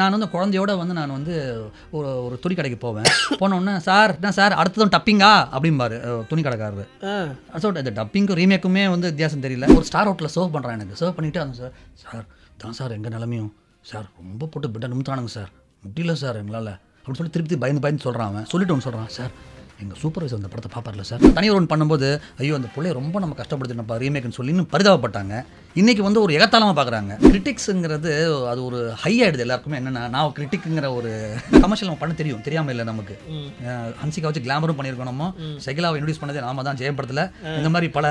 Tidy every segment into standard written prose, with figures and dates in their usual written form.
நான் வந்து குழந்தையோட வந்து நான் வந்து ஒரு ஒரு துணி கடைக்கு போவேன். போனோடனே சார் என்ன சார் அடுத்ததும் டப்பிங்கா அப்படிம்பாரு துணி கடைக்காரரு. சொல்லிட்டு அந்த டப்பிங்கும் ரீமேக்குமே வந்து வித்தியாசம் தெரியல. ஒரு ஸ்டார் ஹோட்டலில் சர்வ் பண்ணுறேன், எனக்கு சர்வ் பண்ணிவிட்டு அந்த சார் சார் தான் சார் எங்கள் நிலமையும் சார் ரொம்ப போட்டு பிட்ட நிமித்தானுங்க சார் முடியல சார் எங்களால் அப்படின்னு சொல்லி திருப்பி பயந்து பயந்து சொல்கிறான். அவன் சொல்லிட்டு ஒன்று சொல்கிறான், சார் எங்கள் சூப்பர்வைசர் அந்த படத்தை பார்ப்பார்ல சார் தனியார் ஒன்று பண்ணும்போது ஐயோ அந்த பிள்ளையை ரொம்ப நம்ம கஷ்டப்படுத்தினப்பா ரீமேக்குன்னு சொல்லி இன்னும் பரிதாபப்பட்டாங்க. இன்றைக்கி வந்து ஒரு எகத்தாளமாக பார்க்குறாங்க. கிரிட்டிக்ஸுங்கிறது அது ஒரு ஹை ஆகிடுது எல்லாருக்குமே. என்னென்னா நான் கிரிட்டிக்குங்கிற ஒரு கமர்ஷியல் நம்ம பண்ண தெரியும், தெரியாமல் இல்லை நமக்கு. ஹன்சிகா வச்சு கிளாமரும் பண்ணியிருக்கணுமோ, சைக்கிளாவை இன்ட்ரடியூஸ் பண்ணதே நாம தான் ஜெயபடத்தில். இந்த மாதிரி பல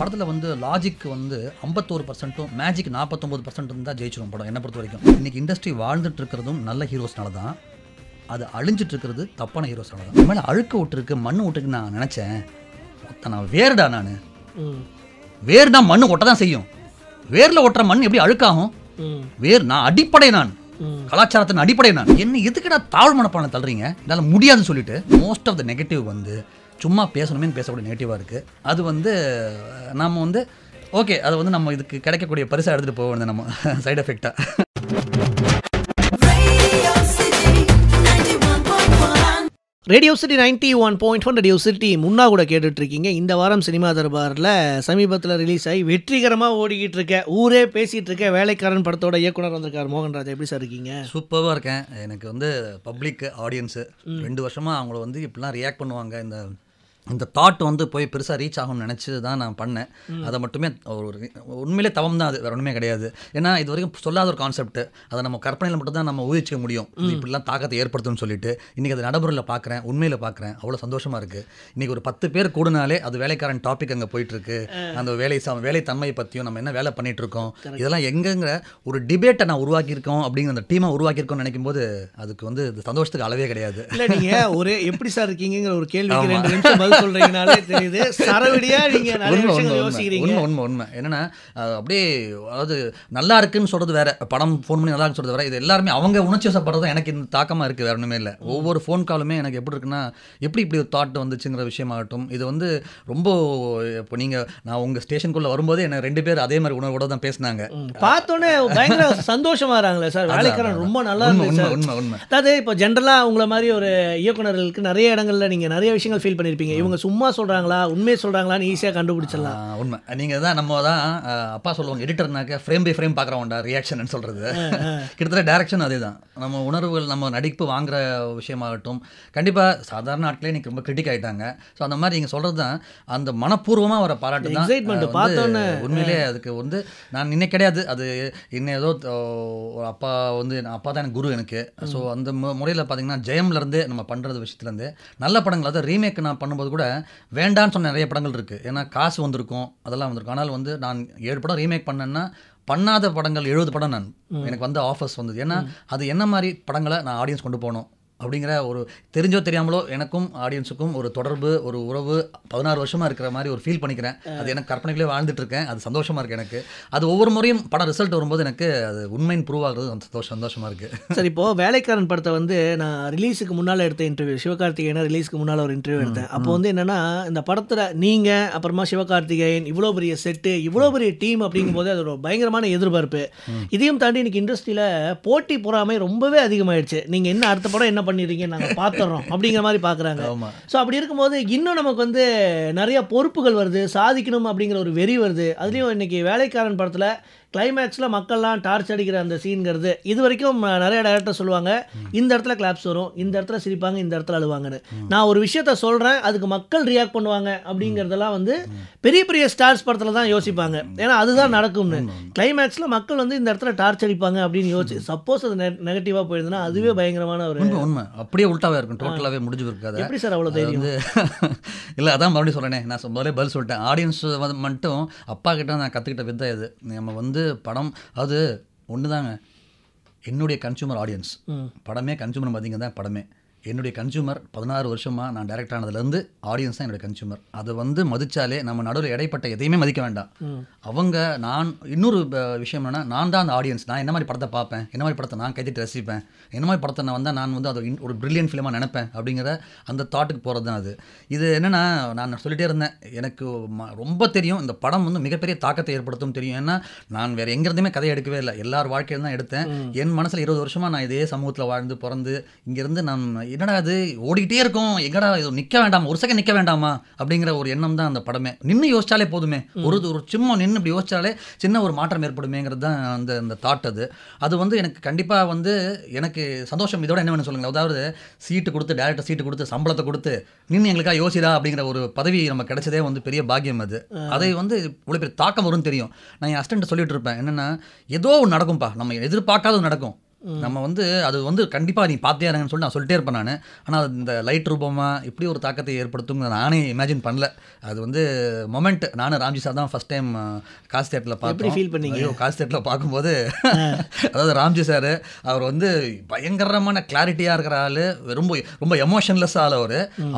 படத்தில் வந்து லாஜிக் வந்து 51% மேஜிக் 49% தான் ஜெயிச்சிடும் படம் என்னை பொறுத்த வரைக்கும். இன்றைக்கி இண்டஸ்ட்ரி வாழ்ந்துட்டு இருக்கிறதும் நல்ல ஹீரோஸ்னால தான், அது அழிஞ்சிட்டு இருக்கிறது தப்பான ஹீரோஸ்னால தான். இது மேலே அழுக்க விட்டுருக்கு மண் விட்டுருக்கு நான் நினச்சேன். நான் வேர்டா, நான் வேர்னா மண் ஒட்ட தான் செய்யும். வேரில் ஒட்டுற மண் எப்படி அழுக்காகும்? வேர் நான் அடிப்படை, நான் கலாச்சாரத்தின் அடிப்படை. நான் என்ன எதுக்கடா தாழ் மனப்பான தள்ளுறீங்க, என்னால் முடியாதுன்னு சொல்லிட்டு மோஸ்ட் ஆஃப் த நெகட்டிவ் வந்து சும்மா பேசணுமேனு பேசக்கூடிய நெகட்டிவாக இருக்குது. அது வந்து நாம் வந்து ஓகே அது வந்து நம்ம இதுக்கு கிடைக்கக்கூடிய பரிசாக எடுத்துகிட்டு போக வேண்டியது நம்ம சைடு எஃபெக்டாக. Radio city 91.1 radio city Munna கூட கேட்டுட்ருக்கீங்க. இந்த வாரம் சினிமா தர்பாரில் சமீபத்தில் ரிலீஸ் ஆகி வெற்றிகரமாக ஓடிக்கிட்டு இருக்க, ஊரே பேசிகிட்டு இருக்க வேலைக்காரன் படத்தோட இயக்குனர் வந்திருக்கார் மோகன் ராஜா. எப்படி சார் இருக்கீங்க? சூப்பராக இருக்கேன். எனக்கு வந்து பப்ளிக் ஆடியன்ஸு 2 வருஷமாக அவங்கள வந்து இப்படிலாம் ரியாக்ட் பண்ணுவாங்க, இந்த தாட் வந்து போய் பெருசாக ரீச் ஆகும்னு நினச்சி தான் நான் பண்ணேன். அதை மட்டுமே ஒரு உண்மையிலே தவம் தான், அது வேறு ஒன்றுமே கிடையாது. ஏன்னா இது வரைக்கும் சொல்லாத ஒரு கான்செப்ட், அதை நம்ம கற்பனையில் மட்டும் தான் நம்ம ஊதிச்சிக்க முடியும். இப்படிலாம் தாக்கத்தை ஏற்படுத்தும்னு சொல்லிட்டு இன்றைக்கி அது நடைமுறையில் பார்க்குறேன், உண்மையில் பார்க்குறேன். அவ்வளோ சந்தோஷமாக இருக்குது. இன்றைக்கி ஒரு 10 பேர் கூடினாலே அது வேலைக்காரன் டாபிக் அங்கே போயிட்டுருக்கு. அந்த வேலைத்தன்மையை பற்றியும் நம்ம என்ன வேலை பண்ணிகிட்ருக்கோம் இதெல்லாம் எங்கேங்கிற ஒரு டிபேட்டை நான் உருவாக்கியிருக்கோம் அப்படிங்கிற அந்த டீமை உருவாக்கியிருக்கோம்னு நினைக்கும் போது அதுக்கு வந்து சந்தோஷத்துக்கு அளவே கிடையாது. இல்லை நீங்கள் ஒரு எப்படி சார் இருக்கீங்கிற ஒரு கேள்வி சொல்றீங்கனாலே தெரியுது சரவடியா நீங்க நிறைய விஷயங்களை யோசிக்கிறீங்க. உண்மை என்னன்னா அப்படியே அதாவது நல்லா இருக்குன்னு சொல்றது வேற, படம் ஃபோன் பண்ணி நல்லா இருக்குன்னு சொல்றது வேற. இது எல்லாருமே அவங்க உணர்ச்சி வசப்படுறதும் எனக்கு இந்த தாக்கமாக இருக்குது, வேற ஒன்றுமே இல்லை. ஒவ்வொரு ஃபோன் காலுமே எனக்கு எப்படி இருக்குன்னா இப்படி ஒரு தாட் வந்துச்சுங்கிற விஷயமாகட்டும். இது வந்து ரொம்ப இப்போ நீங்கள் நான் உங்கள் ஸ்டேஷனுக்குள்ளே வரும்போது என்ன 2 பேர் அதே மாதிரி உணர்வோட தான் பேசினாங்க. பார்த்தோன்னே பயங்கர சந்தோஷமாக இருக்காங்களே சார் வேலைக்காரன் ரொம்ப நல்லா இருந்துச்சு. உண்மை அதாவது இப்போ ஜென்ரலாக உங்களை மாதிரி ஒரு இயக்குநர்களுக்கு நிறைய இடங்களில் நீங்கள் நிறைய விஷயங்கள் ஃபீல் பண்ணியிருப்பீங்க. இவங்க சும்மா சொல்கிறாங்களா உண்மையை சொல்கிறாங்களான்னு ஈஸியாக கண்டுபிடிச்சிடலாம். உண்மை நீங்கள் தான் நம்ம தான் அப்பா சொல்லுவாங்க எடிட்டர்னாக்க ஃப்ரேம் பை ஃப்ரேம் பார்க்குறோம்டா ரியாக்ஷன் சொல்கிறது. கிட்டத்தட்ட டேரக்ஷன் அதே தான். நம்ம உணர்வுகள் நம்ம நடிப்பு வாங்குகிற விஷயமாகட்டும் கண்டிப்பாக சாதாரண நாட்களே இன்றைக்கி ரொம்ப கிரிட்டிக் ஆகிட்டாங்க. ஸோ அந்த மாதிரி நீங்கள் சொல்கிறது தான் அந்த மனப்பூர்வமாக வர பாராட்டு தான். எக்ஸைட்மெண்ட் பார்த்தோன்னே உண்மையிலே அதுக்கு வந்து நான் இன்னைக்கு கிடையாது, அது இன்னும் ஏதோ ஒரு அப்பா வந்து அப்பா தான் எனக்கு குரு எனக்கு. ஸோ அந்த முறையில் பார்த்தீங்கன்னா ஜெயம்லேருந்து நம்ம பண்ணுறது விஷயத்துலேருந்து நல்ல படங்கள் அதாவது ரீமேக் நான் பண்ணும்போது கூட வேண்டான்னு சொன்ன நிறைய படங்கள் இருக்குது. ஏன்னா காசு வந்திருக்கும் அதெல்லாம் வந்திருக்கும். ஆனால் வந்து நான் 7 படம் ரீமேக் பண்ணேன்னா பண்ணாத படங்கள் 70 படம் நான் எனக்கு வந்து ஆஃபர்ஸ் வந்தது. ஏன்னா அது என்ன மாதிரி படங்களை நான் ஆடியன்ஸ் கொண்டு போகணும் அப்படிங்கிற ஒரு தெரிஞ்சோ தெரியாமலோ எனக்கும் ஆடியன்ஸுக்கும் ஒரு தொடர்பு ஒரு உறவு 16 வருஷமாக இருக்கிற மாதிரி ஒரு ஃபீல் பண்ணிக்கிறேன். அது எனக்கு கற்பனைகளே வாழ்ந்துட்டு இருக்கேன், அது சந்தோஷமாக இருக்குது எனக்கு. அது ஒவ்வொரு முறையும் படம் ரிசல்ட் வரும்போது எனக்கு அது உண்மையின் ப்ரூவ் ஆகுறது சந்தோஷமாக இருக்குது. சரி இப்போது வேலைக்காரன் படத்தை வந்து நான் ரிலீஸுக்கு முன்னால் எடுத்த இன்டர்வியூ சிவகார்த்திகேயனா ரிலீஸுக்கு முன்னால் ஒரு இன்டர்வியூ எடுத்தேன். அப்போ வந்து என்னென்னா இந்த படத்தில் நீங்கள் அப்புறமா சிவகார்த்திகேயன் இவ்வளோ பெரிய செட்டு இவ்வளோ பெரிய டீம் அப்படிங்கும்போது அது ஒரு பயங்கரமான எதிர்பார்ப்பு. இதையும் தாண்டி இன்றைக்கி இண்டஸ்ட்ரியில் போட்டி பொறாமை ரொம்பவே அதிகமாகிடுச்சு. நீங்கள் என்ன அடுத்த படம் என்ன பண்ணிடுறீங்க நாங்க பாத்துறோம் அப்படிங்கிற மாதிரி பாக்குறாங்க. சோ அப்படி இருக்கும்போது இன்னும் நமக்கு வந்து நிறைய பொறுப்புகள் வருது, சாதிக்கணும் அப்படிங்கிற ஒரு வெறி வருது. அதுலயும் இன்னைக்கு வேலைக்காரன் படத்துல கிளைமேக்ஸில் மக்கள்லாம் டார்ச் அடிக்கிற அந்த சீன்கிறது இது வரைக்கும் நிறைய டைரக்டர் சொல்லுவாங்க இந்த இடத்துல கிளாப்ஸ் வரும், இந்த இடத்துல சிரிப்பாங்க, இந்த இடத்துல அழுவாங்கன்னு. நான் ஒரு விஷயத்த சொல்கிறேன் அதுக்கு மக்கள் ரியாக்ட் பண்ணுவாங்க அப்படிங்கிறதெல்லாம் வந்து பெரிய பெரிய ஸ்டார்ஸ் படத்தில் தான் யோசிப்பாங்க. ஏன்னா அதுதான் நடக்கும்னு கிளைமேக்ஸில் மக்கள் வந்து இந்த இடத்துல டார்ச் அடிப்பாங்க அப்படின்னு யோசிச்சு சப்போஸ் அது நெகட்டிவாக போயிருந்ததுன்னா அதுவே பயங்கரமான ஒரு உண்மை அப்படியே உள்டாவே இருக்கும், டோட்டலாகவே முடிஞ்சு இருக்காது. எப்படி சார் அவ்வளோ தைரியம்? இல்லை அதான் மறுபடியும் சொல்கிறேன், நான் முதலே பதில் சொல்லிட்டேன். ஆடியன்ஸ் மட்டும் அப்பா கிட்ட நான் கற்றுக்கிட்ட விதம் இது நம்ம வந்து படம் அது ஒன்று தாங்க. என்னுடைய கன்சூமர் ஆடியன்ஸ் படமே கன்சூமர் பார்த்திங்க தான் படமே என்னுடைய கன்சூமர் 16 வருஷமாக நான் டைரக்ட் ஆனதுலேருந்து ஆடியன்ஸ் தான் என்னுடைய கன்சூமர். அதை வந்து மதித்தாலே நம்ம நடுவில் இடைப்பட்ட எதையுமே மதிக்க வேண்டாம். அவங்க நான் இன்னொரு விஷயம் என்னென்னா, நான் தான் அந்த ஆடியன்ஸ். நான் என்ன மாதிரி படத்தை பார்ப்பேன், என்ன மாதிரி படத்தை நான் கைதிட்டு ரசிப்பேன், என்ன மாதிரி படத்தை நான் வந்தால் நான் வந்து அதை ஒரு பிரில்லியன்ட் ஃபிலிமாக நினைப்பேன் அப்படிங்கிற அந்த தாட்டுக்கு போகிறது தான் அது. இது என்னென்னா, நான் சொல்லிகிட்டே இருந்தேன், எனக்கு ரொம்ப தெரியும் இந்த படம் வந்து மிகப்பெரிய தாக்கத்தை ஏற்படுத்தும் தெரியும். ஏன்னா நான் வேறு எங்கேருந்துமே கதையை எடுக்கவே இல்லை, எல்லார் வாழ்க்கையில் தான் எடுத்தேன். என் மனசில் 20 வருஷமாக நான் இதே சமூகத்தில் வாழ்ந்து பிறந்து இங்கேருந்து நான் என்னடா அது ஓடிக்கிட்டே இருக்கும், எங்கடா இது நிற்க வேண்டாமா, ஒரு செகண்ட் நிற்க வேண்டாமா அப்படிங்கிற ஒரு எண்ணம் தான் அந்த படமே. நின்று யோசிச்சாலே போதுமே, ஒரு சும்மா நின்று இப்படி யோசிச்சாலே சின்ன ஒரு மாற்றம் ஏற்படுமேங்கிறது தான் அந்த அந்த தாட். அது வந்து எனக்கு கண்டிப்பாக வந்து எனக்கு சந்தோஷம். இதோட என்ன வேணும்னு சொல்லுங்கள், அதாவது சீட்டு கொடுத்து டேரக்டர் சீட்டு கொடுத்து சம்பளத்தை கொடுத்து நின்று எங்களுக்காக யோசிடா அப்படிங்கிற ஒரு பதவி நம்ம கிடைச்சதே வந்து பெரிய பாக்கியம். அது அதை வந்து இவ்வளோ பெரிய தாக்கம் வரும்னு தெரியும். நான் என் அசிஸ்டன்ட் சொல்லிட்டு இருப்பேன், என்னென்னா ஏதோ ஒன்று நடக்கும்பா, நம்ம எதிர்பார்க்காத நடக்கும், நம்ம வந்து அது வந்து கண்டிப்பாக நீ பார்த்தே இருங்கன்னு சொல்லி நான் சொல்லிட்டே இருப்பேன் நான். ஆனால் அது இந்த லைட் ரூபமாக இப்படி ஒரு தாக்கத்தை ஏற்படுத்தும் நானே இமேஜின் பண்ணல. அது வந்து மொமெண்ட் நானும் ராம்ஜி சார் தான் ஃபஸ்ட் டைம் காசு தேட்டரில் பார்த்து ஃபீல் பண்ணிங்க. காசு தேட்டரில் பார்க்கும்போது அதாவது ராம்ஜி சார் அவர் வந்து பயங்கரமான கிளாரிட்டியாக இருக்கிற ஆள், ரொம்ப ரொம்ப எமோஷன்லெஸ் ஆள்.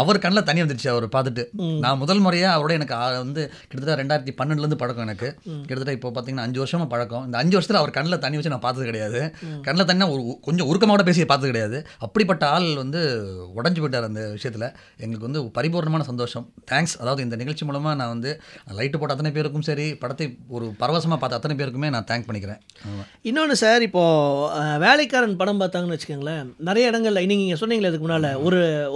அவர் கண்ணில் தண்ணி வந்துடுச்சு அவர் பார்த்துட்டு. நான் முதல் முறையாக அவரோட எனக்கு வந்து கிட்டத்தட்ட 2012லேருந்து பழக்கம் எனக்கு, கிட்டத்தட்ட இப்போ பார்த்தீங்கன்னா 5 வருஷமாக பழக்கம். இந்த 5 வருஷத்தில் அவர் கண்ணில் தண்ணி வச்சு நான் பார்த்தது கிடையாது, கண்ணில் தண்ணி கொஞ்சம் உருக்கமாக பேசி பார்த்தது கிடையாது. அப்படிப்பட்ட ஆள் வந்து உடஞ்சி போயிட்டார் அந்த விஷயத்தில். எங்களுக்கு வந்து பரிபூர்ணமான சந்தோஷம், தேங்க்ஸ். அதாவது இந்த நிகழ்ச்சி மூலமாக நான் வந்து லைட்டு போட்ட அத்தனை பேருக்கும் சரி, படத்தை ஒரு பரவசமாக பார்த்த அத்தனை பேருக்குமே நான் தேங்க் பண்ணிக்கிறேன். இன்னொன்று சார், இப்போது வேலைக்காரன் படம் பார்த்தாங்கன்னு வச்சுக்கோங்களேன், நிறைய இடங்கள்ல நீங்கள் சொன்னீங்களே அதுக்கு முன்னால்,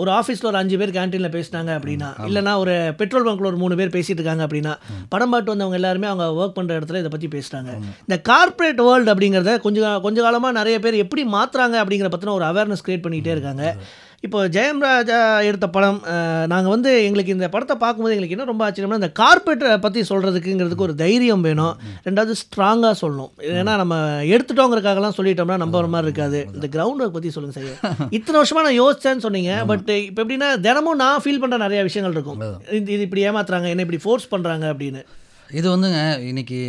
ஒரு ஆஃபீஸில் ஒரு 5 பேர் கேன்டீனில் பேசினாங்க அப்படின்னா, இல்லைனா ஒரு பெட்ரோல் பங்க்கில் ஒரு 3 பேர் பேசிட்டு இருக்காங்க அப்படின்னா, படம் பாட்டு வந்தவங்க எல்லாருமே அவங்க ஒர்க் பண்ணுற இடத்துல இதை பற்றி பேசுகிறாங்க. இந்த கார்பரேட் வேர்ல்டு அப்படிங்கிறத கொஞ்சம் காலமாக நிறைய பேர் எப்படி மாற்றுறாங்க அப்படிங்கிற பற்றின ஒரு அவேர்னஸ் கிரியேட் பண்ணிகிட்டே இருக்காங்க. இப்போ ஜெயம் ராஜா எடுத்த படம், நாங்கள் வந்து எங்களுக்கு இந்த படத்தை பார்க்கும்போது எங்களுக்கு என்ன ரொம்ப ஆச்சரியம்னா, இந்த கார்பரேட்டை பற்றி சொல்கிறதுக்குங்கிறதுக்கு ஒரு தைரியம் வேணும், ரெண்டாவது ஸ்ட்ராங்காக சொல்லணும். ஏன்னா நம்ம எடுத்துட்டோங்கிறக்காகலாம் சொல்லிட்டோம்னா நம்புற மாதிரி இருக்காது. இந்த கிரவுண்ட் ஒர்க் பற்றி சொல்லுங்கள் சார். இத்தனை வருஷமாக நான் யோசிச்சேன்னு சொன்னீங்க, பட் இப்போ எப்படின்னா தினமும் நான் ஃபீல் பண்ணுற நிறையா விஷயங்கள் இருக்கும், இது இப்படி ஏமாத்துறாங்க, என்ன இப்படி ஃபோர்ஸ் பண்ணுறாங்க அப்படின்னு. இது வந்துங்க இன்றைக்கி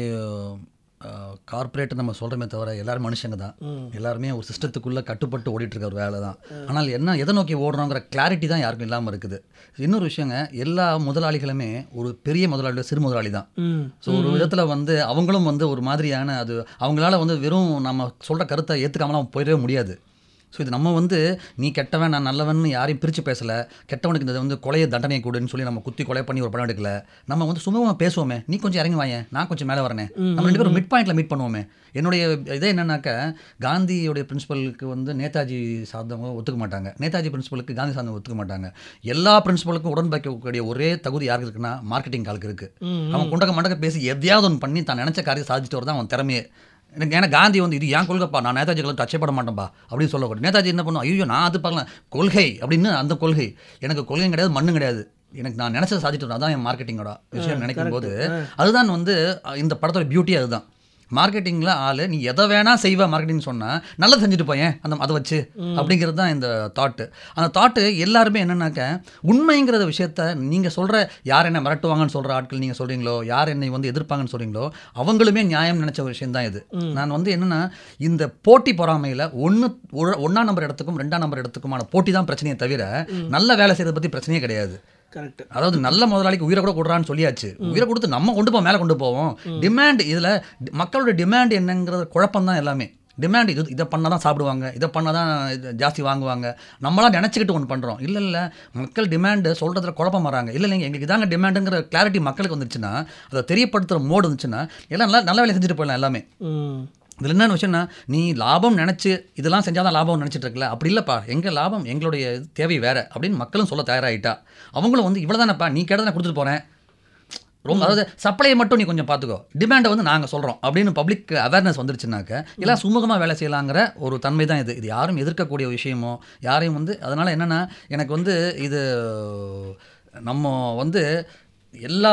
கார்பரேட் நம்ம சொல்கிறோமே தவிர எல்லோரும் மனுஷங்க தான், எல்லாருமே ஒரு சிஸ்டத்துக்குள்ளே கட்டுப்பட்டு ஓடிட்டுருக்க ஒரு வேலை தான். ஆனால் என்ன எதை நோக்கி ஓடுறோங்கிற கிளாரிட்டி தான் யாருக்கும் இல்லாமல் இருக்குது. இன்னொரு விஷயங்க, எல்லா முதலாளிகளுமே ஒரு பெரிய முதலாளியோட சிறு முதலாளி தான். ஸோ ஒரு விதத்தில் வந்து அவங்களும் வந்து ஒரு மாதிரியான அது அவங்களால வந்து வெறும் நம்ம சொல்கிற கருத்தை ஏற்றுக்காமலாம் போயிடவே முடியாது. ஸோ இது நம்ம வந்து நீ கெட்டவன் நான் நல்லவன்னு யாரையும் பிரித்து பேசலை, கெட்டவனுக்கு இந்த வந்து கொலையை தண்டனை கொடுன்னு சொல்லி நம்ம குத்தி கொலை பண்ணி ஒரு படம் எடுக்கல. நம்ம வந்து சுமூகமாக பேசுவோமே, நீ கொஞ்சம் இறங்கி வாயேன், நான் கொஞ்சம் மேலே வரேன், நம்ம 2 பேரும் மிட் பாயிண்டில் மீட் பண்ணுவோமே. என்னுடைய இதே என்னன்னாக்க, காந்தியோடைய பிரின்சிபலுக்கு வந்து நேதாஜி சார்ந்தவங்க ஒத்துக்க மாட்டாங்க, நேதாஜி பிரின்சிபலுக்கு காந்தி சார்ந்தவங்க ஒத்துக்க மாட்டாங்க. எல்லா பிரின்சிபலுக்கும் உடன்படிக்கக்கூடிய ஒரே தகுதி யாருக்கு இருக்குன்னா மார்க்கெட்டிங் காலுக்கு இருக்குது. அவன் கொண்டக்க பேசி எதையாவது ஒன்று பண்ணி தான் நினச்ச காரியம் சாதிச்சுட்டு வரதான் அவன் திறமையே. எனக்கு ஏன்னா காந்தி வந்து இது ஏன் கொள்கைப்பா, நான் நேதாஜி கொள்கை டச்சே பட மாட்டேன்ப்பா அப்படின்னு சொல்லக்கூடாது. நேதாஜி என்ன பண்ணுவோம், ஐயோ நான் அது பார்க்கலாம் கொள்கை அப்படின்னு, அந்த கொள்கை எனக்கு கொள்கையும் கிடையாது மண்ணும் கிடையாது, எனக்கு நான் நினச்சதை சாதிச்சுட்டு வரேன். அதான் என் மார்க்கெட்டிங்கோட விஷயம் நினைக்கும் போது அதுதான் வந்து இந்த படத்தோட பியூட்டி. அதுதான் மார்க்கெட்டிங்கில் ஆள், நீ எதை வேணால் செய்வா மார்க்கெட்டிங் சொன்னால் நல்லா செஞ்சுட்டு போயேன் அந்த அதை வச்சு அப்படிங்கிறது தான் இந்த தாட்டு. அந்த தாட்டு எல்லாருமே என்னென்னாக்க, உண்மைங்கிற விஷயத்த நீங்கள் சொல்கிற யார் என்ன மிரட்டுவாங்கன்னு சொல்கிற ஆட்கள் நீங்கள் சொல்கிறீங்களோ, யார் என்னை வந்து எதிர்ப்பாங்கன்னு சொல்கிறீங்களோ, அவங்களுமே நியாயம் நினச்ச ஒரு விஷயம் தான் இது. நான் வந்து என்னென்னா, இந்த போட்டி பொறாமையில் 1ஆம் நம்பர் இடத்துக்கும் 2ஆம் நம்பர் இடத்துக்குமான போட்டி தான் பிரச்சனையை தவிர நல்ல வேலை செய்கிறத பற்றி பிரச்சனையே கிடையாது. கரெக்ட். அதாவது நல்ல முதலாளிக்கு உயிரை கூட கொடுறான்னு சொல்லியாச்சு, உயிரை கொடுத்து நம்ம கொண்டு போவோம் மேலே கொண்டு போவோம். டிமாண்ட் இதில் மக்களோட டிமாண்ட் என்னங்கிறது குழப்பம்தான் எல்லாமே. டிமாண்ட் இது இதை பண்ணால் தான் சாப்பிடுவாங்க, இதை பண்ணால் தான் ஜாஸ்தி வாங்குவாங்க, நம்மளாம் நினச்சிக்கிட்டு ஒன்று பண்ணுறோம். இல்லை மக்கள் டிமாண்டு சொல்கிறதுல குழப்பம் வராங்க. இல்லைங்க எங்களுக்கு இதாங்க டிமாண்டுங்கிற கிளாரிட்டி மக்களுக்கு வந்துச்சுன்னா, அதை தெரியப்படுத்துகிற மோடு வந்துச்சுன்னா எல்லாம் நல்ல வேலை செஞ்சுட்டு போயிடலாம் எல்லாமே. இதில் என்னென்ன விஷயம்னா, நீ லாபம் நினச்சி இதெல்லாம் செஞ்சால் தான் லாபம் நினச்சிட்டு இருக்கல, அப்படி இல்லைப்பா, எங்கள் லாபம் எங்களுடைய தேவை வேறு அப்படின்னு மக்களும் சொல்ல தயாராகிட்டா, அவங்களும் வந்து இவ்வளோ தானேப்பா நீ கேட்டதை நான் கொடுத்துட்டு போகிறேன் ரொம்ப, அதாவது சப்ளையை மட்டும் நீ கொஞ்சம் பார்த்துக்கோ, டிமாண்டை வந்து நாங்கள் சொல்கிறோம் அப்படின்னு பப்ளிக் அவேர்னஸ் வந்துருச்சுனாக்க எல்லாம் சுமூகமாக வேலை செய்யலாங்கிற ஒரு தன்மை தான் இது. இது யாரும் எதிர்க்கக்கூடிய விஷயமோ யாரையும் வந்து, அதனால் என்னென்னா எனக்கு வந்து இது நம்ம வந்து எல்லா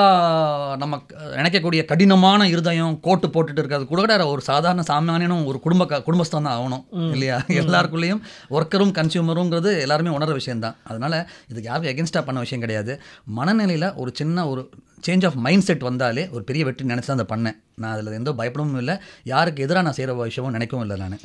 நம்ம நினைக்கக்கூடிய கடினமான இருதயம் கோட்டு போட்டுட்டு இருக்கிறது கூட ஒரு சாதாரண சாமானியனும் ஒரு குடும்பஸ்தான் தான் ஆகணும் இல்லையா. எல்லாருக்குள்ளேயும் ஒர்க்கரும் கன்சியூமருங்கிறது எல்லாருமே உணர்கிற விஷயந்தான். அதனால் இதுக்கு யாருக்கும் எகென்ஸ்டாக பண்ண விஷயம் கிடையாது. மனநிலையில் ஒரு சின்ன ஒரு சேஞ்ச் ஆஃப் மைண்ட் செட் வந்தாலே ஒரு பெரிய வெற்றி நினச்சி தான் அதை பண்ணேன். நான் அதில் எந்த பயப்படமும் இல்லை, யாருக்கு எதிராக நான் செய்கிற விஷயமும் நினைக்கவும் இல்லை நான்.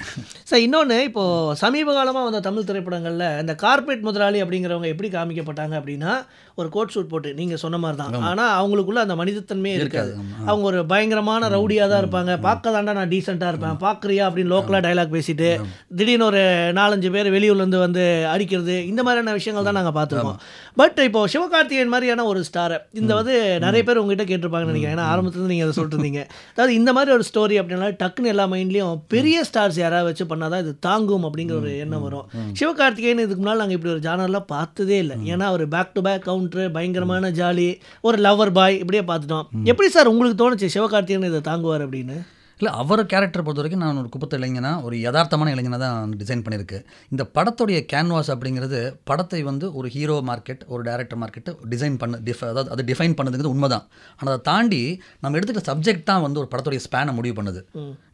சார் இன்னொன்று, இப்போது சமீப காலமாக வந்த தமிழ் திரைப்படங்களில் இந்த கார்பரேட் முதலாளி அப்படிங்கிறவங்க எப்படி காமிக்கப்பட்டாங்க அப்படின்னா, ஒரு கோட் சூட் போட்டு நீங்கள் சொன்ன மாதிரி தான். ஆனால் அவங்களுக்குள்ள அந்த மனிதத்தன்மையே இருக்காது. அவங்க ஒரு பயங்கரமான ரவுடியாக தான் இருப்பாங்க. பார்க்க தாண்டா நான் டீசெண்டாக இருப்பேன், பார்க்குறியா அப்படின்னு லோக்கலாக டைலாக் பேசிட்டு திடீர்னு ஒரு 4-5 பேர் வெளியூர்லேருந்து வந்து அடிக்கிறது, இந்த மாதிரியான விஷயங்கள் தான் நாங்கள் பார்த்துருக்கோம். பட் இப்போது சிவகார்த்திகேயன் மாதிரியான ஒரு ஸ்டாரை இந்த வந்து நிறைய பேர் உங்ககிட்ட கேட்டிருப்பாங்கன்னு நினைக்கிறேன். ஏன்னா ஆரம்பத்துலேருந்து நீங்கள் அதை சொல்லிட்டு இருந்தீங்க. அதாவது இந்த மாதிரி ஒரு ஸ்டோரி அப்படின்னா டக்குன்னு எல்லா மைண்ட்லேயும் பெரிய ஸ்டார்ஸ் யாராவது வச்சு பண்ணாதான் இது தாங்கும் அப்படிங்கிற ஒரு எண்ணம் வரும். சிவகார்த்திகேயன் இதுக்கு முன்னால் நாங்கள் இப்படி ஒரு ஜானர்லாம் பார்த்ததே இல்லை. ஏன்னா ஒரு பேக் டு பேக் கவுண்டரு, பயங்கரமான ஜாலி, ஒரு லவர் பாய் இப்படியே பார்த்துட்டோம். எப்படி சார் உங்களுக்கு தோணுச்சு சிவகார்த்திகேயன் இதை தாங்குவார் அப்படின்னு? இல்லை, அவர் கேரக்டரை பொறுத்த வரைக்கும் நான் ஒரு குப்பத்தை இளைஞனா, ஒரு யதார்த்தமான இளைஞனாக தான் டிசைன் பண்ணியிருக்கு. இந்த படத்துடைய கேன்வாஸ் அப்படிங்கிறது படத்தை வந்து ஒரு ஹீரோ மார்க்கெட், ஒரு டைரக்டர் மார்க்கெட்டு டிசைன் பண்ண அதாவது அது டிஃபைன் பண்ணதுங்கிறது உண்மை தான். ஆனால் அதை தாண்டி நம்ம எடுத்துக்கிட்ட சப்ஜெக்ட் தான் வந்து ஒரு படத்துடைய ஸ்பேனை முடிவு பண்ணுது.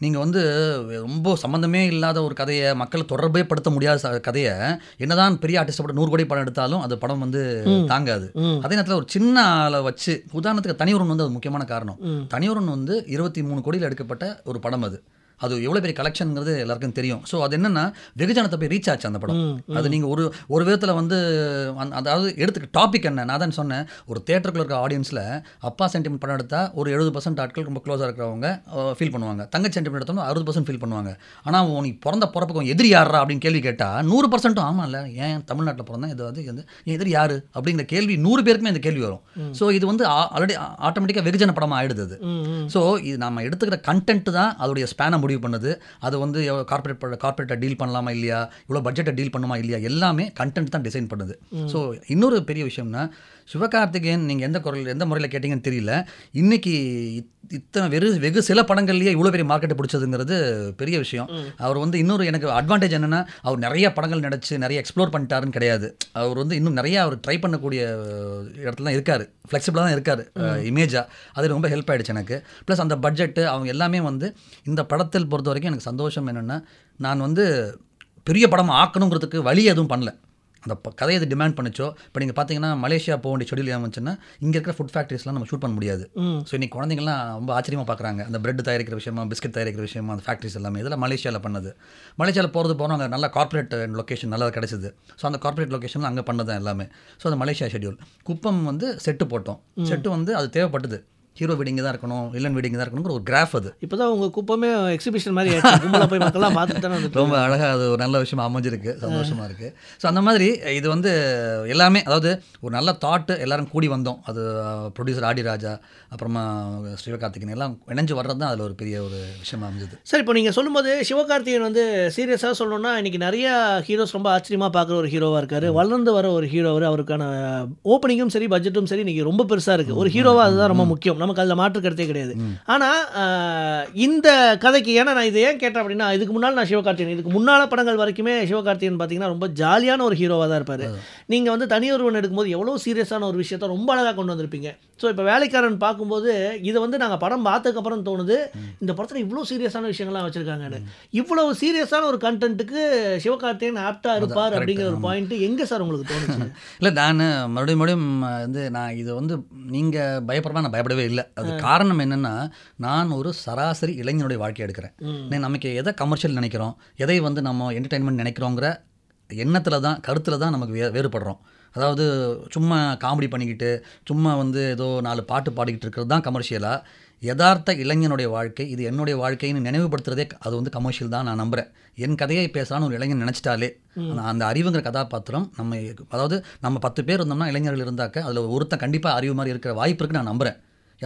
நீங்கள் வந்து ரொம்ப சம்மந்தமே இல்லாத ஒரு கதையை, மக்களை தொடர்பே படுத்த முடியாத கதையை, என்னதான் பெரிய ஆர்டிஸ்ட் போட்டு 100 கோடி படம் எடுத்தாலும் அது படம் வந்து தாங்காது. அதே நேரத்தில் ஒரு சின்ன ஆளை வச்சு, உதாரணத்துக்கு தனியொருவன் வந்து அது முக்கியமான காரணம். தனியொருவன் வந்து 23 கோடியில் எடுக்கப்பட்ட ஒரு படம். அது எவ்வளோ பெரிய கலெக்ஷனுங்கிறது எல்லாருக்கும் தெரியும். ஸோ அது என்னென்னா வெகுஜனத்தை போய் ரீச் ஆச்சு அந்த படம். அது நீங்கள் ஒரு விதத்தில் வந்து அதாவது எடுத்துக்க டாபிக் என்ன, நான் தான் சொன்னேன், ஒரு தேட்டருக்குள்ள இருக்கிற ஆடியன்ஸில் அப்பா சென்டிமெண்ட் படம் எடுத்தால் ஒரு 70% ஆட்கள் ரொம்ப க்ளோஸாக இருக்கிறவங்க ஃபீல் பண்ணுவாங்க. தங்கச்சி சென்டிமெண்ட் எடுத்தோம்னா 60% ஃபீல் பண்ணுவாங்க. ஆனால் உனக்கு பிறந்த பிறப்புக்கு எதிரி யாரா அப்படின்னு கேள்வி கேட்டால் 100%ம் ஆமாம் இல்லை, ஏன் தமிழ்நாட்டில் பிறந்தேன் இது வந்து என் எதிரி யார் அப்படிங்கிற கேள்வி 100 பேருக்குமே இந்த கேள்வி வரும். ஸோ இது வந்து ஆல்ரெடி ஆட்டோமேட்டிக்காக வெகுஜன படம் ஆயிடுது. ஸோ இது நம்ம எடுத்துக்கிற கண்டென்ட் தான் அதோடைய ஸ்பேனை முடிவு பண்ணுது. அது வந்து கார்பரேட்டை டீல் பண்ணலாமா இல்லையா, இவ்வளோ பட்ஜெட்டை டீல் பண்ணுமா இல்லையா, எல்லாமே கண்டென்ட் தான் டிசைன் பண்ணுது. ஸோ இன்னொரு பெரிய விஷயம்னா, சிவகார்த்திகேயன் நீங்கள் எந்த முறையில் கேட்டிங்கன்னு தெரியல, இன்றைக்கி இத்தனை வெகு சில படங்கள்லேயே இவ்வளோ பெரிய மார்க்கெட்டை பிடிச்சதுங்கிறது பெரிய விஷயம். அவர் வந்து இன்னொரு எனக்கு அட்வான்டேஜ் என்னென்னா, அவர் நிறைய படங்கள் நடிச்சு நிறைய எக்ஸ்ப்ளோர் பண்ணிட்டாருன்னு கிடையாது. அவர் வந்து இன்னும் நிறையா அவர் ட்ரை பண்ணக்கூடிய இடத்துல தான் இருக்கார், ஃப்ளெக்சிபிளாக தான் இருக்கார் இமேஜாக. அது ரொம்ப ஹெல்ப் ஆகிடுச்சு எனக்கு. ப்ளஸ் அந்த பட்ஜெட்டு அவங்க எல்லாமே வந்து இந்த படத்தில் பொறுத்த வரைக்கும் எனக்கு சந்தோஷம் என்னென்னா, நான் வந்து பெரிய படம் ஆக்கணுங்கிறதுக்கு வழி எதுவும் பண்ணல. அந்த கதையை எது டிமாண்ட் பண்ணிச்சோ, இப்போ நீங்கள் பார்த்தீங்கன்னா மலேசியா போக வேண்டிய ஷெடியூல் ஏமாச்சுன்னா இங்கே இருக்கிற ஃபுட் ஃபேக்ட்ரிஸ்லாம் நம்ம ஷூட் பண்ண முடியாது. ஸோ இன்றைக்கி குழந்தைங்கள்லாம் ரொம்ப ஆச்சரியமாக பார்க்குறாங்க, அந்த பிரெட் தயாரிக்கிற விஷயமா, பிஸ்கட் தயாரிக்கிற விஷயமா, அந்த ஃபேக்ட்ரிஸ் எல்லாமே இதெல்லாம் மலேசியாவில் பண்ணது. மலேசியாவில் போகிறதுக்கு அங்கே நல்ல கார்பரேட் லொக்கேஷன் நல்லா கிடச்சிது. ஸோ அந்த கார்பரேட் லொக்கேஷன் அங்கே பண்ணதான் எல்லாமே. ஸோ அந்த மலேசியா ஷெடியூல் குப்பம் வந்து செட்டு போட்டோம். செட்டு வந்து அது தேவைப்பட்டது, ஹீரோ வீடிங்க தான் இருக்கணும், வில்லன் வீடிங்க தான் இருக்கணுங்கிற ஒரு கிராஃப். அது இப்போ தான் உங்கள் குப்பமே எக்ஸிபிஷன் மாதிரி போய் மக்கள்லாம் பார்த்துட்டு தானே வந்து ரொம்ப அழகாக அது ஒரு நல்ல விஷயம் அமைஞ்சிருக்கு, சந்தோஷமாக இருக்குது. ஸோ அந்த மாதிரி இது வந்து எல்லாமே அதாவது ஒரு நல்ல தாட்டு எல்லோரும் கூடி வந்தோம். அது ப்ரொடியூசர் ஆடி ராஜா, அப்புறமா சிவகார்த்திகேயன் எல்லாம் இணைஞ்சு வர்றது தான் அதில் ஒரு பெரிய ஒரு விஷயமாக அமைஞ்சது. சார் இப்போ நீங்கள் சொல்லும்போது சிவகார்த்திகேயன் வந்து சீரியஸாக சொல்லணும்னா இன்றைக்கி நிறையா ஹீரோஸ் ரொம்ப ஆச்சரியமாக பார்க்குற ஒரு ஹீரோவாக இருக்கார், வளர்ந்து வர ஒரு ஹீரோ. அவருக்கான ஓப்பனிங்கும் சரி பட்ஜெட்டும் சரி இன்றைக்கி ரொம்ப பெருசாக இருக்குது. ஒரு ஹீரோவாக அதுதான் ரொம்ப முக்கியம், நமக்கு அதில் மாற்று கருத்தே கிடையாது. ஆனால் இந்த கதைக்கு ஏன்னா நான் இதை ஏன் கேட்டேன் அப்படின்னா, இதுக்கு முன்னால் நான் சிவகார்த்திகேயன் இதுக்கு முன்னால் படங்கள் வரைக்குமே சிவகார்த்திகேயன் பார்த்தீங்கன்னா ரொம்ப ஜாலியான ஒரு ஹீரோவாக தான் இருப்பார். நீங்கள் வந்து தனியொருவன் எடுக்கும்போது எவ்வளோ சீரியஸான ஒரு விஷயத்த ரொம்ப அழகாக கொண்டு வந்திருப்பீங்க. ஸோ இப்போ வேலைக்காரன் பார்க்கும்போது இதை வந்து நாங்கள் படம் பார்த்ததுக்கப்புறம் தோணுது, இந்த படத்தில் இவ்வளோ சீரியஸான விஷயங்கள்லாம் வச்சுருக்காங்கன்னு. இவ்வளோ சீரியஸான ஒரு கண்டென்ட்டுக்கு சிவகார்த்திகேயன் ஆப்டாக இருப்பார் அப்படிங்கிற ஒரு பாயிண்ட்டு எங்கே சார் உங்களுக்கு தோணுச்சு? இல்லை, நான் மறுபடியும் வந்து நான் இதை வந்து நீங்கள் பயப்படுறதா நான் பயப்படவே இல்லை. அது காரணம் என்னென்னா, நான் ஒரு சராசரி இளைஞனுடைய வாழ்க்கையை எடுக்கிறேன். நமக்கு எதை கமர்ஷியல் நினைக்கிறோம், எதை வந்து நம்ம என்டர்டெயின்மெண்ட் நினைக்கிறோங்கிற எண்ணத்தில் தான், கருத்தில் தான் நமக்கு வேறுபடுறோம். அதாவது சும்மா காமெடி பண்ணிக்கிட்டு சும்மா வந்து ஏதோ 4 பாட்டு பாடிக்கிட்டு இருக்கிறது தான் கமர்ஷியலாக. யதார்த்த இளைஞனுடைய வாழ்க்கை, இது என்னுடைய வாழ்க்கைன்னு நினைவுபடுத்துறதே அது வந்து கமர்ஷியல் தான் நான் நம்புகிறேன். என் கதையை பேசலான்னு ஒரு இளைஞன் நினச்சிட்டாலே அந்த அறிவுங்கிற கதாபாத்திரம் நம்ம அதாவது நம்ம 10 பேர் இருந்தோம்னா இளைஞர்கள் இருந்தாக்க அதில் ஒருத்தன் கண்டிப்பாக அறிவு மாதிரி இருக்கிற வாய்ப்பு இருக்குன்னு நான் நம்புகிறேன்.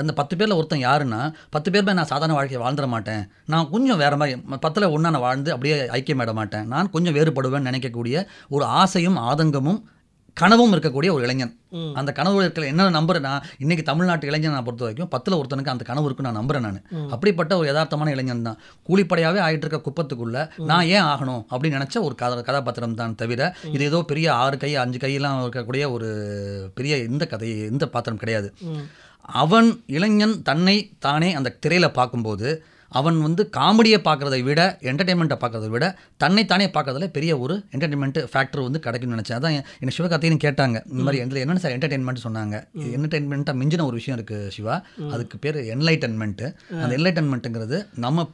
அந்த 10 பேரில் ஒருத்தன் யாருன்னா, 10 பேர் நான் சாதாரண வாழ்க்கையை வாழ்ந்துட மாட்டேன், நான் கொஞ்சம் வேறு மாதிரி 10ல் ஒன்றா நான் வாழ்ந்து அப்படியே ஐக்கியமிட மாட்டேன், நான் கொஞ்சம் வேறுபடுவேன்னு நினைக்கக்கூடிய ஒரு ஆசையும் ஆதங்கமும் கனவும் இருக்கக்கூடிய ஒரு இளைஞன். அந்த கனவு இருக்கிற என்ன நம்புறேன் நான், இன்றைக்கி தமிழ்நாட்டு இளைஞன் நான் பொறுத்த வரைக்கும் 10ல் ஒருத்தனுக்கு அந்த கனவு இருக்குன்னு நான் நம்புகிறேன். நான் அப்படிப்பட்ட ஒரு யதார்த்தமான இளைஞன் தான். கூலிப்படையாகவே ஆகிட்டு இருக்க குப்பத்துக்குள்ளே நான் ஏன் ஆகணும் அப்படின்னு நினச்ச ஒரு கதாபாத்திரம் தான். தவிர இது ஏதோ பெரிய 6 கை 5 கையெல்லாம் இருக்கக்கூடிய ஒரு பெரிய இந்த பாத்திரம் கிடையாது. அவன் இளைஞன் தன்னை தானே அந்த திரையில் பார்க்கும்போது அவன் வந்து காமெடியை பார்க்குறதை விட என்டர்டெயின்மெண்ட்டை பார்க்குறதை விட தன்னைத்தானே பார்க்குறதுல பெரிய ஒரு என்டர்டெயின்மெண்ட் ஃபேக்டர் வந்து கிடைக்கும்னு நினச்சேன். அதான் என்னை சிவகார்த்திகேயன் கேட்டாங்க இந்த மாதிரி எந்த என்னென்ன சார் என்டர்டெயின்மெண்ட் சொன்னாங்க. என்டர்டெயின்மெண்ட்டாக மிஞ்சின ஒரு விஷயம் இருக்குது சிவா, அதுக்கு பேர் என்லைட்டன்மெண்ட்டு. அந்த என்லைட்டன்மெண்ட்டுங்கிறது நம்ம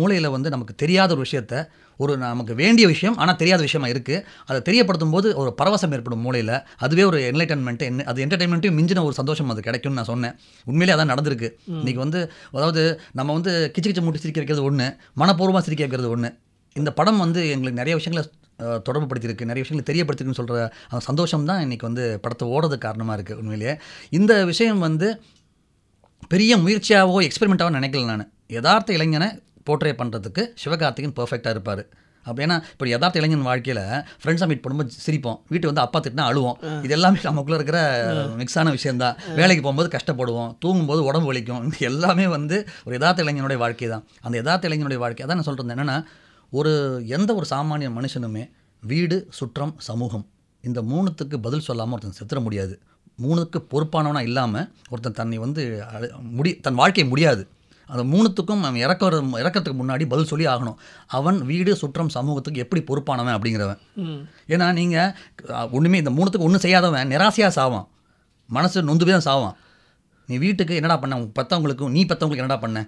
மூளையில் வந்து நமக்கு தெரியாத ஒரு விஷயத்தை ஒரு நமக்கு வேண்டிய விஷயம் ஆனால் தெரியாத விஷயமா இருக்குது, அதை தெரியப்படுத்தும் போது ஒரு பரவசம் ஏற்படும் மூளையில், அதுவே ஒரு என்லைட்டன்மெண்ட்டு. அது என்டர்டெயின்மெண்ட்டையும் மிஞ்சின ஒரு சந்தோஷம் அது கிடைக்கும்னு நான் சொன்னேன். உண்மையிலே அதான் நடந்திருக்கு. இன்றைக்கி வந்து அதாவது நம்ம வந்து கிச்சு கிச்சு மூட்டி சிரிக்க வைக்கிறது ஒன்று, மனப்பூர்வமாக சிரிக்க வைக்கிறது ஒன்று. இந்த படம் வந்து எங்களுக்கு நிறைய விஷயங்களை தொடர்பு படுத்தியிருக்கு, நிறைய விஷயங்களை தெரியப்படுத்திருக்குன்னு சொல்கிற அந்த சந்தோஷம் தான் இன்றைக்கி வந்து படத்தை ஓடுறதுக்கு காரணமாக இருக்குது. உண்மையிலேயே இந்த விஷயம் வந்து பெரிய முயற்சியாகவோ எக்ஸ்பெரிமெண்ட்டாகவோ நினைக்கல. நான் யதார்த்த இளைஞனை போர்ட்ரே பண்ணுறதுக்கு சிவகார்த்திகேயன் பர்ஃபெக்டாக இருப்பார். அப்போ ஏன்னா இப்போ யதார்த்த இளைஞன் வாழ்க்கையில் ஃப்ரெண்ட்ஸாக மீட் பண்ணும்போது சிரிப்போம், வீட்டு வந்து அப்பா திட்டினா அழுவோம், இது எல்லாமே நமக்குள்ளே இருக்கிற மிக்ஸான விஷயந்தான். வேலைக்கு போகும்போது கஷ்டப்படுவோம், தூங்கும்போது உடம்பு வலிக்கும், இது எல்லாமே வந்து ஒரு யதார்த்த இளைஞனுடைய வாழ்க்கை தான். அந்த யதார்த்த இளைஞனுடைய வாழ்க்கை அதான் நான் சொல்லிட்டு என்னென்னா, ஒரு எந்த ஒரு சாமானிய மனுஷனுமே வீடு, சுற்றம், சமூகம் இந்த மூணுத்துக்கு பதில் சொல்லாமல் ஒருத்தன் செத்துற முடியாது. மூணுக்கு பொறுப்பானவனா இல்லாமல் ஒருத்தன் தன்னை வந்து தன் வாழ்க்கையை முடியாது. அந்த மூணுத்துக்கும் அவன் இறக்கிறதுக்கு முன்னாடி பதில் சொல்லி ஆகணும். அவன் வீடு, சுற்றம், சமூகத்துக்கு எப்படி பொறுப்பானவன் அப்படிங்கிறவன். ஏன்னா நீங்கள் ஒன்றுமே இந்த மூணுத்துக்கு ஒன்றும் செய்யாதவன் நிராசையாக சாவான், மனசு நொந்து போய் தான் சாவான். நீ வீட்டுக்கு என்னடா பண்ண, பெற்றவங்களுக்கு நீ பெற்றவங்களுக்கு என்னடா பண்ண,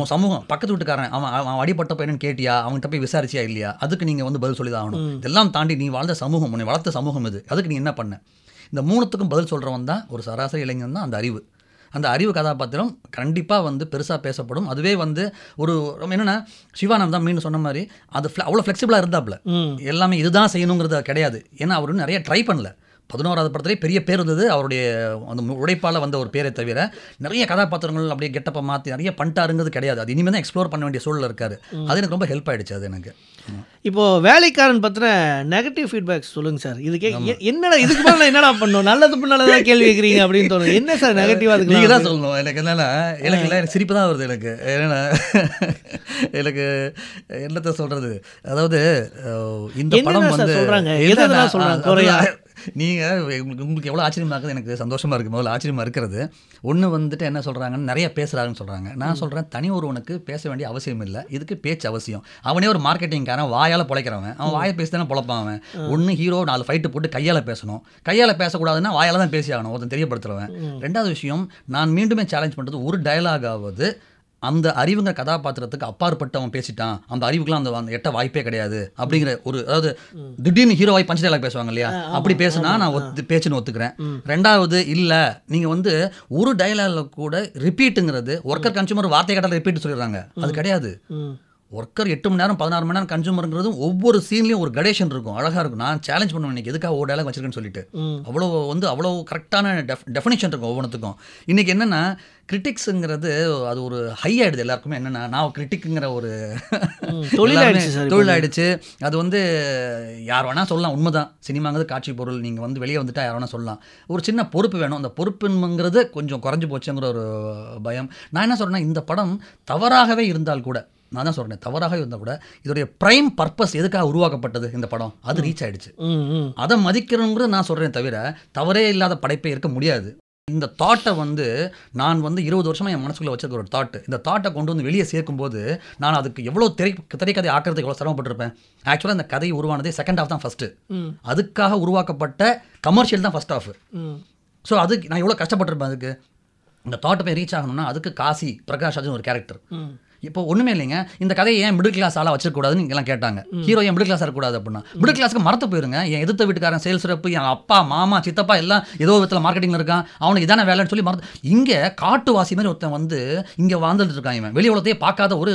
உன் சமூகம் பக்கத்து வீட்டுக்காரன் அவன் அடிப்பட்டப்ப என்னன்னு கேட்டியா, அவங்ககிட்ட போய் விசாரிச்சியா இல்லையா, அதுக்கு நீங்கள் வந்து பதில் சொல்லி தான் ஆகணும். இதெல்லாம் தாண்டி நீ வாழ்ந்த சமூகம், உன்னை வளர்த்த சமூகம் இது, அதுக்கு நீ என்ன பண்ண. இந்த மூணுத்துக்கும் பதில் சொல்கிறவன் தான் ஒரு சராசரி இளைஞன் தான். அந்த அறிவு, அந்த அறிவு கதாபாத்திரம் கண்டிப்பாக வந்து பெருசாக பேசப்படும். அதுவே வந்து ஒரு என்னென்னா சிவானந்த் தான் மீன் சொன்ன மாதிரி அது அவ்வளோ ஃப்ளெக்சிபிளாக இருந்தாப்புல. எல்லாமே இதுதான் செய்யணுங்கிறது கிடையாது. ஏன்னா அவர் நிறைய ட்ரை பண்ணல. 11வது படத்துலேயே பெரிய பேர் இருந்தது அவருடைய அந்த உழைப்பால் வந்த ஒரு பேரை தவிர, நிறைய கதாபாத்திரங்கள் அப்படியே கெட்டப்பை மாற்றி நிறைய பண்ணிட்டாருங்கிறது கிடையாது. அது இனிமேல் தான் எக்ஸ்ப்ளோர் பண்ண வேண்டிய சூழல் இருக்காரு. அது எனக்கு ரொம்ப ஹெல்ப் ஆகிடுச்சு. அது எனக்கு இப்போது வேலைக்காரன் பற்றின நெகட்டிவ் ஃபீட்பேக்ஸ் சொல்லுங்கள் சார். இதுக்கே என்னடா இதுக்கு மேலே என்னடா பண்ணணும், நல்லது பண்ணால கேள்வி கேட்குறீங்க அப்படின்னு தோணும். என்ன சார் நெகட்டிவாக அதுக்கு நீங்கள் தான் சொல்லணும். எனக்கு என்னென்னா எனக்கு இல்லை, எனக்கு சிரிப்பு தான் வருது. எனக்கு என்னென்னா எனக்கு என்னத்தை சொல்கிறது, அதாவது இந்த படம் வந்து சொல்கிறாங்க நீங்கள் உங்களுக்கு எவ்வளோ ஆச்சரியமாக இருக்குது, எனக்கு சந்தோஷமாக இருக்குது. முதல்ல ஆச்சரியமாக இருக்கிறது ஒன்று வந்துட்டு என்ன சொல்கிறாங்கன்னு நிறைய பேசுகிறாங்கன்னு சொல்கிறாங்க. நான் சொல்கிறேன் தனி ஒருவனுக்கு பேச வேண்டிய அவசியம் இல்லை, இதுக்கு பேச்சு அவசியம். அவனே ஒரு மார்க்கெட்டிங்காரன், வாயால் பிழைக்கிறவன், அவன் வாயை பேசி தானே பிழைப்பான். அவன் ஒன்று ஹீரோ 4 ஃபைட்டு போட்டு கையால் பேசணும், கையால் பேசக்கூடாதுன்னா வாயால் தான் பேசி ஆகணும், ஒருத்தன் தெரியப்படுத்துறவன். ரெண்டாவது விஷயம் நான் மீண்டுமே சேலஞ்ச் பண்ணுறது, ஒரு டயலாகாவது அந்த அறிவுங்க கதாபாத்திரத்துக்கு அப்பாற்பட்டு அவன் பேசிட்டான், அந்த அறிவுக்குலாம் அந்த எட்ட வாய்ப்பே கிடையாது அப்படிங்கிற ஒரு, அதாவது திடீர்னு ஹீரோவாய் பஞ்ச் டயலாக் பேசுவாங்க இல்லையா, அப்படி பேசுனா நான் பேச்சுன்னு ஒத்துக்கிறேன். ரெண்டாவது இல்லை நீங்கள் வந்து ஒரு டயலாக கூட ரிப்பீட்டுங்கிறது, ஒர்க்கர் கன்சூமர் வார்த்தை கேட்டால் ரிப்பீட் சொல்லிடுறாங்க, அது கிடையாது. ஒர்க்கர் 8 மணி நேரம் 16 மணி நேரம் கன்சூமருங்கிறது ஒவ்வொரு சீன்லேயும் ஒரு கிரேடேஷன் இருக்கும், அழகாக இருக்கும். நான் சேலஞ்ச் பண்ணுவேன் இன்றைக்கி எதுக்காக ஒரு டயலாக் வச்சிருக்கேன்னு சொல்லிட்டு, அவ்வளோ வந்து அவ்வளோ கரெக்டான டெஃபினேஷன் இருக்கும் ஒவ்வொன்றுத்துக்கும். இன்றைக்கி என்னென்னா கிரிட்டிக்ஸுங்கிறது அது ஒரு ஹை ஆகிடுது எல்லாருக்குமே. என்னென்னா நான் கிரிட்டிக்குங்கிற ஒரு தொழிலாகிடுச்சு. அது வந்து யார் வேணால் சொல்லலாம், உண்மைதான். சினிமாங்கிறது காட்சி பொருள், நீங்கள் வந்து வெளியே வந்துட்டால் யார் வேணால் சொல்லலாம். ஒரு சின்ன பொறுப்பு வேணும், அந்த பொறுப்புங்கிறது கொஞ்சம் குறைஞ்சி போச்சுங்கிற ஒரு பயம். நான் என்ன சொல்கிறேன்னா, இந்த படம் தவறாகவே இருந்தால் கூட, நான் தான் சொல்கிறேன் தவறாக இருந்தால் கூட, இதோடைய ப்ரைம் பர்பஸ் எதுக்காக உருவாக்கப்பட்டது இந்த படம், அது ரீச் ஆகிடுச்சு, அதை மதிக்கிறோங்கிறது நான் சொல்கிறேன். தவிர தவறே இல்லாத படைப்பே இருக்க முடியாது. இந்த தாட்டை வந்து நான் வந்து 20 வருஷமாக என் மனசுக்குள்ளே வச்சிருக்கிற ஒரு தாட்டு, இந்த தாட்டை கொண்டு வந்து வெளியே சேர்க்கும்போது நான் அதுக்கு எவ்வளோ திரைக்கதை ஆக்கிறதுக்கு எவ்வளோ சிரமப்பட்டிருப்பேன். ஆக்சுவலாக இந்த கதை உருவானதே செகண்ட் ஹாஃப் தான் ஃபஸ்ட்டு, அதுக்காக உருவாக்கப்பட்ட கமர்ஷியல் தான் ஃபஸ்ட் ஹாஃப். ஸோ அதுக்கு நான் எவ்வளோ கஷ்டப்பட்டிருப்பேன். அதுக்கு இந்த தாட்டை போய் ரீச் ஆகணும்னா அதுக்கு காசி பிரகாஷ் ராஜன் ஒரு கேரக்டர். இப்போ ஒன்றுமே இல்லைங்க, இந்த கதையை ஏன் மிடில் கிளாஸ் ஆளாக வச்சிருக்கூடாதுன்னு நீங்கள்லாம் கேட்டாங்க, ஹீரோ ஏன் மிடில் கிளாஸாக இருக்கக்கூடாது அப்படின்னா. மிடில் கிளாஸுக்கு மறந்து போயிருங்க. என் எதிர்த்த வீட்டுக்காரன் சேல்ஸ் ரப்பு, என் அப்பா, மாமா, சித்தப்பா எல்லாம் ஏதோ விதத்தில் மார்க்கெட்டிங்கில் இருக்கான், அவனுக்கு இதான வேலைன்னு சொல்லி மறந்து. இங்கே காட்டுவாசி மாதிரி ஒருத்தன் வந்து இங்கே வாழ்ந்துட்டு இருக்கான். இவன் வெளி உலகத்தையே பார்க்காத ஒரு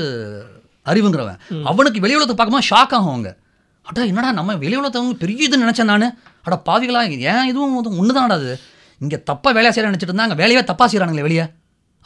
அறிவுங்கிறவன், அவனுக்கு வெளி உலகத்தை பார்க்கும்போது ஷாக் ஆகும். அவங்க அட்டா என்னடா நம்ம வெளி உலகத்தவங்க பெரிய இதுன்னு நினச்சேன் நான். அட பாவிகளா, ஏன் இதுவும் ஒன்று தான் அது, இங்கே தப்பாக வேலையாக செய்ய நினச்சிட்டு இருந்தா அங்கே வேலையாக தப்பாக செய்கிறானுங்களே வெளியே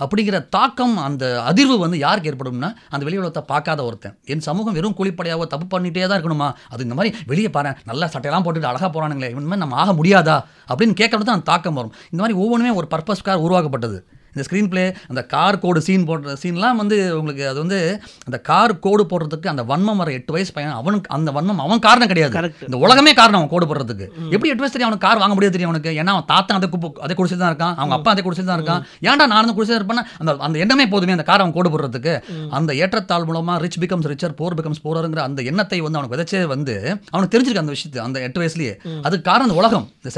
அப்படிங்கிற தாக்கம், அந்த அதிர்வு வந்து யாருக்கு ஏற்படும்னா அந்த வெளி உலகத்தை பார்க்காத ஒருத்தன். என் சமூகம் வெறும் கூலிப்படையாவோ தப்பு பண்ணிகிட்டே தான் இருக்கணுமா, அது இந்த மாதிரி வெளியே பாரு நல்லா சட்டையெல்லாம் போட்டுட்டு அழகாக போகிறானுங்களே, இவன் மாதிரி நம்ம ஆக முடியாதா அப்படின்னு கேட்கறது தான் அந்த தாக்கம் வரும். இந்த மாதிரி ஒவ்வொன்றுமே ஒரு பர்பஸ்க்காக உருவாக்கப்பட்டது. இந்த ஸ்க்ரீன் பிளே அந்த கார் கோடு சீன் போடுற சீன்லாம் வந்து உங்களுக்கு அது வந்து அந்த கார் கோடு போடுறதுக்கு அந்த வன்மம் வர 8 வயசு பையன் அவனுக்கு அந்த வன்மம் அவன் காரணம் கிடையாது. இந்த உலகமே காரணம் அவன் கோடு போடுறதுக்கு. எப்படி 8 வயசு தெரியும் அவனுக்கு கார் வாங்க முடியாது தெரியும் அவனுக்கு. ஏன்னா அவன் தாத்தா அதை குடிச்சு தான் இருக்கான், அவங்க அப்பா அதை குடிச்சு தான் இருக்கான். ஏன்டா நானும் குடிச்சு இருப்பேன்னா அந்த அந்த எண்ணமே போதுமே அந்த கார் அவன் கோடு போடுறதுக்கு. அந்த ஏற்றத்தாழ் மூலமா rich becomes richer poor becomes போரங்கிற அந்த எண்ணத்தை வந்து அவனுக்கு விதைச்சே வந்து அவனுக்கு தெரிஞ்சிருக்க அந்த விஷயத்தை அந்த 8 வயசுலேயே. அதுக்கு காரணம் அந்த உலகம், இந்த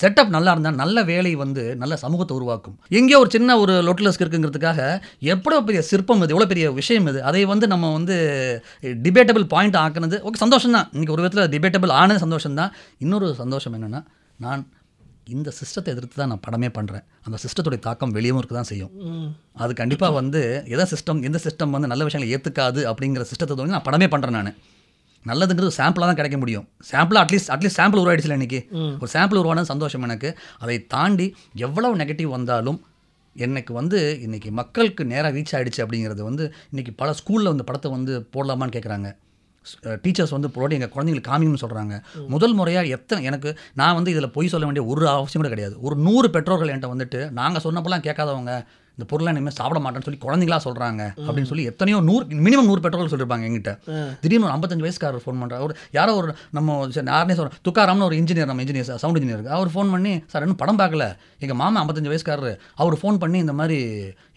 செட்டப் நல்லா இருந்தால் நல்ல வேலை வந்து நல்ல சமூகத்தை உருவாக்கும். எங்கேயோ ஒரு சின்ன ஒரு லொட்டலஸ்க்கு இருக்குங்கிறதுக்காக எவ்வளோ பெரிய சிற்பம் இது, எவ்வளோ பெரிய விஷயம் இது, அதை வந்து நம்ம வந்து டிபேட்டபிள் பாயிண்ட் ஆக்குனது ஓகே சந்தோஷம் தான். இன்றைக்கி ஒரு விதத்தில் டிபேட்டபிள் ஆனது சந்தோஷம் தான். இன்னொரு சந்தோஷம் என்னென்னா நான் இந்த சிஸ்டத்தை எதிர்த்து தான் நான் படமே பண்ணுறேன். அந்த சிஸ்டத்துடைய தாக்கம் வெளியவும் இருக்க தான் செய்யும். அது கண்டிப்பாக வந்து எதை சிஸ்டம் எந்த சிஸ்டம் வந்து நல்ல விஷயங்களை ஏற்றுக்காது அப்படிங்கிற சிஸ்டத்தை தோணி நான் படமே பண்ணுறேன். நான் நல்லதுங்கிறது சாம்பிளாக தான் கிடைக்க முடியும். சாம்பிளாக அட்லீஸ்ட் சாம்பிள் உருவாயிடுச்சுல இன்றைக்கி ஒரு சாம்பிள் உருவானது சந்தோஷம் எனக்கு. அதை தாண்டி எவ்வளோ நெகட்டிவ் வந்தாலும் எனக்கு வந்து இன்றைக்கி மக்களுக்கு நேராக ரீச் ஆகிடுச்சு அப்படிங்கிறது வந்து இன்றைக்கி பல ஸ்கூலில் வந்து படத்தை வந்து போடலாமான்னு கேட்குறாங்க. டீச்சர்ஸ் வந்து போட்டு எங்கள் குழந்தைங்களுக்கு காமிக்கணும்னு சொல்கிறாங்க. முதல் முறையாக எத்தனை எனக்கு நான் வந்து இதில் பொய் சொல்ல வேண்டிய ஒரு அவசியம் கூட கிடையாது. ஒரு 100 பெற்றோர்கள் என்கிட்ட வந்துட்டு நாங்கள் சொன்னப்பெல்லாம் கேட்காதவங்க இந்த பொருளை இனிமேல் சாப்பிட மாட்டேன்னு சொல்லி குழந்தைங்களா சொல்கிறாங்க அப்படின்னு சொல்லி எத்தனையோ 100 மினிமம் 100 பெட்ரோல் சொல்லியிருப்பாங்க எங்கிட்ட. திடீர்னு ஒரு 55 வயசுக்காரர் ஃபோன் பண்ணுறாரு. ஒரு யாரோ ஒரு நம்ம யாருனே சொல்கிறோம் துக்காராம்னு ஒரு இன்ஜினியர், நம்ம இன்ஜினியர் சவுண்ட் இன்ஜினியருக்கு அவர் ஃபோன் பண்ணி சார் இன்னும் படம் பார்க்கல எங்கள் மாமா 55 வயசுக்காரர் அவர் ஃபோன் பண்ணி இந்த மாதிரி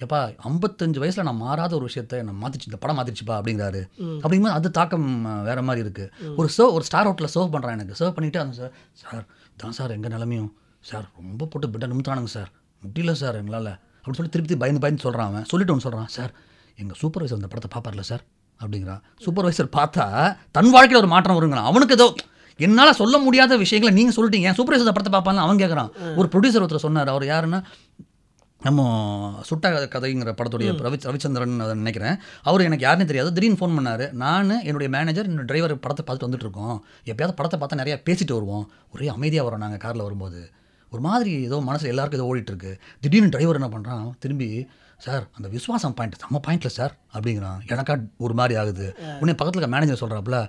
எப்பா 55 வயசில் நான் மாறாத ஒரு விஷயத்தை நான் மாற்றிச்சு இந்த படம் மாற்றிச்சுப்பா அப்படிங்கிறாரு. அப்படிங்கும்போது அது தாக்கம் வேறு மாதிரி இருக்குது. ஒரு ஸ்டார் ஹோட்டலில் சர்வ் பண்ணுறான். எனக்கு சர்வ் பண்ணிவிட்டு அந்த சார் சார் தான் சார் எங்கள் நிலமையும் சார் ரொம்ப போட்டு பெட்டை நிமித்தானுங்க சார் முடியல சார் எங்களால் அப்படின்னு சொல்லி திருப்பி பயந்து சொல்கிறான். அவன் சொல்லிட்டு ஒன்று சொல்கிறான் சார் எங்கள் சூப்பர்வைசர் அந்த படத்தை பார்ப்பார்ல சார் அப்படிங்கிறான். சூப்பர்வைசர் பார்த்தா தன் வாழ்க்கையில் ஒரு மாற்றம் வருங்கிறான். அவனுக்கு ஏதோ என்னால் சொல்ல முடியாத விஷயங்களை நீங்கள் சொல்லிட்டீங்க என் சூப்பர்வைசர் அந்த படத்தை பார்ப்பான்னு அவன் கேட்குறான். ஒரு ப்ரொடியூசர் ஒருத்தர் சொன்னார். அவர் யாருன்னா நம்ம சுட்ட கதைங்கிற படத்துடைய ரவிச்சந்திரன் அதை நினைக்கிறேன். அவர் எனக்கு யாருன்னு தெரியாது. திடீர்னு ஃபோன் பண்ணார். நான் என்னுடைய மேனேஜர் என்னோடய டிரைவர் படத்தை பார்த்துட்டு வந்துட்டுருக்கோம். எப்போயாவது படத்தை பார்த்தா நிறையா பேசிட்டு வருவோம். ஒரே அமைதியாக வரோம் நாங்கள் காரில் வரும்போது. ஒரு மாதிரி ஏதோ மனசில் எல்லாருக்கும் ஏதோ ஓடிட்டுருக்கு. திடீர்னு டிரைவர் என்ன பண்ணுறான் திரும்பி சார் அந்த விசுவாசம் பாயிண்ட் நம்ம பாயிண்டில் சார் அப்படிங்கிறான். எனக்கா ஒரு மாதிரி ஆகுது. உடனே பக்கத்தில் இருக்க மேனேஜர் சொல்கிறாப்புல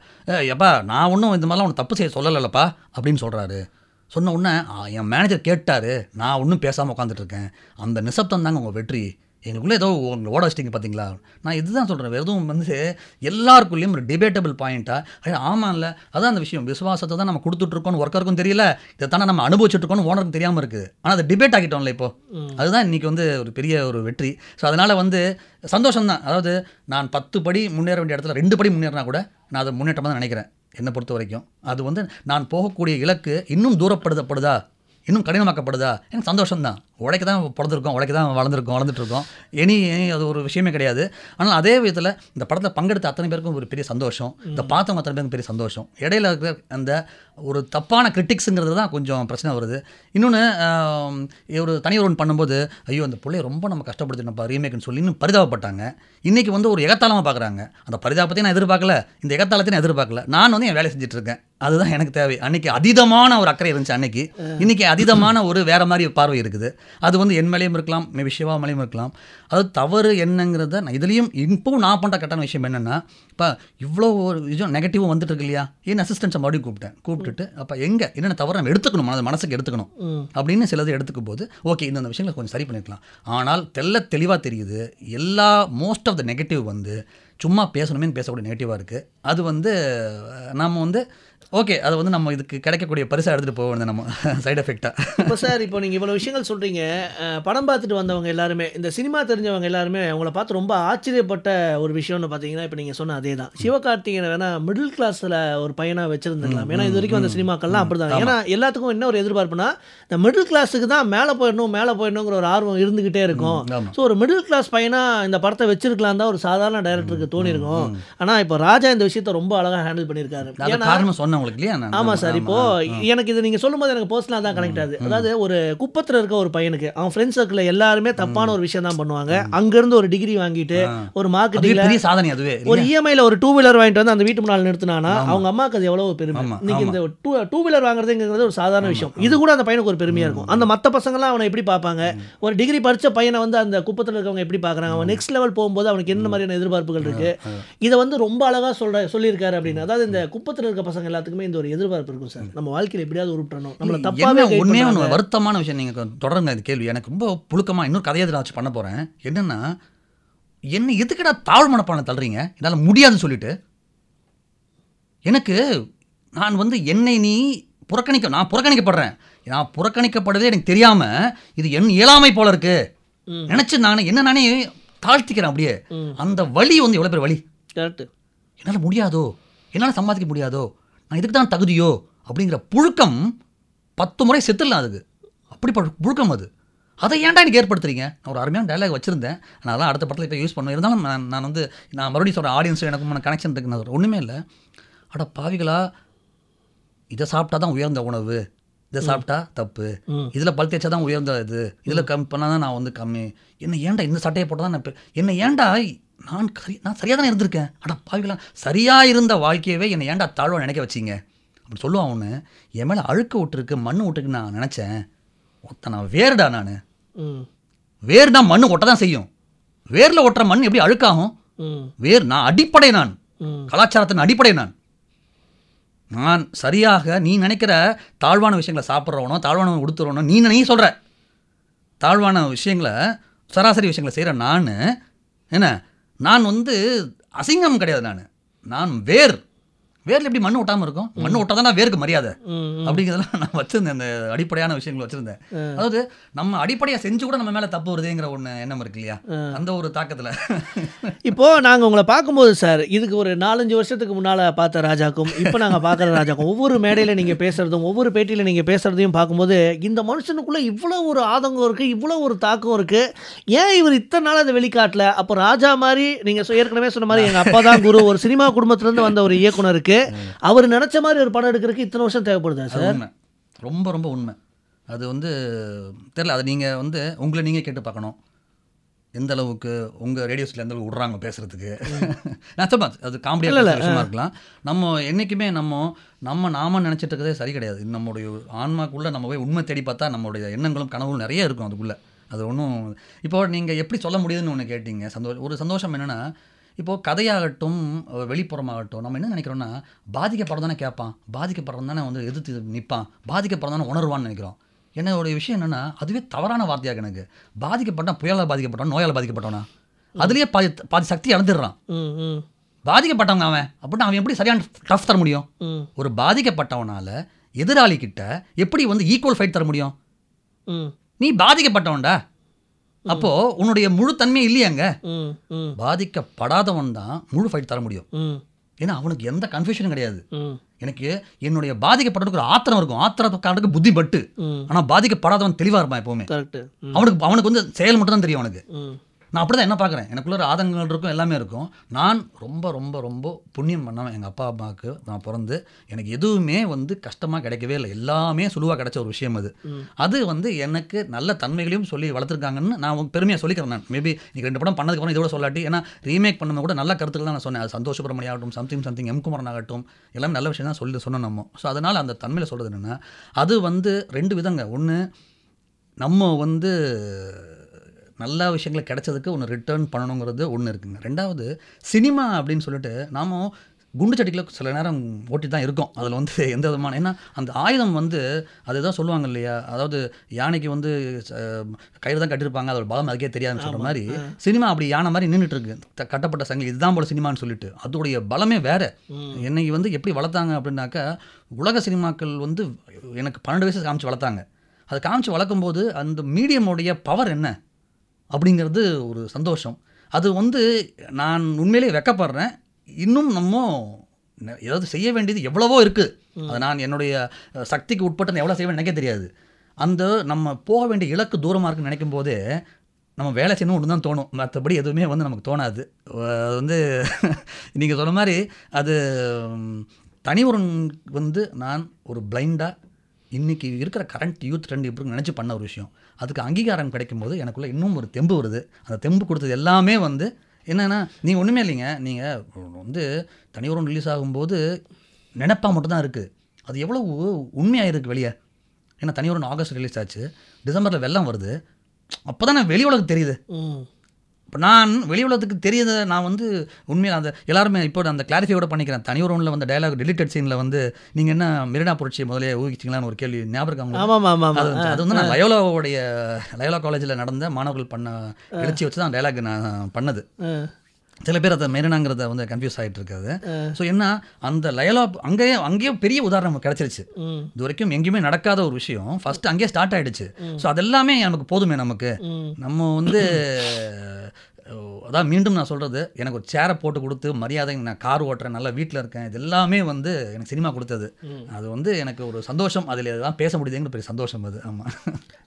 எப்பா நான் ஒன்றும் இந்த மாதிரிலாம் ஒன்று தப்பு செய்ய சொல்லலைப்பா அப்படின்னு சொல்கிறாரு. சொன்ன உடனே என் மேனேஜர் கேட்டார். நான் ஒன்றும் பேசாமல் உட்காந்துட்ருக்கேன். அந்த நிசப்தம் தாங்க உங்கள் வெற்றி. எங்களுக்குள்ளே ஏதோ ஓட வச்சிட்டிங்க பார்த்தீங்களா. நான் இதுதான் சொல்கிறேன். வெறும் வந்து எல்லாருக்குள்ளேயும் ஒரு டிபேட்டபிள் பாயிண்ட்டாக ஆமாம் இல்லை அதான் அந்த விஷயம் விசுவாசத்தை தான் நம்ம கொடுத்துட்ருக்கோம்னு ஒர்க்கருக்கும் தெரியல. இதை தானே நம்ம அனுபவிச்சுட்ருக்கோம்னு ஓனருக்கும் தெரியாமல் இருக்குது. ஆனால் அதை டிபேட் ஆகிட்டோம்ல இப்போது. அதுதான் இன்றைக்கி வந்து ஒரு பெரிய ஒரு வெற்றி. ஸோ அதனால் வந்து சந்தோஷம்தான். அதாவது நான் 10 படி முன்னேற வேண்டிய இடத்துல 2 படி முன்னேறினா கூட நான் அதை முன்னேற்றமாக தான் நினைக்கிறேன் என்னை பொறுத்த வரைக்கும். அது வந்து நான் போகக்கூடிய இலக்கு இன்னும் தூரப்படுத்தப்படுதா இன்னும் கடினமாக்கப்படுதா எனக்கு சந்தோஷம்தான். உழைக்க தான் பிறந்திருக்கோம், உழைக்க தான் வளர்ந்துருக்கோம். இனி அது ஒரு விஷயமே கிடையாது. ஆனால் அதே விதத்தில் இந்த படத்தில் பங்கெடுத்த அத்தனை பேருக்கும் ஒரு பெரிய சந்தோஷம், இந்த பார்த்தவங்க அத்தனை பேருக்கும் பெரிய சந்தோஷம். இடையில இருக்கிற அந்த ஒரு தப்பான கிரிட்டிக்ஸுங்கிறது தான் கொஞ்சம் பிரச்சனை வருது. இன்னொன்று ஒரு தனியொருவன் பண்ணும்போது ஐயோ அந்த பிள்ளையை ரொம்ப நம்ம கஷ்டப்படுத்தினப்பா ரீமேக்குன்னு சொல்லி இன்னும் பரிதாபப்பட்டாங்க. இன்றைக்கி வந்து ஒரு எகத்தாளமாக பார்க்குறாங்க. அந்த பரிதாபத்தையும் நான் எதிர்பார்க்கல, இந்த எகத்தாளத்தையும் எதிர்பார்க்கல. நான் வந்து என் வேலை செஞ்சுட்ருக்கேன். அதுதான் எனக்கு தேவை. அன்றைக்கி அதீதமான ஒரு அக்கறை இருந்துச்சு. இன்றைக்கி அதீதமான ஒரு வேறு மாதிரி பார்வை இருக்குது. அது வந்து என் மேலேயும் இருக்கலாம், மேபி சிவா மேலேயும் இருக்கலாம். அது தவறு என்னங்கிறத நான் இதுலேயும் இப்போவும் நான் பண்ணுற கட்டான விஷயம் என்னென்னா இப்போ இவ்வளோ ஒரு விஷயம் நெகட்டிவும் வந்துட்டு இருக்கு இல்லையா. என் அசிஸ்டன்ஸை மறுபடியும் கூப்பிட்டுட்டு அப்போ எங்கே என்னென்ன தவறு நம்ம எடுத்துக்கணும், அது மனசுக்கு எடுத்துக்கணும் அப்படின்னு சிலது எடுத்துக்கும் போது ஓகே இந்த விஷயங்களை கொஞ்சம் சரி பண்ணிக்கலாம். ஆனால் தெளிவாக தெரியுது எல்லா மோஸ்ட் ஆஃப் த நெகட்டிவ் வந்து சும்மா பேசணுமேனு பேசக்கூடிய நெகட்டிவாக இருக்குது. அது வந்து நாம் வந்து ஓகே அதை வந்து நம்ம இதுக்கு கிடைக்கக்கூடிய பரிசாக எடுத்துகிட்டு போக வேண்டியது நம்ம சைட் எஃபெக்டாக. இப்போ சார் இப்போ நீங்கள் இவ்வளோ விஷயங்கள் சொல்கிறீங்க. படம் பார்த்துட்டு வந்தவங்க எல்லாருமே இந்த சினிமா தெரிஞ்சவங்க எல்லாருமே அவங்கள பார்த்து ரொம்ப ஆச்சரியப்பட்ட ஒரு விஷயம்னு பார்த்தீங்கன்னா இப்போ நீங்கள் சொன்ன அதே தான். சிவகார்த்திகேயன் வேணால் மிடில் கிளாஸில் ஒரு பையனாக வச்சுருந்துருக்கலாம். ஏன்னா இது வரைக்கும் அந்த சினிமாக்கள்லாம் அப்படி தான். ஏன்னா எல்லாத்துக்கும் என்ன ஒரு எதிர்பார்ப்புனா இந்த மிடில் கிளாஸுக்கு தான் மேலே போயிடணுங்கிற ஒரு ஆர்வம் இருந்துக்கிட்டே இருக்கும். ஸோ ஒரு மிடில் கிளாஸ் பையனாக இந்த படத்தை வச்சுருக்கலாம் தான் ஒரு சாதாரண டைரக்டருக்கு தோணியிருக்கும். ஆனால் இப்போ ராஜா இந்த விஷயத்த ரொம்ப அழகாக ஹேண்டில் பண்ணியிருக்காரு. ஆமாம் சார். இப்போ எனக்கு இது நீங்கள் சொல்லும்போது எனக்கு பர்சனலாக தான் கனெக்ட் ஆகுது. அதாவது ஒரு குப்பத்தில் இருக்க ஒரு பையனுக்கு அவன் ஃப்ரெண்ட்ஸ் சர்க்கிளில் எல்லாருமே தப்பான ஒரு விஷயம் தான் பண்ணுவாங்க. அங்கேருந்து ஒரு டிகிரி வாங்கிட்டு ஒரு மார்க்கெட்டிங் சாதனை அதுவே ஒரு இஎம்ஐயில் ஒரு 2 வீலர் வாங்கிட்டு வந்து அந்த வீட்டு முன்னால் நிறுத்தினானா அவங்க அம்மாவுக்கு அது எவ்வளோ பெருமை. இன்னைக்கு இந்த 2 வீலர் வாங்குறதுங்கிறது ஒரு சாதாரண விஷயம். இது கூட அந்த பையனுக்கு ஒரு பெருமையாக இருக்கும். அந்த மற்ற பசங்களாம் அவனை எப்படி பார்ப்பாங்க, ஒரு டிகிரி படித்த பையனை வந்து அந்த குப்பத்தில் இருக்கவங்க எப்படி பார்க்குறாங்க, அவன் நெக்ஸ்ட் லெவல் போகும்போது அவனுக்கு என்ன மாதிரியான எதிர்பார்ப்புகள் இருக்குது. இதை வந்து ரொம்ப அழகாக சொல்லியிருக்காரு அப்படின்னா, அதாவது இந்த குப்பத்தில் இருக்க பசங்க எல்லாத்துக்குமே இந்த ஒரு எதிர்பார்ப்பு இருக்கும் சார், நம்ம வாழ்க்கையில் எப்படியாவது உருட்டணும், நம்மளை தப்பாகவே உண்மையான வருத்தமான விஷயம். நீங்கள் தொடருங்க இந்த கேள்வி. எனக்கு ரொம்ப புழுக்கமாக இன்னொரு கதையை நான் பண்ண போகிறேன். என்னென்னா, என்ன எதுக்கடா தாழ் மனப்பானை தள்ளுறீங்க, என்னால் முடியாதுன்னு சொல்லிட்டு. எனக்கு நான் வந்து என்னை நீ புறக்கணிக்க, நான் புறக்கணிக்கப்படுறேன், நான் புறக்கணிக்கப்படுறதே எனக்கு தெரியாமல் இது என் இயலாமை போல இருக்குது நினச்சி நான் என்ன நானே தாழ்த்திக்கிறேன். அப்படியே அந்த வழி வந்து எவ்வளோ பேர் வழி, கரெக்டு, என்னால் முடியாதோ, என்னால் சம்பாதிக்க முடியாதோ, நான் இதுக்கு தான் தகுதியோ அப்படிங்கிற புழுக்கம் 10 முறை செத்துடலாம் அதுக்கு. அப்படி புழுக்கம் அது. அதை ஏன்டா எனக்கு ஏற்படுத்துறீங்க? நான் ஒரு அருமையான டைலாக் வச்சுருந்தேன், நான் அதெல்லாம் அடுத்த படத்தில் இப்போ யூஸ் பண்ணுவேன். இருந்தாலும் நான் வந்து நான் மறுபடியும் சொல்கிறேன், ஆடியன்ஸும் எனக்குமான கனெக்ஷன் இருக்குன்னு ஒரு ஒன்றுமே இல்லை. அட பாவிகளா, இதை சாப்பிட்டா தான் உயர்ந்த உணவு, இதை சாப்பிட்டா தப்பு, இதில் பல் தேய்ச்சா தான் உயர்ந்த இது, இதில் கம் பண்ணால் தான் நான் வந்து கம்மி, என்ன ஏன்டா இந்த சட்டையை போட்டால் தான் நான் என்ன ஏன்டா நான் சரியாக தானே இருந்திருக்கேன். ஆனால் பாவிக்கலாம், சரியாக இருந்த வாழ்க்கையவே என்னை ஏன்டா தாழ்வாக நினைக்க வச்சிங்க அப்படி சொல்லுவான். அவனு என் மேலே அழுக்கு விட்டுருக்கு, மண் விட்டுருக்கு. நான் நினச்சேன், ஒத்த நான் வேர்டா, நான் வேர்னா மண் ஒட்ட தான் செய்யும். வேரில் ஒட்டுற மண் எப்படி அழுக்காகும்? வேர் நான் அடிப்படை, நான் கலாச்சாரத்தின் அடிப்படை. நான் சரியாக நீ நினைக்கிற தாழ்வான விஷயங்களை சாப்பிட்றவனோ, தாழ்வானவன் கொடுத்துறவனோ, நீ சொல்கிற தாழ்வான விஷயங்களை, சராசரி விஷயங்களை செய்கிற நான் என்ன, நான் வந்து அசிங்கம் கிடையாது. நான் வேரில் எப்படி மண் ஒட்டாமல் இருக்கும்? மண் ஒட்டால் தான் நான் வேருக்கு மரியாதை அப்படிங்கிறதெல்லாம் நான் வச்சுருந்தேன். இந்த அடிப்படையான விஷயங்களை வச்சுருந்தேன். அதாவது நம்ம அடிப்படையாக செஞ்சு கூட நம்ம மேலே தப்பு வருதுங்கிற ஒன்று எண்ணம் இருக்கு இல்லையா, அந்த ஒரு தாக்கத்தில். இப்போது நாங்கள் உங்களை பார்க்கும்போது சார், இதுக்கு ஒரு 4-5 வருஷத்துக்கு முன்னால் பார்த்த ராஜாக்கும் இப்போ நாங்கள் பார்க்குற ராஜாக்கும் ஒவ்வொரு மேடையில் நீங்கள் பேசுகிறதும் ஒவ்வொரு பேட்டியில் நீங்கள் பேசுகிறதையும் பார்க்கும்போது, இந்த மனுஷனுக்குள்ளே இவ்வளோ ஒரு ஆதங்கம் இருக்குது, இவ்வளோ ஒரு தாக்கம் இருக்குது, ஏன் இவர் இத்தனை நாள் அதை வெளிக்காட்டில்? அப்போ ராஜா மாதிரி நீங்கள் ஏற்கனவே சொன்ன மாதிரி எங்கள் அப்பா தான் குரு, ஒரு சினிமா குடும்பத்துலேருந்து வந்த ஒரு இயக்குனருக்கு அவர் நினைச்ச மாதிரி ஒரு படம் எடுக்கிறதுக்கு இத்தனை வருஷம் தேவைப்படுது சார். ரொம்ப ரொம்ப உண்மை. அது வந்து தெரியல, அது நீங்கள் வந்து உங்களை நீங்கள் கேட்டு பார்க்கணும், எந்த அளவுக்கு உங்கள் ரேடியோஸில் எந்த அளவுக்கு விட்றாங்க பேசுகிறதுக்கு. நான் சொல்லுவேன், அது காமெடியாக விஷயமா இருக்கலாம். நம்ம என்றைக்குமே நாம நினச்சிட்டு இருக்கிறதே சரி கிடையாது. நம்மளுடைய ஆன்மாக்குள்ளே நம்ம போய் உண்மை தேடி பார்த்தா நம்மளுடைய எண்ணங்களும் கனவுகளும் நிறைய இருக்கும் அதுக்குள்ளே. அது ஒன்றும் இப்போ நீங்கள் எப்படி சொல்ல முடியுதுன்னு ஒன்று கேட்டிங்க. ஒரு சந்தோஷம் என்னென்னா, இப்போது கதையாகட்டும் வெளிப்புறமாகட்டும் நம்ம என்ன நினைக்கிறோன்னா, பாதிக்கப்படுறது தானே கேட்பான், பாதிக்கப்படுறது தானே வந்து எதிர்த்து நிற்பான், பாதிக்கப்படுறது தானே உணர்வான்னு நினைக்கிறோம். என்னோடைய விஷயம் என்னென்னா, அதுவே தவறான வார்த்தையாக எனக்கு. பாதிக்கப்பட்டான் புயலால் பாதிக்கப்பட்டான், நோயால் பாதிக்கப்பட்டானா, அதுலேயே பாதி சக்தி இழந்துடுறான். பாதிக்கப்பட்டவங்க அவன் அப்படின்னா அவன் எப்படி சரியான டஃப் தர முடியும்? ஒரு பாதிக்கப்பட்டவனால் எதிராளிக்கிட்ட எப்படி வந்து ஈக்குவல் ஃபைட் தர முடியும்? நீ பாதிக்கப்பட்டவன்டா, அப்போ உன்னுடைய முழு தன்மை இல்லையாங்க. பாதிக்கப்படாதவன் தான் முழு ஃபைட் தர முடியும். ஏன்னா அவனுக்கு எந்த கன்ஃபியூஷனும் கிடையாது. எனக்கு என்னுடைய பாதிக்கப்பட்டதுக்கு ஒரு ஆத்திரம் இருக்கும், ஆத்திரத்துக்காரனுக்கு புத்தி பட்டு. ஆனால் பாதிக்கப்படாதவன் தெளிவாக இருப்பான் எப்போவுமே. அவனுக்கு வந்து செயல் மட்டும் தான் தெரியும் அவனுக்கு. நான் அப்படி தான் என்ன பார்க்குறேன், எனக்குள்ள ஒரு ஆதங்கங்கள் இருக்கும், எல்லாமே இருக்கும். நான் ரொம்ப ரொம்ப ரொம்ப புண்ணியம் பண்ணவன். எங்கள் அப்பா அம்மாவுக்கு நான் பிறந்து எனக்கு எதுவுமே வந்து கஷ்டமாக கிடைக்கவே இல்லை. எல்லாமே சுலுவாக கிடைச்ச ஒரு விஷயம் அது. அது வந்து எனக்கு நல்ல தன்மைகளையும் சொல்லி வளர்த்துருக்காங்கன்னு நான் பெருமையாக சொல்லிக்கிறேன். நான் மேபி நீங்கள் 2 படம் பண்ணதுக்கப்புறம் இதோட சொல்லாட்டி, ஏன்னா ரீமேக் பண்ண கூட நல்ல கருத்துக்கள் தான் நான் சொன்னேன். சந்தோஷ் சுப்ரமணியம் ஆகட்டும், சம்திங் எம்குமரன் ஆகட்டும், எல்லாமே நல்ல விஷயம் தான் சொல்லி சொன்னோம் நம்ம. ஸோ அதனால் அந்த தன்மையில் சொல்கிறது என்னென்னா, அது வந்து 2 விதங்க. ஒன்று, நம்ம வந்து நல்ல விஷயங்களை கிடைச்சதுக்கு ஒன்று ரிட்டர்ன் பண்ணணுங்கிறது ஒன்று இருக்குங்க. 2வது, சினிமா அப்படின்னு சொல்லிட்டு நாம் குண்டு சட்டிக்கில் சில நேரம் ஓட்டி தான் இருக்கோம். அதில் வந்து எந்த விதமான, ஏன்னா அந்த ஆயுதம் வந்து அதுதான் சொல்லுவாங்க இல்லையா, அதாவது யானைக்கு வந்து கயிறு தான் கட்டியிருப்பாங்க, அதோட பலம் அதுக்கே தெரியாதுன்னு சொல்கிற மாதிரி சினிமா அப்படி யானை மாதிரி நின்றுட்டு இருக்கு. கட்டப்பட்ட சங்கிலி இதுதான் போல் சினிமான்னு சொல்லிட்டு அதோடைய பலமே வேறு. என்னைக்கு வந்து எப்படி வளர்த்தாங்க அப்படின்னாக்கா, உலக சினிமாக்கள் வந்து எனக்கு 12 வயசு காமிச்சு வளர்த்தாங்க. அதை காமிச்சு வளர்க்கும்போது அந்த மீடியமுடைய பவர் என்ன அப்படிங்கிறது ஒரு சந்தோஷம். அது வந்து நான் உண்மையிலே வெக்கப்படுறேன். இன்னும் நம்ம ஏதாவது செய்ய வேண்டியது எவ்வளவோ இருக்குது. அது நான் என்னுடைய சக்திக்கு உட்பட்டு எவ்வளோ செய்வேன்னு நினைக்க தெரியாது. அந்த நம்ம போக வேண்டிய இலக்கு தூரமாக இருக்குன்னு நினைக்கும் போதே நம்ம வேலை செய்யணும் ஒன்று தான் தோணும், மற்றபடி எதுவுமே வந்து நமக்கு தோணாது. அது வந்து நீங்கள் சொன்ன மாதிரி அது தனி ஒரு வந்து நான் ஒரு பிளைண்டாக இன்றைக்கி இருக்கிற கரண்ட் யூத் ட்ரெண்ட் இப்படி நினச்சி பண்ண ஒரு விஷயம். அதுக்கு அங்கீகாரம் கிடைக்கும் போது எனக்குள்ளே இன்னும் ஒரு தெம்பு வருது. அந்த தெம்பு கொடுத்தது எல்லாமே வந்து என்னென்னா, நீங்கள் ஒன்றுமே இல்லைங்க, நீங்கள் வந்து தனியொரு ரிலீஸ் ஆகும்போது நினைப்பா மட்டும்தான் இருக்குது. அது எவ்வளோ உண்மையாக இருக்குது வெளியே. ஏன்னா தனியொரு ஆகஸ்ட் ரிலீஸ் ஆச்சு, டிசம்பரில் வெள்ளம் வருது. அப்போ தான் நான் வெளி உலகம் தெரியுது. நான் வெளி உலகத்துக்கு தெரியாத நான் வந்து உண்மையில அந்த எல்லாரும் இப்போ அந்த கிளாரிஃபையோட பண்ணிக்கிறேன். தனி ஒரு ஒன்றில் வந்து டயலாக் டெலிட்டட் சீனில் வந்து நீங்கள் என்ன மெரினா புரட்சியை முதலே ஊகிச்சிங்களான்னு ஒரு கேள்வி ஞாபகம். அது வந்து நான் லயோலாவோடைய லயோலா காலேஜில் நடந்த மாணவர்கள் பண்ண எழுச்சி வச்சு தான் டயலாக் நான் பண்ணது. சில பேர் அதை மெரினாங்கிறத வந்து கன்ஃபியூஸ் ஆகிட்டு இருக்காது. ஸோ என்ன அந்த லயலா அங்கேயே பெரிய உதாரணம் கிடச்சிருச்சு. இது வரைக்கும் எங்கேயுமே நடக்காத ஒரு விஷயம் ஃபஸ்ட்டு அங்கேயே ஸ்டார்ட் ஆகிடுச்சு. ஸோ அதெல்லாமே நமக்கு போதுமே. நம்ம வந்து அதான் மீண்டும் நான் சொல்கிறது, எனக்கு ஒரு சேரை போட்டு கொடுத்து மரியாதை, நான் கார் ஓட்டுறேன், நல்லா வீட்டில் இருக்கேன், இது எல்லாமே வந்து எனக்கு சினிமா கொடுத்தது. அது வந்து எனக்கு ஒரு சந்தோஷம், அதில் இதெல்லாம் பேச முடியுதுங்கிற பெரிய சந்தோஷம் அது. ஆமாம்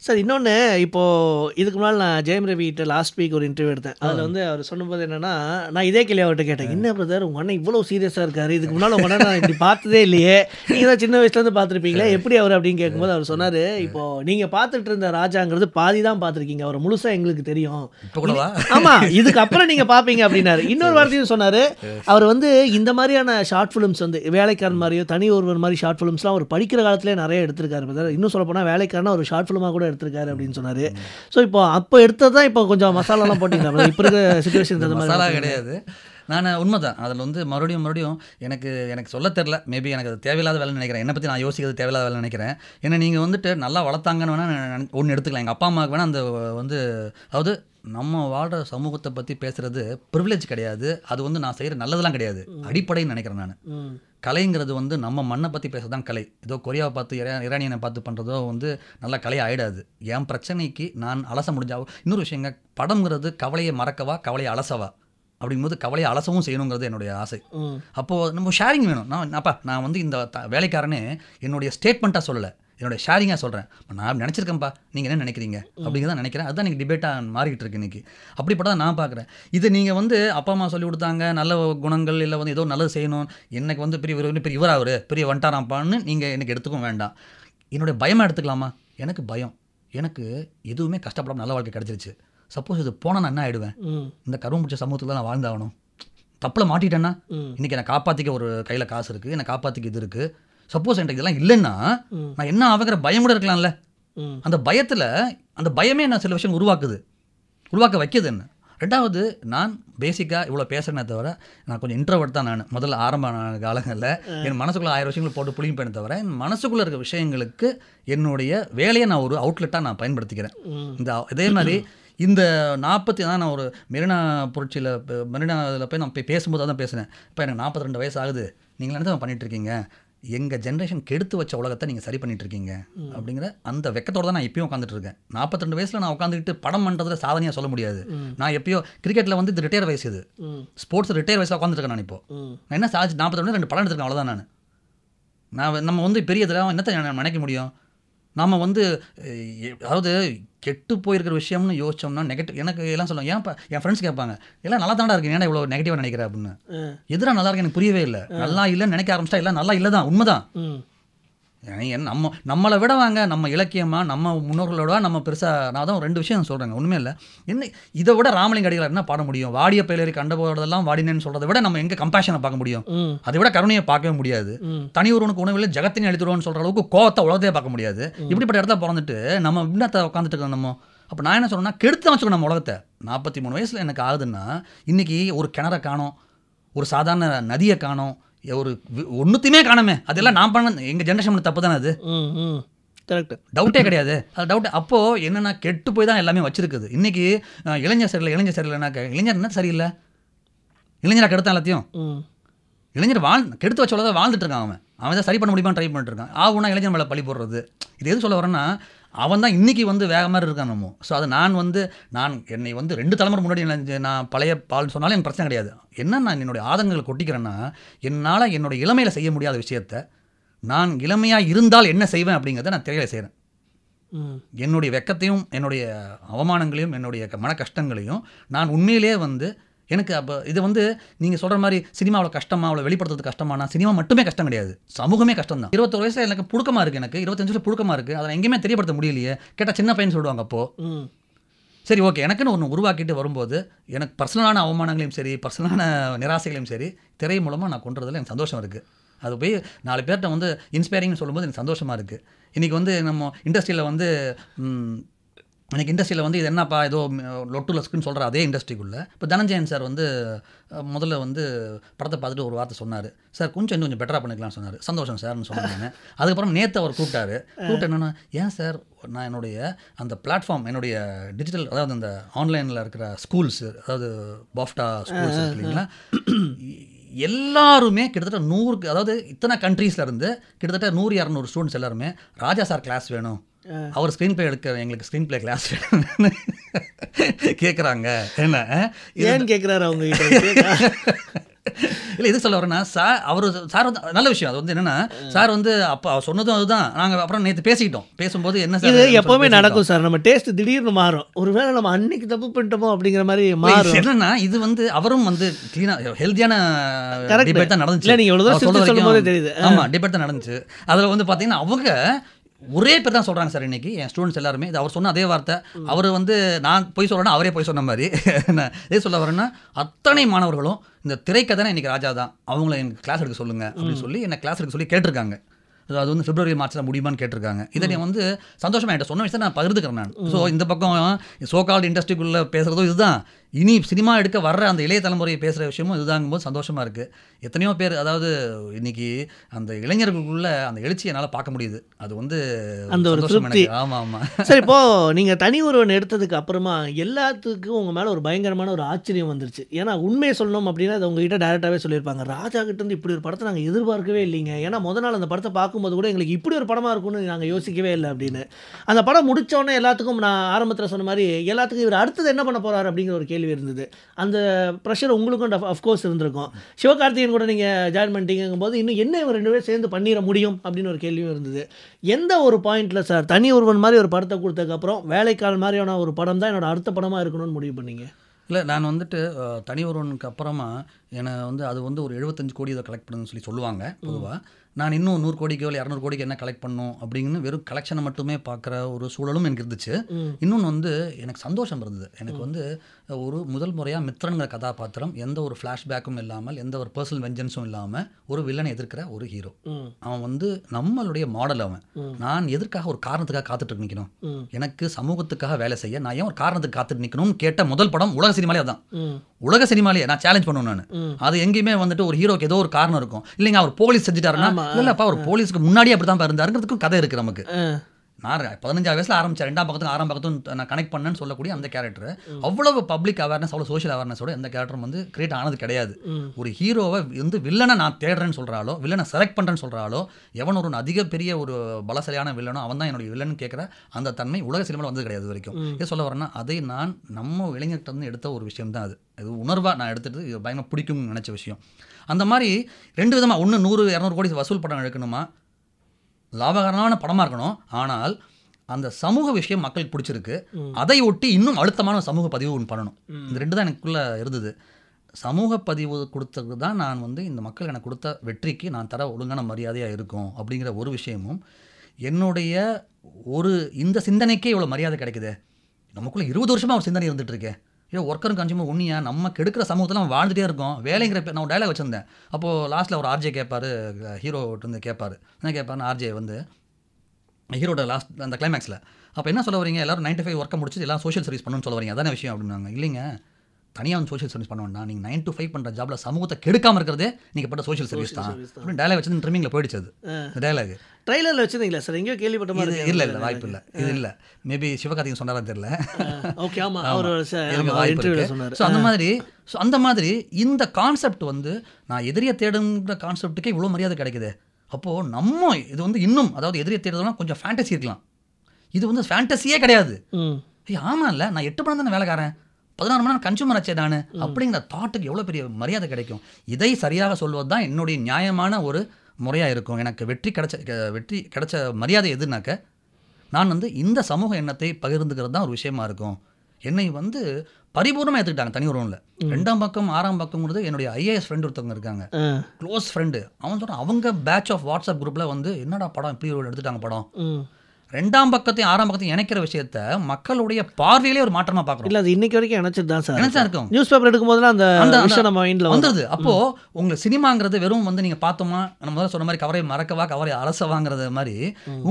சார், இன்னொன்று இப்போது இதுக்கு முன்னால் நான் ஜெயம் ரவிகிட்ட லாஸ்ட் வீக் ஒரு இன்டர்வியூ எடுத்தேன். அதில் வந்து அவர் சொன்னபோது என்னென்னா, நான் இதே கேள்வி அவர்கிட்ட கேட்டேன், என்ன பிரதர் உங்கள் அண்ணன் இவ்வளோ சீரியஸாக இருக்கார், இதுக்கு முன்னால் உங்கள் அண்ணன் நான் இப்படி பார்த்ததே இல்லையே, நீங்கள் தான் சின்ன வயசுலேருந்து பார்த்துருப்பீங்களே, எப்படி அவர் அப்படின்னு கேட்கும்போது அவர் சொன்னார், இப்போது நீங்கள் பார்த்துட்டு இருந்த ராஜாங்கிறது பாதி தான் பார்த்துருக்கீங்க, அவர் முழுசாக எங்களுக்கு தெரியும். ஆமாம், இதுக்கு அப்புறம் நீங்க பாப்பீங்க அப்படின்னாரு. இன்னொரு வார்த்தையும் சொன்னாரு அவர் வந்து, இந்த மாதிரியான ஷார்ட் ஃபிலிம்ஸ் வந்து வேலைக்காரன் மாதிரியோ தனி ஒருவர் மாதிரி ஷார்ட் ஃபிலிம்ஸ்லாம் அவர் படிக்கிற காலத்திலே நிறைய எடுத்திருக்காரு. இன்னும் சொல்ல போனால் வேலைக்காரனா ஒரு ஷார்ட் ஃபிலிமாக கூட எடுத்திருக்காரு அப்படின்னு சொன்னாரு. ஸோ இப்போ அப்போ எடுத்ததான் இப்போ கொஞ்சம் மசாலாலாம் போட்டிருக்காரு. இப்போ இருக்கிற சுச்சுவேஷன் மசாலா கிடையாது. நான் உண்மைதான், அதில் வந்து மறுபடியும் எனக்கு சொல்ல தெரில, மேபி எனக்கு அது தேவையில்லாத வேலை நினைக்கிறேன், என்னை பற்றி நான் யோசிக்கிறது தேவையில்லாத வேலை நினைக்கிறேன். ஏன்னா நீங்கள் வந்துட்டு நல்லா வளர்த்தாங்கன்னு வேணால் ஒன்று எடுத்துக்கலாம். எங்கள் அப்பா அம்மாவுக்கு வேணால் அந்த வந்து அதாவது நம்ம வாழ்கிற சமூகத்தை பற்றி பேசுகிறது ப்ரிவிலேஜ் கிடையாது, அது வந்து நான் செய்கிற நல்லதெல்லாம் கிடையாது, அடிப்படைன்னு நினைக்கிறேன் நான். கலைங்கிறது வந்து நம்ம மண்ணை பற்றி பேசுறதான் கலை. ஏதோ கொரியாவை பார்த்து இரானியனை பார்த்து பண்ணுறதோ வந்து நல்லா கலை ஆகிடாது. என் பிரச்சனைக்கு நான் அலச முடிஞ்சாவோ. இன்னொரு விஷயங்க, படம்ங்கிறது கவலையை மறக்கவா கவலையை அலசவா அப்படிங்கும்போது கவலையை அலசவும் செய்யணுங்கிறது என்னுடைய ஆசை. அப்போது நம்ம ஷேரிங் வேணும். நான் வந்து இந்த வேலைக்காரனே என்னுடைய ஸ்டேட்மெண்ட்டாக சொல்லலை, என்னோடய ஷேரிங்காக சொல்கிறேன். இப்போ நான் நினச்சிருக்கேன்ப்பா, நீங்கள் என்ன நினைக்கிறீங்க அப்படிங்கிறத நினைக்கிறேன். அதுதான் நீங்கள் டிபேட்டாக மாறிக்கிட்டு இருக்கு இன்றைக்கி. அப்படிப்பட்ட தான் நான் பார்க்குறேன். இது நீங்கள் வந்து அப்பா அம்மா சொல்லி கொடுத்தாங்க, நல்ல குணங்கள் இல்லை வந்து ஏதோ நல்லது செய்யணும், எனக்கு வந்து பெரிய பெரிய இவராக ஒரு பெரிய வண்டாராம்ப்பான்னு நீங்கள் எனக்கு எடுத்துக்கும் வேண்டாம். என்னுடைய பயமாக எடுத்துக்கலாமா? எனக்கு பயம், எனக்கு எதுவுமே கஷ்டப்படாமல் நல்ல வாழ்க்கை கிடச்சிருச்சு. சப்போஸ் இது போனால் நான் என்ன ஆகிடுவேன்? இந்த கரும்பு பிடிச்ச சமூகத்தில் தான் நான் வாழ்ந்தாகணும். தப்பில் மாட்டிட்டேன்னா இன்றைக்கி என்னை காப்பாற்றிக்க ஒரு கையில் காசு இருக்குது, என்னை காப்பாற்றிக்க இது இருக்குது. சப்போஸ் எனக்கு இதெல்லாம் இல்லைன்னா நான் என்ன ஆகுற பயம் கூட இருக்கலாம்ல. அந்த பயத்தில் அந்த பயமே நான் சில விஷயம் உருவாக்க வைக்கிது என்ன. ரெண்டாவது, நான் பேசிக்காக இவ்வளோ பேசுகிறேனே தவிர நான் கொஞ்சம் இன்ட்ரோவர்ட் தான். நான் முதல்ல ஆரம்ப காலங்களில் என் மனசுக்குள்ளே 1000 விஷயங்களை போட்டு புளிப்பேனே தவிர என் மனசுக்குள்ளே இருக்க விஷயங்களுக்கு என்னுடைய வேலையை நான் ஒரு அவுட்லெட்டாக நான் பயன்படுத்திக்கிறேன். இதே மாதிரி இந்த 40 தான் நான் ஒரு மெரினா புரட்சியில் மெரினா இதில் போய் நான் போய் பேசும்போது தான் பேசுகிறேன். இப்போ எனக்கு 42 வயசு ஆகுது, நீங்கள் என்ன பண்ணிகிட்ருக்கீங்க, எங்கள் ஜென்ரேஷன் கெடுத்து வச்ச உலகத்தை நீங்கள் சரி பண்ணிகிட்ருக்கீங்க அப்படிங்கிற அந்த வெக்கத்தோடு தான் நான் எப்பயும் உட்காந்துட்ருக்கேன். 42 வயசில் நான் உட்காந்துக்கிட்டு படம் பண்ணுறதுல சாதனையாக சொல்ல முடியாது. நான் எப்பயோ கிரிக்கெட்டில் வந்து இது ரிட்டையர் வயசு, இது ஸ்போர்ட்ஸ் ரிட்டையர் வயசாக உட்காந்துருக்கேன். நான் இப்போ நான் என்ன சாதிச்சு 42 2 படம் எடுத்துருக்கேன், அவ்வளோதான். நான் நம்ம வந்து பெரிய இதெல்லாம் என்னத்தை நினைக்க முடியும். நம்ம வந்து அதாவது கெட்டு போயிருக்கிற விஷயம்னு யோசிச்சோம்னா நெகட்டிவ் எனக்கு எல்லாம் சொல்லுவாங்க. ஏன்ப்பா என் ஃப்ரெண்ட்ஸ் கேட்பாங்க, எல்லாம் நல்லா தாண்டா இருக்கு, ஏன்னா இவ்வளோ நெகட்டிவாக நினைக்கிறேன் அப்படின்னு. எதிராக நல்லா இருக்கு, எனக்கு புரியவே இல்லை, நல்லா இல்லைன்னு நினைக்க ஆரம்பிச்சிட்டா எல்லாம் நல்லா இல்லை தான், உண்மைதான். நம்மளை விட வாங்க, நம்ம இலக்கியமாக நம்ம முன்னோர்களோட நம்ம பெருசாக நான் தான் 2 விஷயம் சொல்கிறேங்க. ஒன்றுமே இல்லை, என்ன இதை விட ராமலிங்க அடிகளார் என்ன பாட முடியும்? வாடிய பயிலறி கண்டபோதெல்லாம் வாடினேன்னு சொல்கிறத விட நம்ம எங்கே கம்பேஷனை பார்க்க முடியும்? அதை விட கருணையை பார்க்கவே முடியாது. தனி ஒருவனுக்கு உணவில் ஜகத்தினை எழுத்துடுவோன்னு சொல்கிற அளவுக்கு கோவத்தை உலகத்தையே பார்க்க முடியாது. இப்படிப்பட்ட இடத்துல பிறந்துட்டு நம்ம இன்னத்தை உட்காந்துட்டு இருக்கோம் நம்ம. அப்போ நான் என்ன சொல்கிறேன்னா, கெடுத்து வச்சுக்கணும் நம்ம உலகத்தை. 43 வயசில் எனக்கு ஆகுதுன்னா இன்றைக்கி ஒரு கிணறை காணோம், ஒரு சாதாரண நதியை காணோம், ஒரு ஒன்றுத்தையுமே காணமே. அதெல்லாம் நான் பண்ண எங்கள் ஜென்ரேஷன் தப்பு தானே, அது கரெக்ட், டவுட்டே கிடையாது. அது டவுட் அப்போது என்னென்னா கெட்டு போய் தான் எல்லாமே வச்சுருக்குது. இன்றைக்கி இளைஞர் சரியில்லை, இளைஞர் சரியில்லைன்னா இளைஞர் என்ன சரியில்லை? இளைஞராக கெடுத்தான் எல்லாத்தையும். இளைஞர் கெடுத்து வச்ச உலக வாழ்ந்துட்டு இருக்கான். அவன் தான் சரி பண்ண முடியுமா ட்ரை பண்ணிட்டு இருக்கான். ஆகுனா இளைஞர் மேலே பழி போடுறது. இது எது சொல்ல வரேன்னா, அவன் தான் இன்றைக்கி வந்து வேகமாக இருக்கான் நம்ம. ஸோ அது நான் என்னை வந்து 2 தலைமுறை முன்னாடி நான் பழைய பால் சொன்னாலும் எனக்கு பிரச்சனை கிடையாது. என்ன நான் என்னுடைய ஆதங்கங்களை கொட்டிக்கிறேன்னா, என்னால் என்னோடய இளமையில் செய்ய முடியாத விஷயத்தை நான் இளமையாக இருந்தால் என்ன செய்வேன் அப்படிங்கிறத நான் தெரியல செய்கிறேன். என்னுடைய வெக்கத்தையும் என்னுடைய அவமானங்களையும் என்னுடைய மன கஷ்டங்களையும் நான் உண்மையிலே வந்து எனக்கு அப்போ இது வந்து நீங்கள் சொல்கிற மாதிரி சினிமா அவ்வளோ கஷ்டமாக அவ்வளோ வெளிப்படுத்துறது கஷ்டமானா, சினிமா மட்டுமே கஷ்டம் கிடையாது, சமூகமே கஷ்டம் தான். 21 வயசில் எனக்கு புழுக்கமாக இருக்குது, எனக்கு 25 வயசில் புழுக்கமாக இருக்குது, அதை எங்கேயுமே தெரியப்படுத்த முடியலையே, கேட்டால் சின்ன பையன் சொல்லுவாங்க. அப்போது சரி, ஓகே, எனக்குன்னு ஒன்று உருவாக்கிட்டு வரும்போது எனக்கு பர்சனலான அவமானங்களையும் சரி பர்சனலான நிராசைகளையும் சரி திரை மூலமாக நான் கொண்டுறதுல எனக்கு சந்தோஷம் இருக்குது. அது போய் 4 பேர்கிட்ட வந்து இன்ஸ்பைரிங்னு சொல்லும்போது எனக்கு சந்தோஷமாக இருக்குது. இன்றைக்கி வந்து நம்ம இண்டஸ்ட்ரியில் வந்து I think industry வந்து இது என்னப்பா ஏதோ லொட்டுல ஸ்கிரீன் சொல்ற அதே இண்டஸ்ட்ரிக்குள்ள இப்ப தனஞ்சயன் சார் வந்து முதல்ல வந்து படத்தை பார்த்துட்டு ஒரு வார்த்தை சொன்னாரு சார் கொஞ்சம் பெட்டரா பண்ணிக்கலாம் சொன்னாரு சந்தோஷம் சார்னு சொன்னாங்க அதுக்கு அப்புறம் நேத்து அவர் கூப்பிட்டாரு என்னன்னா ஏன் சார் நான் என்னோட அந்த பிளாட்ஃபார்ம் என்னோட டிஜிட்டல் அதாவது அந்த ஆன்லைன்ல இருக்கிற ஸ்கூல்ஸ் அதாவது பாஃப்டா ஸ்கூல்ஸ் இருக்குங்களா எல்லாருமே கிட்டத்தட்ட 100 அதாவது இத்தனை கண்ட்ரீஸ்ல இருந்து கிட்டத்தட்ட 100 200 ஸ்டூடண்ட்ஸ் எல்லாரும் ராஜா சார் கிளாஸ் வேணும் Our screenplay எடுக்க எங்களுக்கு screenplay class கேக்குறாங்க என்ன ஏன் கேக்குறாரு அவங்க இல்ல இது சொல்ல வரேன்னா அவர் சார் வந்து நல்ல விஷயம் அது வந்து என்னன்னா சார் வந்து அப்ப சொன்னதும் அதுதான் நாங்க அப்புறம் நேத்து பேசிட்டோம் பேசும்போது என்ன சார் இது எப்பவுமே நடக்கும் சார் நம்ம டேஸ்ட் திடீர்னு மாறும் ஒருவேளை நம்ம அன்னைக்கு தப்பு பண்ணிட்டோமோ அப்படிங்கிற மாதிரி மாறும் என்னன்னா இது வந்து அவரும் வந்து க்ளீனா ஹெல்தியான டிபேட் தான் நடந்துச்சு இல்ல நீங்க எவ்வளவு சொல்லும்போது தெரியுது ஆமா டிபேட் தான் நடந்துச்சு அதுல வந்து பாத்தீங்கன்னா அவங்க ஒரே பேர் தான் சொல்கிறாங்க சார் இன்றைக்கி என் ஸ்டூடெண்ட்ஸ் எல்லாருமே இது அவர் சொன்ன அதே வார்த்தை அவர் வந்து நான் போய் சொல்கிறேன்னா அவரே போய் சொன்ன மாதிரி இதே சொல்ல வரேன்னா அத்தனை மாணவர்களும் இந்த திரைக்கதானே இன்றைக்கி ராஜா தான் அவங்கள எனக்கு கிளாஸ் எடுக்க சொல்லுங்கள் அப்படின்னு சொல்லி என்னை கிளாஸ் எடுக்க சொல்லி கேட்டிருக்காங்க அது வந்து பிப்ரவரி மார்ச்சில் முடியுமான்னு கேட்டிருக்காங்க இதை நீ வந்து சந்தோஷமாக என்கிட்ட சொன்ன விஷயத்தை நான் பகிர்ந்துக்கிறேன் நான் ஸோ இந்த பக்கம் சோகால்டு இண்டஸ்ட்ரிக்குள்ளே பேசுகிறதும் இதுதான் இனி சினிமா எடுக்க வர்ற அந்த இளைய தலைமுறையை பேசுகிற விஷயமும் இதுதாங்கும்போது சந்தோஷமாக இருக்குது எத்தனையோ பேர் அதாவது இன்றைக்கி அந்த இளைஞர்களுக்குள்ள அந்த எழுச்சியை என்னால் பார்க்க முடியுது அது வந்து அந்த ஒரு திருப்தி ஆமாம் ஆமாம் சரி இப்போது நீங்கள் தனி ஒருவன் எடுத்ததுக்கு அப்புறமா எல்லாத்துக்கும் உங்கள் மேலே ஒரு பயங்கரமான ஒரு ஆச்சரியம் வந்துருச்சு ஏன்னா உண்மையை சொல்லணும் அப்படின்னா அது உங்ககிட்ட டேரெக்டாகவே சொல்லியிருப்பாங்க ராஜா கிட்டேருந்து இப்படி ஒரு படத்தை நாங்கள் எதிர்பார்க்கவே இல்லைங்க ஏன்னா முதல் நாள் அந்த படத்தை பார்க்கும்போது கூட எங்களுக்கு இப்படி ஒரு படமாக இருக்கும்னு நாங்கள் யோசிக்கவே இல்லை அப்படின்னு அந்த படம் முடித்தோடனே எல்லாத்துக்கும் நான் ஆரம்பத்தில் சொன்ன மாதிரி எல்லாத்துக்கும் இவர் அடுத்தது என்ன பண்ண போகிறார் அப்படிங்கிற ஒரு இருந்தது அந்த பிரஷர் உங்களுக்கும் அஃப்கோர்ஸ் இருந்திருக்கும் சிவகார்த்திகேயன் கூட நீங்கள் ஜாயின் பண்ணிட்டீங்கும் போது இன்னும் என்ன இவங்க ரெண்டு பேரும் சேர்ந்து பண்ணிட முடியும் அப்படின்னு ஒரு கேள்வியும் இருந்தது எந்த ஒரு பாயிண்டில் சார் தனி ஒருவன் மாதிரி ஒரு படத்தை கொடுத்ததுக்கப்புறம் வேலைக்காரன் மாதிரியான ஒரு படம் தான் என்னோட அடுத்த படமாக இருக்கணும்னு முடிவு பண்ணிங்க இல்லை நான் வந்துட்டு தனி ஒருவனுக்கு அப்புறமா என்னை வந்து அது வந்து ஒரு 75 கோடி இதை கலெக்ட் பண்ணுன்னு சொல்லி சொல்லுவாங்க பொதுவாக நான் இன்னும் 100 கோடிக்கோ இல்லை 200 கோடிக்கு என்ன கலெக்ட் பண்ணணும் அப்படின்னு வெறும் கலெக்ஷனை மட்டுமே பார்க்குற ஒரு சூழலும் எனக்கு இருந்துச்சு இன்னொன்று வந்து எனக்கு சந்தோஷம் இருந்தது எனக்கு வந்து ஒரு முதல் முறையாக மித்ரன்கிற கதாபாத்திரம் எந்த ஒரு ஃப்ளாஷ்பேக்கும் இல்லாமல் எந்த ஒரு பர்சனல் வெஞ்சன்ஸும் இல்லாமல் ஒரு வில்லனை எதிர்க்கிற ஒரு ஹீரோ அவன் வந்து நம்மளுடைய மாடல் அவன் நான் எதற்காக ஒரு காரணத்துக்காக காத்துட்டு நிற்கணும் எனக்கு சமூகத்துக்காக வேலை செய்ய நான் ஏன் ஒரு காரணத்துக்கு காத்துட்டு நிற்கணும்னு கேட்ட முதல் படம் உலக சினிமாலே தான் உலக சினிமாலே நான் சேலஞ்ச் பண்ணுவேன் நான் அது எங்கேயுமே வந்துட்டு ஒரு ஹீரோக்கு ஏதோ ஒரு காரணம் இருக்கும் இல்லைங்க அவர் போலீஸ் செஞ்சுட்டாருன்னா இல்லப்பா ஒரு போலீஸ்க்கு முன்னாடி அப்படிதான் இருந்தாருங்கிறதுக்கும் கதை இருக்கு நமக்கு நான் 15 வயசுல ஆரம்பிச்சேன் 2ஆம் பக்கத்துக்கும் 6ஆம் பக்கத்துக்கும் நான் கனெக்ட் பண்ணேன்னு சொல்லக்கூடிய அந்த கேரக்டர் அவ்வளவு பப்ளிக் அவேர்னஸ் அவ்வளோ சோஷியல் அவேர்னஸோட எந்த கேரக்டரும் வந்து கிரியேட் ஆனது கிடையாது ஒரு ஹீரோவை வந்து வில்லனை நான் தேடுறேன்னு சொல்கிறாலோ வில்லனை செலக்ட் பண்ணுறேன்னு சொல்கிறாலோ எவன் ஒரு அதிக பெரிய ஒரு பலசலையான வில்லனோ அவன் தான் என்னுடைய வில்லன்னு கேட்குற அந்த தன்மை உலக சினிமாவில் வந்தது கிடையாது வரைக்கும் இது சொல்ல வரேன்னா அதை நான் நம்ம இளைஞர்கிட்ட வந்து எடுத்த ஒரு விஷயம் தான் அது அது உணர்வாக நான் எடுத்துகிட்டு இது பயங்கரமாக பிடிக்கும்னு நினச்ச விஷயம் அந்த மாதிரி ரெண்டு விதமாக ஒன்று 100-200 கோடி வசூல் படம் எடுக்கணுமா லாபகரமான படமாக இருக்கணும் ஆனால் அந்த சமூக விஷயம் மக்களுக்கு பிடிச்சிருக்கு அதை ஒட்டி இன்னும் அழுத்தமான சமூக பதிவு ஒன்று பண்ணணும் இந்த ரெண்டு தான் எனக்குள்ளே இருந்தது சமூக பதிவு கொடுத்தது தான் நான் வந்து இந்த மக்கள் எனக்கு கொடுத்த வெற்றிக்கு நான் தர ஒழுங்கான மரியாதையாக இருக்கும் அப்படிங்கிற ஒரு விஷயமும் என்னுடைய ஒரு இந்த சிந்தனைக்கே இவ்வளோ மரியாதை கிடைக்குது நமக்குள்ளே 20 வருஷமாக ஒரு சிந்தனை இருந்துகிட்ருக்கேன் ஏன் ஒர்க்கரும் கன்சியூமர் ஒன்றியா நம்ம கெடுக்கிற சமூகத்தில் நம்ம வாழ்ந்துகிட்டே இருக்கோம் வேலைங்கிற நான் ஒரு டைலாக் வச்சுருந்தேன் அப்போது லாஸ்ட்டில் ஒரு ஆர்ஜே கேட்பார் ஹீரோட்டு கேட்பார் என்ன கேட்பாருன்னு ஆர்ஜே வந்து ஹீரோட லாஸ்ட் அந்த கிளைமேக்ஸில் அப்போ என்ன சொல்ல வரீங்க எல்லோரும் 9 to 5 ஒர்க்கை முடிச்சு எல்லாம் சோஷியல் சர்வீஸ் பண்ணணும்னு சொல்ல வரீங்க அதான விஷயம் அப்படின்னாங்க இல்லைங்க தனியாக வந்து சோஷியல் சர்வீஸ் பண்ண வேண்டாம் நீங்கள் 9 to 5 பண்ணுற ஜாபில் சமூகத்தை கெடுக்காமல் இருக்கிறதே நீங்கள் பட்ட சோஷியல் சர்வீஸ் தான் அப்படின்னு டைலாக் வச்சு ட்ரிமிங்கில் போயிடுச்சது இந்த டைலாக் ட்ரைலரில் வச்சுருந்தீங்களா சார் எங்கேயோ கேள்விப்பட்ட மாதிரி இல்லை இல்லை வாய்ப்பு இல்லை இது இல்லை மேபி சிவகார்த்திகேயன் சொன்னாரா தெரியல ஓகே ஆமாம் எனக்கு வாய்ப்பு சொன்னார் ஸோ அந்த மாதிரி இந்த கான்செப்ட் வந்து நான் எதிரியை தேடுங்கிற கான்செப்ட்டுக்கே இவ்வளோ மரியாதை கிடைக்குது அப்போது நம்ம இது வந்து இன்னும் அதாவது எதிரியை தேடுறதுனா கொஞ்சம் ஃபேண்டசி இருக்கலாம் இது வந்து ஃபேண்டசியே கிடையாது ஆமாம் இல்லை நான் 8 படம் தானே வேலைக்காரன் 16 மணி நேரம் கன்சூமர் ஆச்சே நான் அப்படிங்கிற தாட்டுக்கு எவ்வளோ பெரிய மரியாதை கிடைக்கும் இதை சரியாக சொல்வது தான் என்னுடைய நியாயமான ஒரு முறையாக இருக்கும் எனக்கு வெற்றி கிடைச்ச மரியாதை எதுனாக்க நான் வந்து இந்த சமூக எண்ணத்தை பகிர்ந்துக்கிறது தான் ஒரு விஷயமா இருக்கும் என்னை வந்து பரிபூர்ணமாக எடுத்துக்கிட்டாங்க தனி ஒருவனில் 2ஆம் பக்கம் 6ஆம் பக்கம்ங்கிறது என்னுடைய ஐஏஎஸ் ஃப்ரெண்டு ஒருத்தவங்க இருக்காங்க க்ளோஸ் ஃப்ரெண்டு அவன் சொல்கிறான் அவங்க பேட்ச் ஆஃப் வாட்ஸ்அப் குரூப்பில் வந்து என்னடா படம் இப்படி எடுத்துட்டாங்க படம் ரெண்டாம் பக்கத்தையும் ஆறாம் பக்கத்தையும் இணைக்கிற விஷயத்தை மக்களுடைய பார்வையிலே ஒரு மாற்றமா பார்க்குறோம். இல்லை அது இன்னைக்கு வரைக்கும் இணைச்சது தான் சார். இணைச்சா இருக்கும். நியூஸ் பேப்பர் எடுக்கும்போதுலாம் அந்த விஷயம் நம்ம மைண்டில் வந்துடுது. அப்போது உங்களுக்கு சினிமாங்கிறது வெறும் வந்து நீங்கள் பார்த்தோம்னா நம்ம முதல்ல சொன்ன மாதிரி கவரை மறக்கவா கவரை அரசவாங்கிறது மாதிரி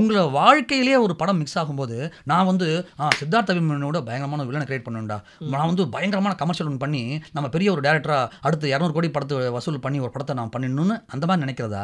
உங்களை வாழ்க்கையிலேயே ஒரு படம் மிக்ஸ் ஆகும்போது நான் வந்து சித்தார்த் அபிமன்யோட பயங்கரமான வில்லனை கிரியேட் பண்ணுவேன்டா, நான் வந்து பயங்கரமான கமர்ஷியல் ஒன்று பண்ணி நம்ம பெரிய ஒரு டேரக்டராக அடுத்து 200 கோடி படத்தை வசூல் பண்ணி ஒரு படத்தை நான் பண்ணிடணும்னு அந்த மாதிரி நினைக்கிறதா?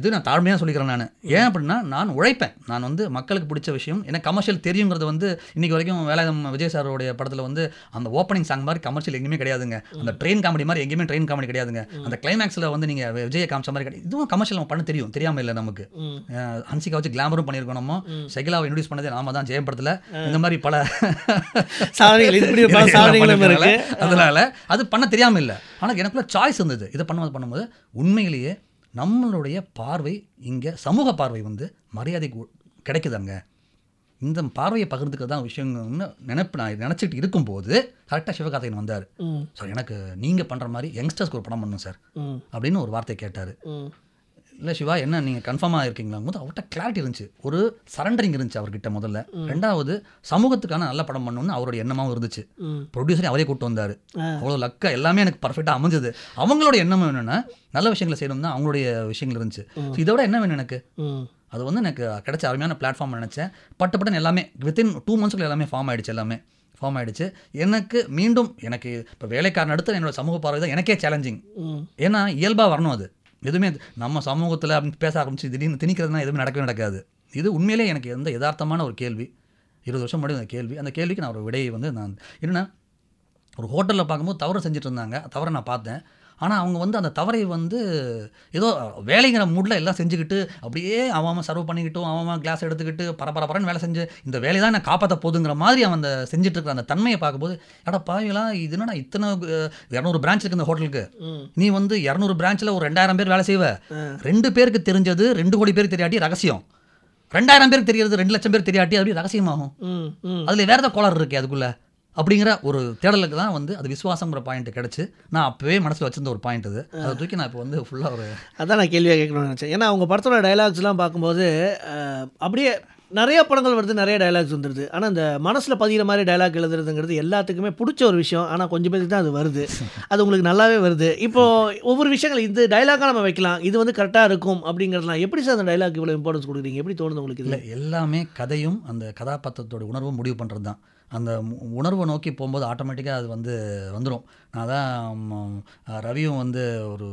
இது நான் தாழ்மையாக சொல்லிக்கிறேன். நான் ஏன் அப்படின்னா நான் உழைப்பேன். நான் வந்து மக்களுக்கு பிடிச்ச விஷயம் எனக்கு கமர்ஷியல் தெரியுங்கிறது வந்து இன்றைக்கி வரைக்கும் வேலாயுதம் விஜய் சாரோடைய படத்தில் வந்து அந்த ஓப்பனிங் சாங் மாதிரி கமர்ஷியல் எங்கேயுமே கிடையாதுங்க. அந்த ட்ரெயின் காமெடி மாதிரி எங்கேயுமே ட்ரெயின் காமெடி கிடையாதுங்க. அந்த கிளைமேக்ஸில் வந்து நீங்கள் விஜயை காமிச்ச மாதிரி கிடையாது. இதுவும் கமர்ஷியல் நம்ம பண்ண தெரியும், தெரியாமல் இல்லை நமக்கு. ஹன்சிகா வச்சு கிளாமரும் பண்ணியிருக்கோம். நம்ம சைக்கிளாவை இன்ட்ரடியூஸ் பண்ணதே நாம தான் ஜெயப்படுத்தல. இந்த மாதிரி பல அதனால அது பண்ண தெரியாமல் இல்லை. ஆனால் எனக்குள்ள சாய்ஸ் இருந்தது. இதை பண்ணும்போது உண்மையிலேயே நம்மளுடைய பார்வை இங்கே சமூக பார்வை வந்து மரியாதைக்கு கிடைக்குதாங்க. இந்த பார்வையை பகிர்ந்துக்கிறது தான் விஷயங்கள்னு நான் நினச்சிட்டு இருக்கும்போது கரெக்டாக சிவகார்த்திகேயன் வந்தார். சார் எனக்கு நீங்கள் பண்ணுற மாதிரி யங்ஸ்டர்ஸ்க்கு ஒரு படம் பண்ணும் சார் அப்படின்னு ஒரு வார்த்தையை கேட்டார். இல்லை சிவா என்ன நீங்கள் கன்ஃபார்மாக இருக்கீங்களாங்க போது அவர்கிட்ட கிளாரிட்டி இருந்துச்சு, ஒரு சரண்டரிங் இருந்துச்சு அவர்கிட்ட முதல்ல. ரெண்டாவது சமூகத்துக்கான நல்ல படம் பண்ணணும்னு அவருடைய எண்ணமாகவும் இருந்துச்சு. ப்ரொடியூசரே அவரே கூப்பிட்டு வந்தார். அவ்வளோ லக்காக எல்லாமே எனக்கு பர்ஃபெக்டாக அமைஞ்சது. அவங்களோட எண்ணம் என்னென்னா நல்ல விஷயங்களை செய்யணும்னா அவங்களுடைய விஷயங்கள் இருந்துச்சு. ஸோ இதோட என்ன வேணும் எனக்கு, அது வந்து எனக்கு கிடைச்ச அருமையான பிளாட்ஃபார்ம் நினச்சேன். பட்டுப்பட்டு எல்லாமே வித்தின் 2 மந்த்ஸ்க்குள்ள எல்லாமே ஃபார்ம் ஆகிடுச்சு. எனக்கு மீண்டும் எனக்கு இப்போ வேலைக்காரன் அடுத்து என்னோடய சமூக பார்வை தான் எனக்கே சேலஞ்சிங். ஏன்னா இயல்பாக வரணும். அது எதுவுமே நம்ம சமூகத்தில் அப்படின்னு பேச ஆரம்பிச்சு திடீர்னு திணிக்கிறதுனா எதுவுமே நடக்காது. இது உண்மையிலே எனக்கு எந்த யதார்த்தமான ஒரு கேள்வி. 20 வருஷம் முன்னாடி அந்த கேள்வி, அந்த கேள்விக்கு நான் ஒரு விடையை வந்து நான் என்னென்னா ஒரு ஹோட்டலில் பார்க்கும்போது தவறு செஞ்சுட்டு இருந்தாங்க. தவறை நான் பார்த்தேன். ஆனால் அவங்க வந்து அந்த தவறை வந்து ஏதோ வேலைங்கிற மூடில் எல்லாம் செஞ்சுக்கிட்டு அப்படியே அவன் சர்வ் பண்ணிக்கிட்டும் அவன் கிளாஸ் எடுத்துக்கிட்டு பரபரப்பரன்னு வேலை செஞ்சு இந்த வேலையை தான் நான் காப்பாற்ற போதுங்கிற மாதிரி அவன் அந்த செஞ்சுட்டு இருக்கிற அந்த தன்மையை பார்க்கும்போது ஏடா பாவிகளா இது என்னடா இத்தனை 200 பிரான்ச் இருக்குது இந்த ஹோட்டலுக்கு, நீ வந்து 200 பிரான்ச்சில் ஒரு 2000 பேர் வேலை செய்வ. 2 பேருக்கு தெரிஞ்சது 2 கோடி பேருக்கு தெரியாட்டி ரகசியம், 2000 பேருக்கு தெரிகிறது 2 லட்சம் பேர் தெரியாட்டி அப்படி ரகசியமாகும். அதில் வேறு ஏதாவது கோளாறு இருக்குது அதுக்குள்ளே அப்படிங்கிற ஒரு தேடலுக்கு தான் வந்து அது விசுவாசங்கிற பாயிண்ட் கிடச்சி நான் அப்போவே மனசில் வச்சிருந்த ஒரு பாயிண்ட். அது அதை தூக்கி நான் இப்போ வந்து ஃபுல்லாக ஒரு அதான் நான் கேள்வியாக கேட்கணும்னு நினச்சேன். ஏன்னா அவங்க படத்தோட டைலாக்ஸ்லாம் பார்க்கும்போது அப்படியே நிறைய படங்கள் வருது, நிறைய டைலாக்ஸ் வந்துடுது. ஆனால் இந்த மனசில் பதிகிற மாதிரி டைலாக் எழுதுறதுங்கிறது எல்லாத்துக்குமே பிடிச்ச ஒரு விஷயம். ஆனால் கொஞ்சம் பேருக்கு தான் அது வருது. அது உங்களுக்கு நல்லாவே வருது. இப்போது ஒவ்வொரு விஷயங்கள் இந்த டைலாக்காக நம்ம வைக்கலாம், இது வந்து கரெக்டாக இருக்கும் அப்படிங்கிறதுலாம் எப்படி சார் அந்த டைலாக் இவ்வளோ இம்பார்ட்டன்ஸ் கொடுக்குறீங்க, எப்படி தோணுது உங்களுக்கு? இல்லை எல்லாமே கதையும் அந்த கதாபாத்திரத்தோட உணர்வும் முடிவு பண்ணுறது தான். அந்த உணர்வை நோக்கி போகும்போது ஆட்டோமேட்டிக்காக அது வந்து வந்துடும். நான் தான் ரவியும் வந்து ஒரு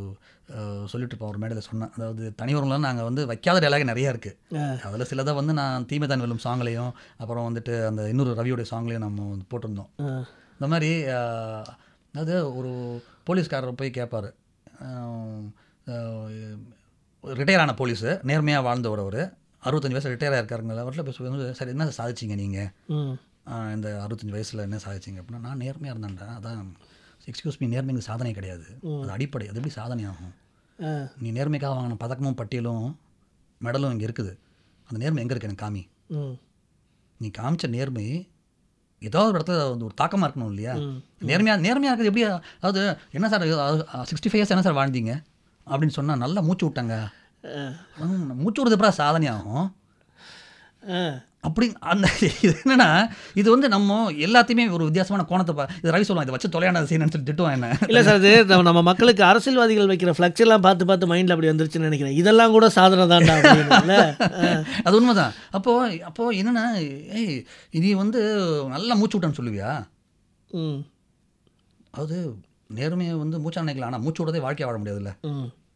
சொல்லிட்டுருப்போம் ஒரு மேடையில் சொன்னேன். அதாவது தனிவர்களெலாம் நாங்கள் வந்து வைக்காத டைலாக் நிறையா இருக்குது. அதில் சிலதை வந்து நான் தீமைதான் வெல்லும் சாங்லையும் அப்புறம் வந்துட்டு அந்த இன்னொரு ரவியோடைய சாங்லையும் நம்ம போட்டிருந்தோம். இந்த மாதிரி அதாவது ஒரு போலீஸ்காரர் போய் கேட்பார், ரிட்டையரான போலீஸு, நேர்மையாக வாழ்ந்தவர், அவர் 65 வயசு ரிட்டையராக இருக்காருங்களா, அவர்கிட்ட போய் சார் என்ன சாதிச்சிங்க நீங்கள், இந்த 65 வயசில் என்ன சாதிச்சிங்க அப்படின்னா நான் நேர்மையாக இருந்தேன்டா. அதான் எக்ஸ்கியூஸ் மீ, நேர்மைக்கு சாதனை கிடையாது, அது அடிப்படை, அது எப்படி சாதனை ஆகும்? நீ நேர்மைக்காக வாங்கின பதக்கமும் பட்டியலும் மெடலும் இங்கே இருக்குது, அந்த நேர்மை எங்கே இருக்குது எனக்கு காமி. நீ காமிச்ச நேர்மை ஏதாவது ஒரு இடத்துல வந்து ஒரு தாக்கமாக இருக்கணும் இல்லையா? நேர்மையாக இருக்குது எப்படி? அதாவது என்ன சார் 65 இயர்ஸ் என்ன சார் வாழ்ந்தீங்க அப்படின்னு சொன்னால் நல்லா மூச்சு விட்டாங்க, மூச்சு விடுறது அப்புறம் சாதனை ஆகும் அப்படி. அந்த இது என்னன்னா இது வந்து நம்ம எல்லாத்தையுமே ஒரு வித்தியாசமான கோணத்தை இது ரவி சொல்லுவாங்க, இதை வச்சு தொலையான சீனு சொல்லி திட்டுவாங்க என்ன. இல்லை சார் இது நம்ம மக்களுக்கு அரசியல்வாதிகள் வைக்கிற ஃப்ளக்ஸ் எல்லாம் பார்த்து மைண்டில் அப்படி வந்துருச்சுன்னு நினைக்கிறேன். இதெல்லாம் கூட சாதனை தான்டா அப்படின்னா அது உண்மைதான். அப்போது என்னென்னா ஏய் இது வந்து நல்லா மூச்சு விட்டான்னு சொல்லுவியா? அது நேர்மையை வந்து மூச்சா நினைக்கலாம், ஆனால் மூச்சு விடதே வாழ்க்கையை வாழ முடியாதுல்ல,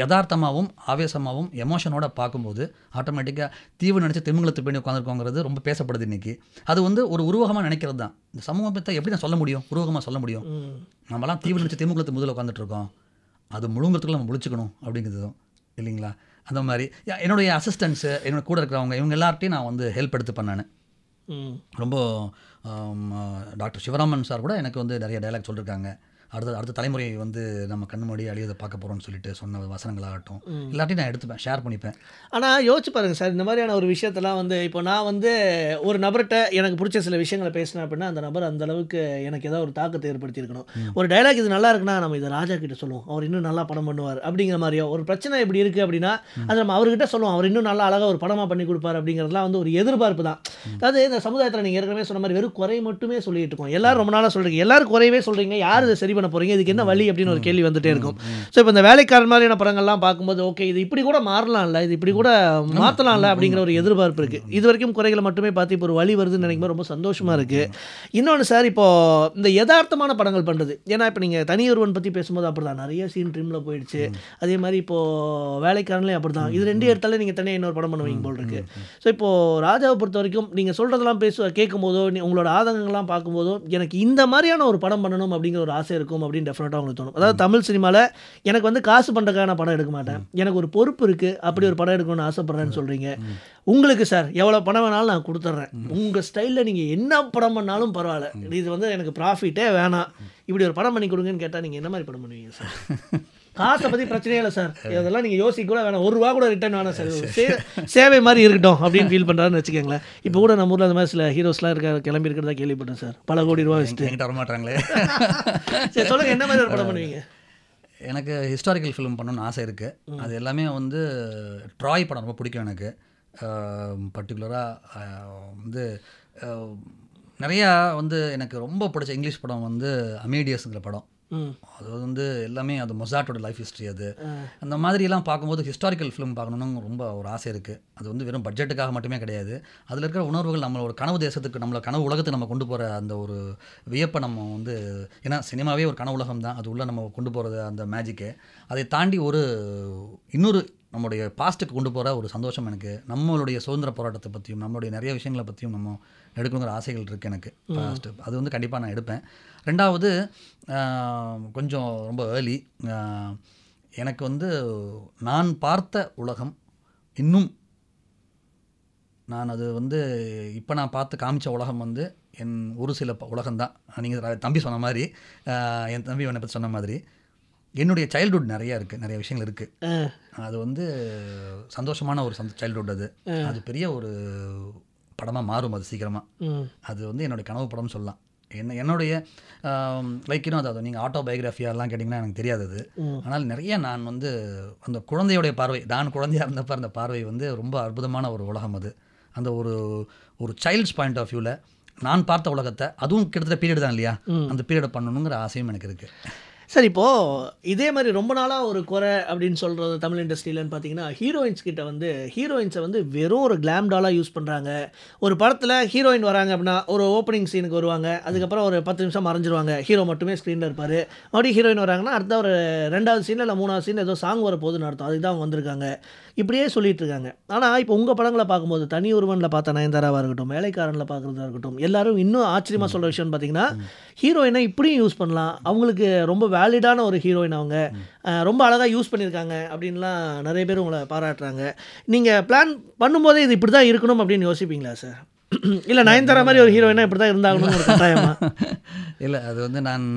யதார்த்தமாகவும் ஆவேசமாகவும் எமோஷனோட பார்க்கும்போது ஆட்டோமேட்டிக்காக தீவு நினச்சி திமிங்கலத்து பேணி உட்காந்துருக்கோங்கிறது ரொம்ப பேசப்படுது இன்றைக்கி. அது வந்து ஒரு உருவகமாக நினைக்கிறது தான். இந்த சமூகத்தை எப்படி நான் சொல்ல முடியும், உருவகமாக சொல்ல முடியும்? நம்மலாம் தீவு நினச்சி திமிங்கலத்து முதல்ல உட்காந்துட்ருக்கோம், அது முழுங்கிறதுக்குள்ள நம்ம முழிச்சுக்கணும் அப்படிங்கிறதும் இல்லைங்களா. அந்த மாதிரி என்னுடைய அசிஸ்டன்ஸு என்னோடய கூட இருக்கிறவங்க இவங்க எல்லார்ட்டையும் நான் வந்து ஹெல்ப் எடுத்து பண்ணேன். ரொம்ப டாக்டர் சிவராமன் சார் கூட எனக்கு வந்து நிறைய டைலாக் சொல்லியிருக்காங்க. அடுத்த தலைமுறை வந்து நம்ம கண்ணு மொழி அழியதை பார்க்க போகிறோம்னு சொல்லிட்டு சொன்ன வசனங்களாகட்டும் எல்லாத்தையும் நான் எடுத்துப்பேன், ஷேர் பண்ணிப்பேன். ஆனால் யோசிச்சு பாருங்கள் சார், இந்த மாதிரியான ஒரு விஷயத்தெல்லாம் வந்து இப்போ நான் வந்து ஒரு நபர்கிட்ட எனக்கு பிடிச்ச சில விஷயங்களை பேசினேன் அப்படின்னா அந்த நபர் அந்தளவுக்கு எனக்கு ஏதாவது ஒரு தாக்கத்தை ஏற்படுத்தியிருக்கணும். ஒரு டைலாக் இது நல்லா இருக்குன்னா நம்ம இதை ராஜா கிட்டே சொல்லுவோம், அவர் இன்னும் நல்லா படம் பண்ணுவார் அப்படிங்கிற மாதிரியோ, ஒரு பிரச்சனை இப்படி இருக்குது அப்படின்னா அது நம்ம அவர்கிட்ட சொல்லுவோம், அவர் இன்னும் நல்லா அழகாக ஒரு படமாக பண்ணி கொடுப்பார் அப்படிங்கிறதுலாம் வந்து ஒரு எதிர்பார்ப்பு தான். அதாவது இந்த சமுதாயத்தில் நீங்கள் ஏற்கனவே சொன்ன மாதிரி வெறும் குறை மட்டுமே சொல்லிட்டு இருக்கோம். எல்லோரும் ரொம்ப நாளாக சொல்கிறீங்க, எல்லோரும் குறையவே சொல்கிறீங்க, யார் இதை சரி போறீங்க, இதுக்கு என்ன வழி அப்படின்னு ஒரு கேள்வி வந்துட்டே இருக்கும். சோ இப்போ இந்த வேலைக்காரன் மாதிரியான படங்கள்லாம் பார்க்கும்போது ஓகே இது இப்படி கூட மாறலாம்ல, இது இப்படி கூட மாற்றலாம்ல அப்படிங்கிற ஒரு எதிர்பார்ப்பு இருக்குது. இது வரைக்கும் குறைகளை மட்டுமே பார்த்து இப்போ ஒரு வழி வருதுன்னு நினைக்கும்போது ரொம்ப சந்தோஷமாக இருக்குது. இன்னொன்று சார், இப்போது இந்த யதார்த்தமான படங்கள் பண்ணுறது, ஏன்னா இப்போ நீங்கள் தனியொருவன் பற்றி பேசும்போது அப்படி தான் நிறைய சீன் ட்ரீமில் போயிடுச்சு, அதே மாதிரி இப்போது வேலைக்காரன்லேயும் அப்படி தான், இது ரெண்டு இடத்துல நீங்கள் தனியாக இன்னொரு படம் பண்ணுவீங்க போல் இருக்குது. ஸோ இப்போது ராஜாவை பொறுத்த வரைக்கும் நீங்கள் சொல்கிறதெல்லாம் கேட்கும்போதோ உங்களோட ஆதங்கங்கள்லாம் பார்க்கும்போதோ எனக்கு இந்த மாதிரியான ஒரு படம் பண்ணணும் அப்படிங்கிற ஒரு ஆசை இருக்கும் அப்படின்னு டெஃபினட்டாக உங்களுக்கு தோணும். அதாவது தமிழ் சினிமாவில் எனக்கு வந்து காசு பண்ணுறதுக்காக நான் படம் எடுக்க மாட்டேன், எனக்கு ஒரு பொறுப்பு இருக்குது, அப்படி ஒரு படம் எடுக்கணும்னு ஆசைப்பட்றேன்னு சொல்கிறீங்க. உங்களுக்கு சார் எவ்வளோ பணம் வேணாலும் நான் கொடுத்துட்றேன், உங்கள் ஸ்டைலில் நீங்கள் என்ன படம் பண்ணாலும் பரவாயில்ல, இது வந்து எனக்கு ப்ராஃபிட்டே வேணாம், இப்படி ஒரு படம் பண்ணி கொடுங்கன்னு கேட்டால் நீங்கள் என்ன மாதிரி படம் பண்ணுவீங்க சார்? காசை பற்றி பிரச்சனையே இல்லை சார், இதெல்லாம் நீங்கள் யோசிக்க கூட வேணாம், ஒரு ரூபா கூட ரிட்டர்ன் வேணாம் சார், சேவை மாதிரி இருக்கட்டும் அப்படின்னு ஃபீல் பண்ணுறாருன்னு வச்சுக்கோங்களேன். இப்போ கூட நம்ம ஊரில் அந்த மாதிரி சில ஹீரோஸ்லாம் கிளம்பி இருக்கிறதா கேள்விப்பட்டேன் சார், பல கோடி ரூபா வச்சுட்டு வர மாட்டாங்களே. சரி சொல்லுங்கள், என்ன மாதிரி ஒரு படம் பண்ணுவீங்க? எனக்கு ஹிஸ்டாரிக்கல் ஃபிலிம் பண்ணணும்னு ஆசை இருக்குது. அது எல்லாமே வந்து ட்ராய் படம் ரொம்ப பிடிக்கும் எனக்கு. பர்டிகுலராக வந்து நிறையா வந்து எனக்கு ரொம்ப பிடிச்ச இங்கிலீஷ் படம் வந்து அமேடியஸ்ங்கிற படம். அது வந்து எல்லாமே அது மொசாட்டோட லைஃப் ஹிஸ்ட்ரி, அது அந்த மாதிரிலாம் பார்க்கும்போது ஹிஸ்டாரிக்கல் ஃபிலிம் பார்க்கணுன்னு ரொம்ப ஒரு ஆசை இருக்குது. அது வந்து வெறும் பட்ஜெட்டுக்காக மட்டுமே கிடையாது, அதில் இருக்கிற உணர்வுகள் நம்மளோட கனவு தேசத்துக்கு, நம்மளை கனவு உலகத்துக்கு நம்ம கொண்டு போகிற அந்த ஒரு வியப்பை நம்ம வந்து, ஏன்னா சினிமாவே ஒரு கனவு உலகம் தான், அது உள்ளே நம்ம கொண்டு போகிறது அந்த மேஜிக்கு, அதை தாண்டி ஒரு இன்னொரு நம்மளுடைய பாஸ்ட்டுக்கு கொண்டு போகிற ஒரு சந்தோஷம் எனக்கு. நம்மளுடைய சுதந்திர போராட்டத்தை பற்றியும் நம்மளுடைய நிறைய விஷயங்களை பற்றியும் நம்ம எடுக்கணுங்கிற ஆசைகள் இருக்குது எனக்கு. பாஸ்ட்டு அது வந்து கண்டிப்பாக நான் எடுப்பேன். ரெண்டாவது கொஞ்சம் ரொம்ப ஏர்லி, எனக்கு வந்து நான் பார்த்த உலகம் இன்னும் நான் அது வந்து இப்போ நான் பார்த்து காமிச்ச உலகம் வந்து என் ஒரு சில உலகம்தான். நீங்கள் தம்பி சொன்ன மாதிரி, என் தம்பி என்னை பற்றி சொன்ன மாதிரி என்னுடைய சைல்டுஹுட் நிறையா இருக்குது, நிறைய விஷயங்கள் இருக்குது. அது வந்து சந்தோஷமான ஒரு சைல்டுஹுட், அது அது பெரிய ஒரு படமாக மாறும் அது சீக்கிரமாக. அது வந்து என்னுடைய கனவு படம்னு சொல்லலாம். என்னுடைய லைக் இன்னும் அதாவது நீங்கள் ஆட்டோபயோகிராஃபியாலாம் கேட்டிங்கன்னா எனக்கு தெரியாது அது, ஆனால் நிறைய நான் வந்து அந்த குழந்தையோடைய பார்வை, நான் குழந்தையாக இருந்தப்போ அந்த பார்வை வந்து ரொம்ப அற்புதமான ஒரு உலகம் அது. அந்த ஒரு ஒரு சைல்ட்ஸ் பாயிண்ட் ஆஃப் வியூவில் நான் பார்த்த உலகத்தை, அதுவும் கிட்டத்தட்ட பீரியட் தான் இல்லையா, அந்த பீரியடை பண்ணணுங்கிற ஆசையும் எனக்கு இருக்குது. சரி, இப்போது இதே மாதிரி ரொம்ப நாளாக ஒரு குறை அப்படின்னு சொல்கிறது தமிழ் இண்டஸ்ட்ரியிலன்னு பார்த்தீங்கன்னா ஹீரோயின்ஸ் கிட்ட வந்து ஹீரோயின்ஸை வந்து வெறும் ஒரு கிளாம்டாலாக யூஸ் பண்ணுறாங்க. ஒரு படத்தில் ஹீரோயின் வராங்க அப்படின்னா ஒரு ஓப்பனிங் சீனுக்கு வருவாங்க, அதுக்கப்புறம் ஒரு 10 நிமிஷம் மறைஞ்சிருவாங்க, ஹீரோ மட்டுமே ஸ்க்ரீனில் இருப்பார். மறுபடியும் ஹீரோயின் வராங்கன்னா அடுத்த ஒரு 2வது சீனில் இல்லை 3வது சீனில் ஏதோ சாங் வரப்போகுதுன்னு அர்த்தம், அதுக்கு தான் அவங்க வந்திருக்காங்க, இப்படியே சொல்லிட்டு இருக்காங்க. ஆனால் இப்போ உங்கள் படங்களை பார்க்கும்போது தனி ஒருவனில் பார்த்தா நயன்தாராவாக இருக்கட்டும், வேலைக்காரனில் பார்க்குறதா இருக்கட்டும், எல்லோரும் இன்னும் ஆச்சரியமாக சொல்கிற விஷயம்னு பார்த்தீங்கன்னா ஹீரோயினை இப்படியும் யூஸ் பண்ணலாம், அவங்களுக்கு ரொம்ப வேலிடான ஒரு ஹீரோயின், அவங்க ரொம்ப அழகாக யூஸ் பண்ணியிருக்காங்க அப்படின்லாம் நிறைய பேர் உங்களை பாராட்டுறாங்க. நீங்கள் பிளான் பண்ணும்போதே இது இப்படி தான் இருக்கணும் அப்படின்னு யோசிப்பீங்களா சார்? இல்லை நயன்தாரா மாதிரி ஒரு ஹீரோயினா இப்படி தான் இருந்தாங்கன்னு ஒரு கட்டாயமா? இல்லை, அது வந்து நான்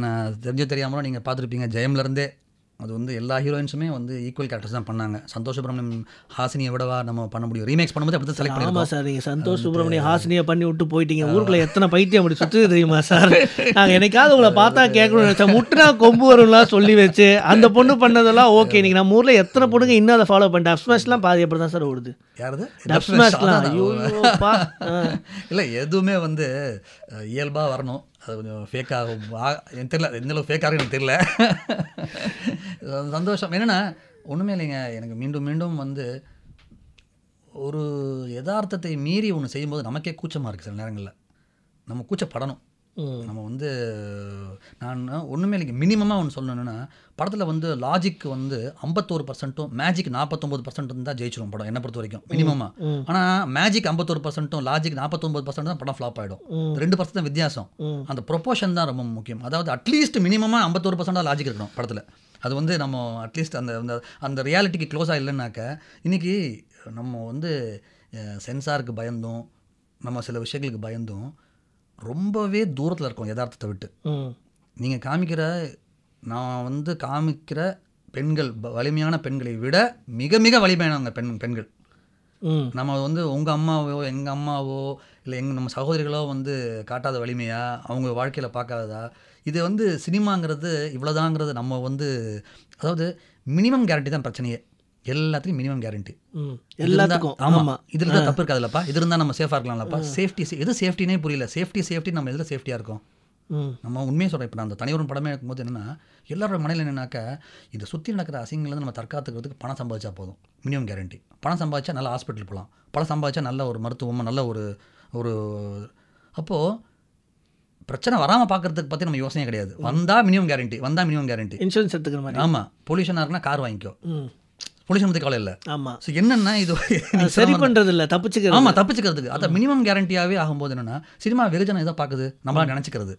தெரிஞ்சோ தெரியாமலும் நீங்கள் பார்த்துருப்பீங்க, ஜெயம்லேருந்தே அது வந்து எல்லா ஹீரோயின்ஸுமே வந்து ஈக்குவல் கேரக்டர்ஸ் தான் பண்ணாங்க. சந்தோஷ் சுப்ரமணியம் ஹாசினியை விடவா நம்ம பண்ண முடியும்? ரீமேக்ஸ் பண்ணும்போது அப்படி தான் செலக்ட் பண்ணிருக்கோம் சார். நீங்கள் சந்தோஷ் சுப்ரமணியம் ஹாசினியை பண்ணி விட்டு போயிட்டீங்க, ஊருக்குள்ள எத்தனை பைத்தியம் அப்படி சுற்று தெரியுமா சார்? நாங்கள் என்னைக்காவது உங்களை பார்த்தா கேட்கணும்னு நினச்சா முட்டுனா கொம்பு வரும்லாம் சொல்லி வச்சு அந்த பொண்ணு பண்ணதெல்லாம் ஓகே. நீங்கள் நம்ம ஊரில் எத்தனை பொண்ணுங்க இன்னும் அதை ஃபாலோ பண்ணிட்டு டப்ஸ்மேஷ்லாம் பாதி அப்படி தான் சார் ஓடுது. யாரது டப்ஸ்மேஷ்லாம்? ஐயோப்பா இல்லை, எதுவுமே வந்து இயல்பாக வரணும், அது கொஞ்சம் ஃபேக்காக எனக்கு தெரியல, எந்தளவு ஃபேக்காக எனக்கு தெரியல. சந்தோஷம் என்னென்னா ஒன்றுமே இல்லைங்க, எனக்கு மீண்டும் மீண்டும் வந்து ஒரு யதார்த்தத்தை மீறி ஒன்று செய்யும்போது நமக்கே கூச்சமாக இருக்குது. சில நேரங்களில் நம்ம கூச்சப்படணும், நம்ம வந்து நான் ஒன்றுமே இல்லைங்க. மினிமமாக ஒன்று சொல்லணுன்னா படத்தில் வந்து லாஜிக் வந்து 51% மேஜிக் 49% தான் ஜெயிச்சிடும் படம் என்னை பொறுத்த வரைக்கும் மினிமமாக. ஆனால் மேஜிக் 51% லாஜிக் 49% தான் படம் ஃப்ளாப் ஆகிடும். 2% தான் வித்தியாசம், அந்த ப்ரொபோஷன் தான் ரொம்ப முக்கியம். அதாவது அட்லீஸ்ட் மினிமமாக 51% லாஜிக் இருக்கணும் படத்தில், அது வந்து நம்ம அட்லீஸ்ட் அந்த அந்த ரியாலிட்டிக்கு க்ளோஸாக இல்லைன்னாக்க இன்றைக்கி நம்ம வந்து சென்சாருக்கு பயந்தும் நம்ம சில விஷயங்களுக்கு பயந்தும் ரொம்பவே தூரத்தில் இருக்கோம் யதார்த்தத்தை விட்டு. நீங்கள் காமிக்கிற நான் வந்து காமிக்கிற பெண்கள் வலிமையான பெண்களை விட மிக மிக வலிமையானவங்க பெண்கள். நம்ம வந்து உங்கள் அம்மாவோ எங்கள் அம்மாவோ இல்லை எங்கள் நம்ம சகோதரிகளோ வந்து காட்டாத வலிமையா அவங்க வாழ்க்கையில் பார்க்காததா? இது வந்து சினிமாங்கிறது இவ்வளோதாங்கிறது நம்ம வந்து அதாவது மினிமம் கேரண்டி தான் பிரச்சனையே. எல்லாத்துக்கும் மினிமம் கேரண்டி எல்லாத்துக்கும். ஆமாம், இதில் தான் தப்பு இருக்காதுல்லப்பா, இது இருந்தால் நம்ம சேஃபாக இருக்கலாம்லப்பா. சேஃப்டி எது சேஃப்டினே புரியல. சேஃப்டி நம்ம எதில் சேஃப்டியாக இருக்கோம்? நம்ம உண்மையை சொல்கிறேன். இப்போ நான் அந்த தனியொரு படமே இருக்கும்போது என்னென்னா எல்லாரோட மனையில் என்னென்னாக்கா இதை சுற்றி நடக்கிற அசிங்கலேருந்து நம்ம தற்காத்துக்கிறதுக்கு பணம் சம்பாதிச்சா போதும், மினிமம் கேரண்டி. பணம் சம்பாதிச்சா நல்ல ஹாஸ்பிட்டல் போகலாம், பணம் சம்பாதிச்சா நல்ல ஒரு மருத்துவம், நல்ல ஒரு ஒரு அப்போது பிரச்சனை வராமல் பார்க்குறதுக்கு பற்றி நம்ம யோசனையே கிடையாது. வந்தால் மினிமம் கேரண்டி இன்சூரன்ஸ் எடுத்துக்கிற மாதிரி. ஆமாம், பொல்யூஷனாக இருக்குன்னா கார் வாங்கிக்கோ, பொல்யூஷன் பற்றி கவலை இல்லை. ஆமாம், ஸோ என்னென்னா இது சரி பண்ணுறது இல்லை, தப்பிச்சுக்க. ஆமாம், தப்பிச்சுக்கிறதுக்கு அதை மினிமம் கேரண்டியாகவே ஆகும்போது என்னென்னா சினிமா வெகுஜனம் இதாக பார்க்குது, நம்மளால் நினச்சிக்கிறது.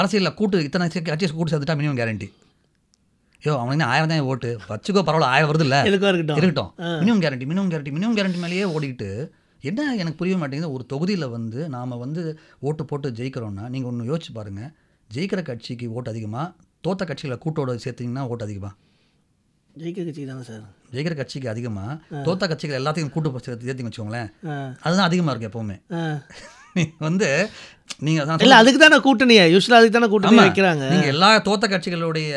அரசியலில் கூட்டு இத்தனை அட்லீஸ்ட் கூட்டு சேர்த்துட்டா மினிமம் கேரண்டி. ஐயோ அவனுக்கு 1000 தான் ஓட்டு வச்சுக்கோ, பரவாயில்ல 1000 வருது இல்லை இருக்கட்டும். மினிமம் கேரண்டி மேலேயே ஓடிக்கிட்டு என்ன எனக்கு புரிய மாட்டேங்குது. ஒரு தொகுதியில் வந்து நாம் வந்து ஓட்டு போட்டு ஜெயிக்கிறோன்னா நீங்கள் ஒன்று யோசிச்சு பாருங்கள், ஜெயிக்கிற கட்சிக்கு ஓட்டு அதிகமாக, தோற்ற கட்சியில் கூட்டோட சேர்த்திங்கன்னா ஓட்டு அதிகமாக. ஜெயிக்கிற கட்சிக்கு தானே சார், ஜெயிக்கிற கட்சிக்கு அதிகமாக, தோற்ற கட்சிகள் எல்லாத்தையும் கூட்டு சேர்த்திங்க வச்சுக்கோங்களேன், அதுதான் அதிகமாக இருக்கும் எப்போவுமே. நீங்கள் வந்து நீங்கள் இல்லை அதுக்கு தானே கூட்டணியா, யூஸ்வலாக அதுக்கு தானே கூட்டணி வைக்கிறாங்க. நீங்கள் எல்லா தோற்ற கட்சிகளுடைய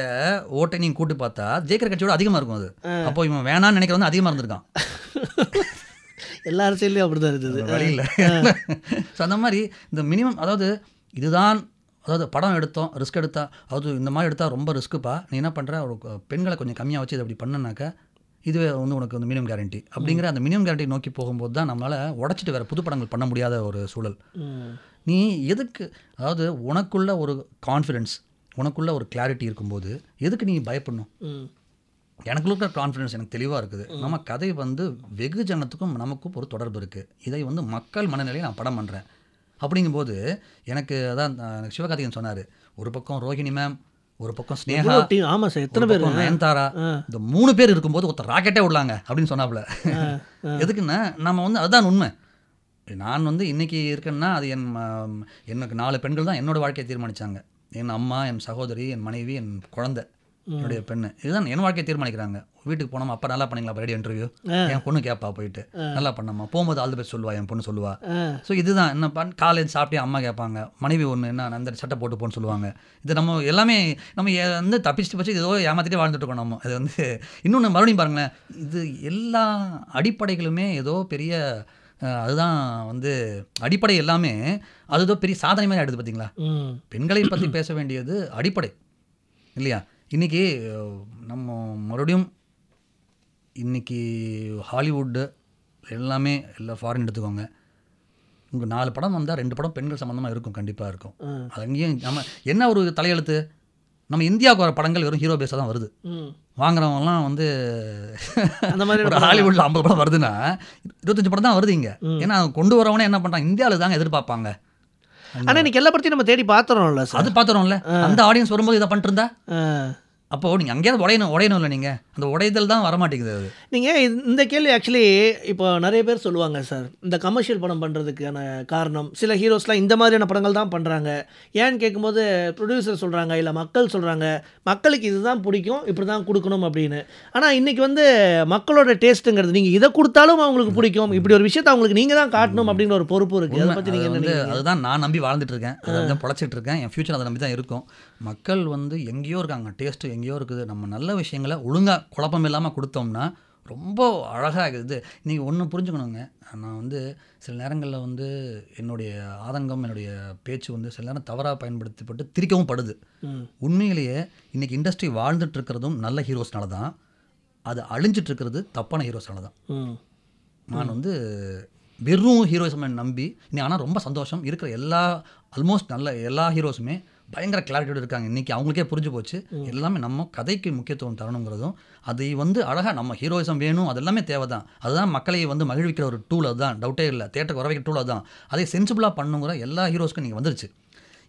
ஓட்டை நீங்கள் கூட்டு பார்த்தா ஜெயிக்கிற கட்சியோட அதிகமாக இருக்கும். அது அப்போ இவன் வேணான்னு நினைக்கிற வந்து அதிகமாக இருந்திருக்கான். எல்லா அரசியலையும் அப்படி தான் இருந்தது, வழியில். ஸோ அந்த மாதிரி இந்த மினிமம் அதாவது இதுதான். அதாவது படம் எடுத்தோம், ரிஸ்க் எடுத்தால் அதாவது இந்த மாதிரி எடுத்தால் ரொம்ப ரிஸ்க்குப்பா, நீ என்ன பண்ணுற ஒரு பெண்களை கொஞ்சம் கம்மியாக வச்சு இதை அப்படி பண்ணனாக்கா இதுவே வந்து உனக்கு வந்து மினிமம் கேரண்டி அப்படிங்கிற அந்த மினிமம் கேரண்டி நோக்கி போகும்போது தான் நம்மளால் உடச்சிட்டு வேறு புது படங்கள் பண்ண முடியாத ஒரு சூழல். நீ எதுக்கு அதாவது உனக்குள்ள ஒரு கான்ஃபிடென்ஸ், உனக்குள்ள ஒரு கிளாரிட்டி இருக்கும்போது எதுக்கு நீ பயப்படணும்? எனக்குள்ள இருக்கிற கான்ஃபிடென்ஸ் எனக்கு தெளிவாக இருக்குது. நம்ம கதை வந்து வெகு ஜனத்துக்கும் நமக்கும் ஒரு தொடர்பு இருக்குது. இதை வந்து மக்கள் மனநிலையில் நான் படம் பண்ணுறேன் அப்படிங்கும்போது எனக்கு அதான் சிவகார்த்திகேயன் சொன்னார், ஒரு பக்கம் ரோஹிணி மேம், ஒரு பக்கம் ஸ்னேகா, ஆமாம் சார் எத்தனை பேர், நயன்தாரா, இந்த 3 பேர் இருக்கும்போது ஒருத்தர் ராக்கெட்டே விடலாங்க அப்படின்னு சொன்னாப்புல. எதுக்குன்னா நம்ம வந்து அதுதான் உண்மை. நான் வந்து இன்றைக்கி இருக்கேன்னா அது எனக்கு 4 பெண்கள் தான் என்னோடய வாழ்க்கையை தீர்மானித்தாங்க. என் அம்மா, என் சகோதரி, என் மனைவி, என் குழந்தை, என்னுடைய பெண்ணு, இதுதான் என் வாழ்க்கையை தீர்மானிக்கிறாங்க. வீட்டுக்கு போனோம், அப்பா நல்லா பண்ணிங்களா ரேடியோ இன்டர்வியூ, என் பொண்ணு கேட்பா போயிட்டு நல்லா பண்ணாமா, போகும்போது ஆல் தி பெஸ்ட் சொல்லுவா என் பொண்ணு சொல்லுவா. ஸோ இதுதான் என்ன பண்ண காலேஜ் சாப்பிட்டே அம்மா கேட்பாங்க, மனைவி ஒன்று என்ன அந்த சட்டை போட்டு போன்னு சொல்லுவாங்க. இது நம்ம எல்லாமே நம்ம வந்து தப்பிச்சுட்டு வச்சு ஏதோ ஏமாத்திட்டே வாழ்ந்துட்டு இருக்கோம் நம்ம. அது வந்து இன்னொன்று மறுபடியும் பாருங்களேன், இது எல்லா அடிப்படைகளுமே ஏதோ பெரிய அதுதான் வந்து அடிப்படை எல்லாமே அதுதோ பெரிய சாதனை மாதிரி ஆகிடுது பார்த்தீங்களா. பெண்களை பற்றி பேச வேண்டியது அடிப்படை இல்லையா? இன்றைக்கி நம்ம மறுபடியும் இன்றைக்கி ஹாலிவுட்டு எல்லாமே எல்லா ஃபாரின் எடுத்துக்கோங்க, உங்கள் 4 படம் வந்தால் 2 படம் பெண்கள் சம்மந்தமாக இருக்கும், கண்டிப்பாக இருக்கும். அது அங்கேயும் நம்ம என்ன ஒரு தலையெழுத்து, நம்ம இந்தியாவுக்கு வர படங்கள் வெறும் ஹீரோ பேஸாக தான் வருது. வாங்குறவங்கலாம் வந்து அந்த மாதிரி ஹாலிவுட்டில் 50 படம் வருதுன்னா 25 படம் தான் வருது இங்கே. ஏன்னா கொண்டு வரவனே என்ன பண்ணுறாங்க, இந்தியாவில் தாங்க எதிர்பார்ப்பாங்க. ஆனால் இன்றைக்கி எல்லா படத்தையும் நம்ம தேடி பார்த்துறோம்ல, அது பார்த்துறோம்ல. அந்த ஆடியன்ஸ் வரும்போது இதை பண்ணிட்டு இருந்தா அப்போ நீங்கள் அங்கேயாவது உடையணும் இல்லை, நீங்கள் அந்த உடையதல் தான் வரமாட்டேங்குது. அது நீங்கள் இந்த கேள்வி ஆக்சுவலி இப்போ நிறைய பேர் சொல்லுவாங்க சார், இந்த கமர்ஷியல் படம் பண்ணுறதுக்கான காரணம் சில ஹீரோஸ்லாம் இந்த மாதிரியான படங்கள் தான் பண்ணுறாங்க ஏன்னு கேட்கும்போது ப்ரொடியூசர் சொல்கிறாங்க, இல்லை மக்கள் சொல்கிறாங்க, மக்களுக்கு இதுதான் பிடிக்கும் இப்படி தான் கொடுக்கணும் அப்படின்னு. ஆனால் இன்றைக்கி வந்து மக்களோட டேஸ்ட்டுங்கிறது நீங்கள் இதை கொடுத்தாலும் அவங்களுக்கு பிடிக்கும், இப்படி ஒரு விஷயத்தை அவங்களுக்கு நீங்கள் தான் காட்டணும் அப்படிங்கிற ஒரு பொறுப்பு இருக்குது. அதை பற்றி நீங்கள் வந்து அதுதான் நான் நம்பி வாழ்ந்துட்டுருக்கேன், அதை தான் பொழைச்சிட்ருக்கேன், என் ஃப்யூச்சர் அதை நம்பி தான் இருக்கும். மக்கள் வந்து எங்கேயோ இருக்காங்க, டேஸ்ட்டு எங்கேயோ இருக்குது. நம்ம நல்ல விஷயங்களை ஒழுங்காக குழப்பம் இல்லாமல் கொடுத்தோம்னா ரொம்ப அழகாக இது. நீங்கள் ஒன்று புரிஞ்சுக்கணுங்க, நான் வந்து சில நேரங்களில் வந்து என்னுடைய ஆதங்கம், என்னுடைய பேச்சு வந்து சில நேரம் தவறாக பயன்படுத்தப்பட்டு திரிக்கவும் படுது. உண்மையிலேயே இன்றைக்கி இண்டஸ்ட்ரி வாழ்ந்துட்டுருக்கிறதும் நல்ல ஹீரோஸ்னால தான், அது அழிஞ்சிட்ருக்கிறது தப்பான ஹீரோஸ்னால தான். நான் வந்து வெறும் ஹீரோஸுமே நம்பி இன்னைக்கு ஆனால் ரொம்ப சந்தோஷம் இருக்கிற எல்லா ஆல்மோஸ்ட் நல்ல எல்லா ஹீரோஸுமே பயங்கர கிளாரிட்டியோடு இருக்காங்க. இன்றைக்கி அவங்களுக்கே புரிஞ்சு போச்சு எல்லாமே நம்ம கதைக்கு முக்கியத்துவம் தரணுங்கிறதும், அதை வந்து அழகாக நம்ம ஹீரோயிசம் வேணும், அது எல்லாமே தேவை தான். அதுதான் மக்களை வந்து மகிழ்விக்கிற ஒரு டூல், அதுதான் டவுட்டே இல்லை. தேட்டருக்கு வர வைக்கிற டூல் அதுதான். அதை சென்சிபிளாக பண்ணுங்கிற எல்லா ஹீரோஸ்க்கும் நீங்கள் வந்துருச்சு.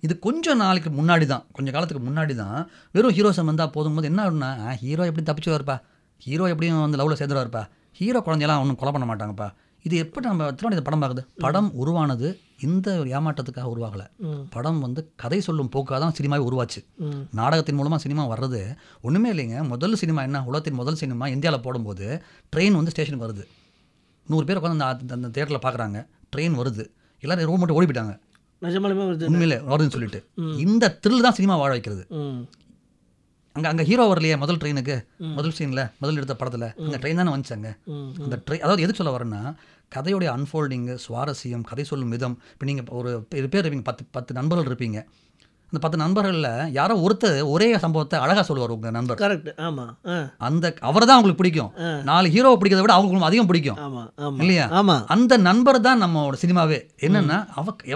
இது கொஞ்சம் நாளைக்கு முன்னாடி தான், கொஞ்சம் காலத்துக்கு முன்னாடி தான். வெறும் ஹீரோ சம்பந்தா போதும்போது என்ன ஆகுனா, ஹீரோ எப்படி தப்பிச்சு வருப்பா, ஹீரோ எப்படியும் வந்து லவ்வில் சேர்ந்துட்டு வருப்பா, ஹீரோ குழந்தையெல்லாம் ஒன்றும் கொலை பண்ண மாட்டாங்கப்பா. இது எப்படி நம்ம திருவண்ணி இந்த படம் பார்க்குது? படம் உருவானது இந்த ஏமாற்றத்துக்காக உருவாகலை. படம் வந்து கதை சொல்லும் போக்காக தான் சினிமாவே உருவாச்சு. நாடகத்தின் மூலமாக சினிமா வர்றது ஒன்றுமே இல்லைங்க. முதல் சினிமா என்ன, உலகத்தின் முதல் சினிமா இந்தியாவில் போடும்போது ட்ரெயின் வந்து ஸ்டேஷனுக்கு வருது. 100 பேர் உட்காந்து அந்த தேட்டரில் பார்க்குறாங்க. ட்ரெயின் வருது, எல்லோரும் ரொம்ப மட்டும் ஓடி போயிட்டாங்க. நிஜமாலுமே உண்மையிலே வருதுன்னு சொல்லிட்டு இந்த த்ரில் தான் சினிமா வாழ வைக்கிறது. அங்கே அங்கே ஹீரோ வரலையே முதல் ட்ரெயினுக்கு, முதல் சீனில், முதல் எடுத்த படத்தில் அங்கே ட்ரெயின் தானே வந்துச்சாங்க. அந்த ட்ரெயின் அதாவது எது சொல்ல வரேன்னா, கதையோடைய அன்ஃபோல்டிங்கு, சுவாரஸ்யம், கதை சொல்லும் விதம். இப்போ நீங்கள் ஒரு பேர் இருப்பீங்க, 10 நண்பர்கள் இருப்பீங்க. அந்த 10 நண்பர்களில் யாரோ ஒருத்தர் ஒரே சம்பவத்தை அழகாக சொல்லுவார் உங்கள் நண்பர். கரெக்ட், ஆமாம். அந்த அவர் தான் அவங்களுக்கு பிடிக்கும். 4 ஹீரோவை பிடிக்கிறத விட அவங்களுக்கு அதிகம் பிடிக்கும். ஆமாம் இல்லையா? ஆமாம். அந்த நண்பர் தான் நம்மளோட சினிமாவே. என்னென்னா,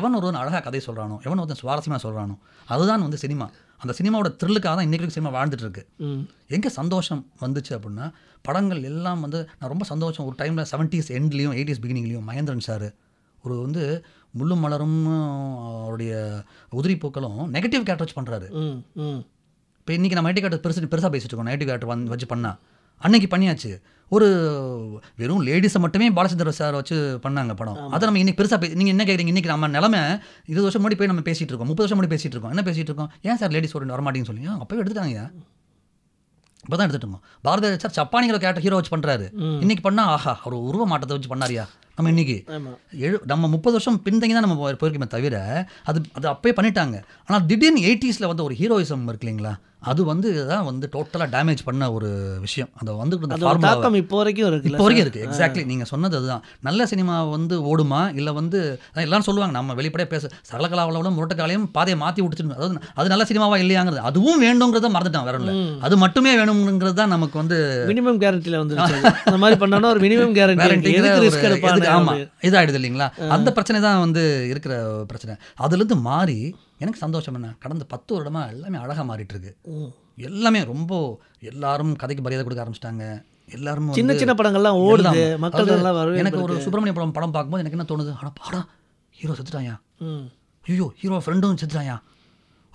எவன் ஒருவன் அழகாக கதை சொல்கிறானோ, எவன் ஒருத்தன் சுவாரஸ்யமாக சொல்கிறானோ, அதுதான் வந்து சினிமா. அந்த சினிமாவோட த்ரில்லுக்காக தான் இன்றைக்கு சினிமா வாழ்ந்துட்டு இருக்கு. எங்கே சந்தோஷம் வந்துச்சு அப்படின்னா, படங்கள் எல்லாம் வந்து நான் ரொம்ப சந்தோஷம். ஒரு டைமில் 70s எண்ட்லேயும் 80s பிகினிங்லேயும் மகேந்திரன் சார் ஒரு வந்து முள்ளு மலரும் அவருடைய உதிரி பூக்களும் நெகட்டிவ் கேரக்டர் வச்சு பண்ணுறாரு. இப்போ இன்றைக்கி நம்ம நெகட்டிவ் கேரக்டர் பெருசாக பேசிகிட்டு இருக்கோம். நெகட்டிவ் கேரக்டர் வச்சு பண்ணால் அன்றைக்கி பண்ணியாச்சு. ஒரு வெறும் லேடிஸை மட்டுமே பாலச்சந்திர சார் வச்சு பண்ணாங்க படம். அதை நம்ம இன்றைக்கி பெருசாக பேசி நீங்கள் என்ன கேட்குறீங்க? இன்றைக்கி நம்ம நிலமை 20 வருஷம் முன்னாடி போய் நம்ம பேசிகிட்டு இருக்கோம், 30 வருஷம் முன்னாடி பேசிகிட்டு இருக்கோம். என்ன பேசிகிட்டு இருக்கோம்? ஏன் சார் லேடிஸ் ஒரு வரமாட்டிங்கன்னு சொல்லி அப்போவே எடுத்துட்டாங்க. இப்போ தான் எடுத்துட்டோம். பாரதிராஜா சார் சப்பானிங்கிற கேரக்டர் ஹீரோ வச்சு பண்ணுறாரு. இன்றைக்கி பண்ணால் ஆஹா ஒரு உருவ மாட்டத்தை வச்சு பண்ணாரியா நம்ம இன்றைக்கி. நம்ம 30 வருஷம் பின்தங்கி தான் நம்ம போயிருக்கோமே தவிர அது அப்போயே பண்ணிட்டாங்க. ஆனால் திடீர்னு 80s வந்து ஒரு ஹீரோயிசம் இருக்கு இல்லைங்களா, அது வந்து தான் வந்து டோட்டலாக டேமேஜ் பண்ண ஒரு விஷயம். அந்த வந்துட்டு இப்போ வரைக்கும் இருக்குது. எக்ஸாக்ட்லி நீங்கள் சொன்னது அதுதான். நல்ல சினிமா வந்து ஓடுமா இல்லை வந்து எல்லாரும் சொல்லுவாங்க, நம்ம வெளிப்படையாக பேச சகலகலாவளவும் முரட்டக்காலையும் பாதையை மாற்றி விட்டுச்சுன்னு. அதாவது அது நல்ல சினிமாவாக இல்லையாங்கிறது, அதுவும் வேணுங்கிறத மறந்துட்டான். வேற இல்லை, அது மட்டுமே வேணுங்கிறது தான் நமக்கு வந்து மினிமம் கேரண்டியில் வந்து அந்த மாதிரி பண்ணோன்னா ஒரு மினிமம் கேரண்டி ஆமாம் இதாகிடுது இல்லைங்களா. அந்த பிரச்சனை தான் வந்து இருக்கிற பிரச்சனை. அதுலேருந்து மாறி எனக்கு சந்தோஷம் என்ன, கடந்த 10 வருடமாக எல்லாமே அழகாக மாறிட்டு இருக்கு. எல்லாமே ரொம்ப எல்லாரும் கதைக்கு மரியாதை கொடுக்க ஆரம்பிச்சிட்டாங்க. எல்லாரும் சின்ன சின்ன படங்கள்லாம் ஓடுது, மக்கள் நல்லா வருவாங்க. எனக்கு ஒரு சுப்பிரமணிய படம் பார்க்கும்போது எனக்கு என்ன தோணுது, ஆனால் பாடா ஹீரோ செத்துட்டாயா, ஐயோ ஹீரோ ஃப்ரெண்டும் செத்துட்டாயா,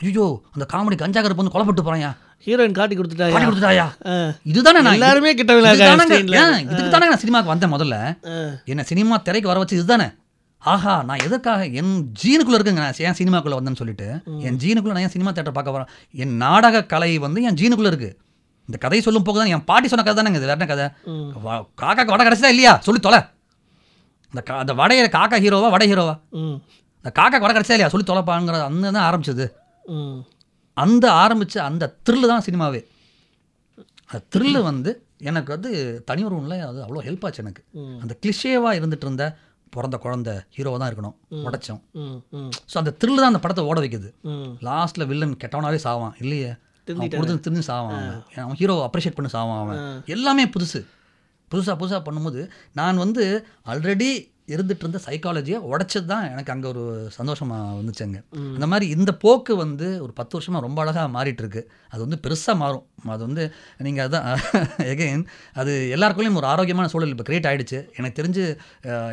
ஐயோ அந்த காமெடி கஞ்சாகர் வந்து கொலைப்பட்டு போறாயா, ஹீரோயின் காட்டி கொடுத்துட்டாயா. இதுதானே நான் எல்லாருமே கிட்டவே இதுக்கு தானே நான் சினிமாவுக்கு வந்தேன். முதல்ல என்ன சினிமா திரைக்கு வர வச்சு இதுதானே. ஆஹா நான் எதற்காக என் ஜீனுக்குள்ளே இருக்குங்க, நான் ஏன் சினிமாக்குள்ளே வந்தேன்னு சொல்லிட்டு என் ஜீனுக்குள்ளே நான் ஏன் சினிமா தேட்டர் பார்க்க வரேன். என் நாடக கலை வந்து என் ஜீனுக்குள்ளே இருக்குது. இந்த கதை சொல்லும் போது தான் என் பாட்டி சொன்ன கதை தானேங்க இது. வேற கதை காக்காக்கு வடை கிடச்சதா இல்லையா சொல்லி தொலை. அந்த வடையை காக்கா ஹீரோவா வடை ஹீரோவா, இந்த காக்காக்கு வடை கிடச்சதா இல்லையா சொல்லி தொலைப்பாங்கிற அந்த தான் ஆரம்பிச்சது. அந்த ஆரம்பித்த அந்த த்ரில் தான் சினிமாவே. அந்த த்ரில் வந்து எனக்கு வந்து தனி உருவம்ல அது அவ்வளோ ஹெல்ப் ஆச்சு எனக்கு. அந்த கிளிஷேவாக இருந்துகிட்டு இருந்த பிறந்த குழந்தை ஹீரோவாக தான் இருக்கணும் உடைச்சோம். ஸோ அந்த த்ரில் தான் அந்த படத்தை ஓட வைக்குது. லாஸ்ட்டில் வில்லன் கெட்டவனாவே சாவான் இல்லையே, கொடுத்து திரும்பி சாவான், அவன் ஹீரோவை அப்ரிஷியேட் பண்ணி சாவான். அவன் எல்லாமே புதுசாக பண்ணும்போது நான் வந்து ஆல்ரெடி இருந்துகிட்டு இருந்த சைக்காலஜியை உடைச்சது தான் எனக்கு அங்கே ஒரு சந்தோஷமாக வந்துச்சுங்க. அந்த மாதிரி இந்த போக்கு வந்து ஒரு 10 வருஷமாக ரொம்ப அழகாக மாறிட்டுருக்கு. அது வந்து பெருசாக மாறும். அது வந்து நீங்கள் அதுதான் எகெயின் அது எல்லாருக்குள்ளேயும் ஒரு ஆரோக்கியமான சூழல் இப்போ க்ரியேட் ஆகிடுச்சு. எனக்கு தெரிஞ்சு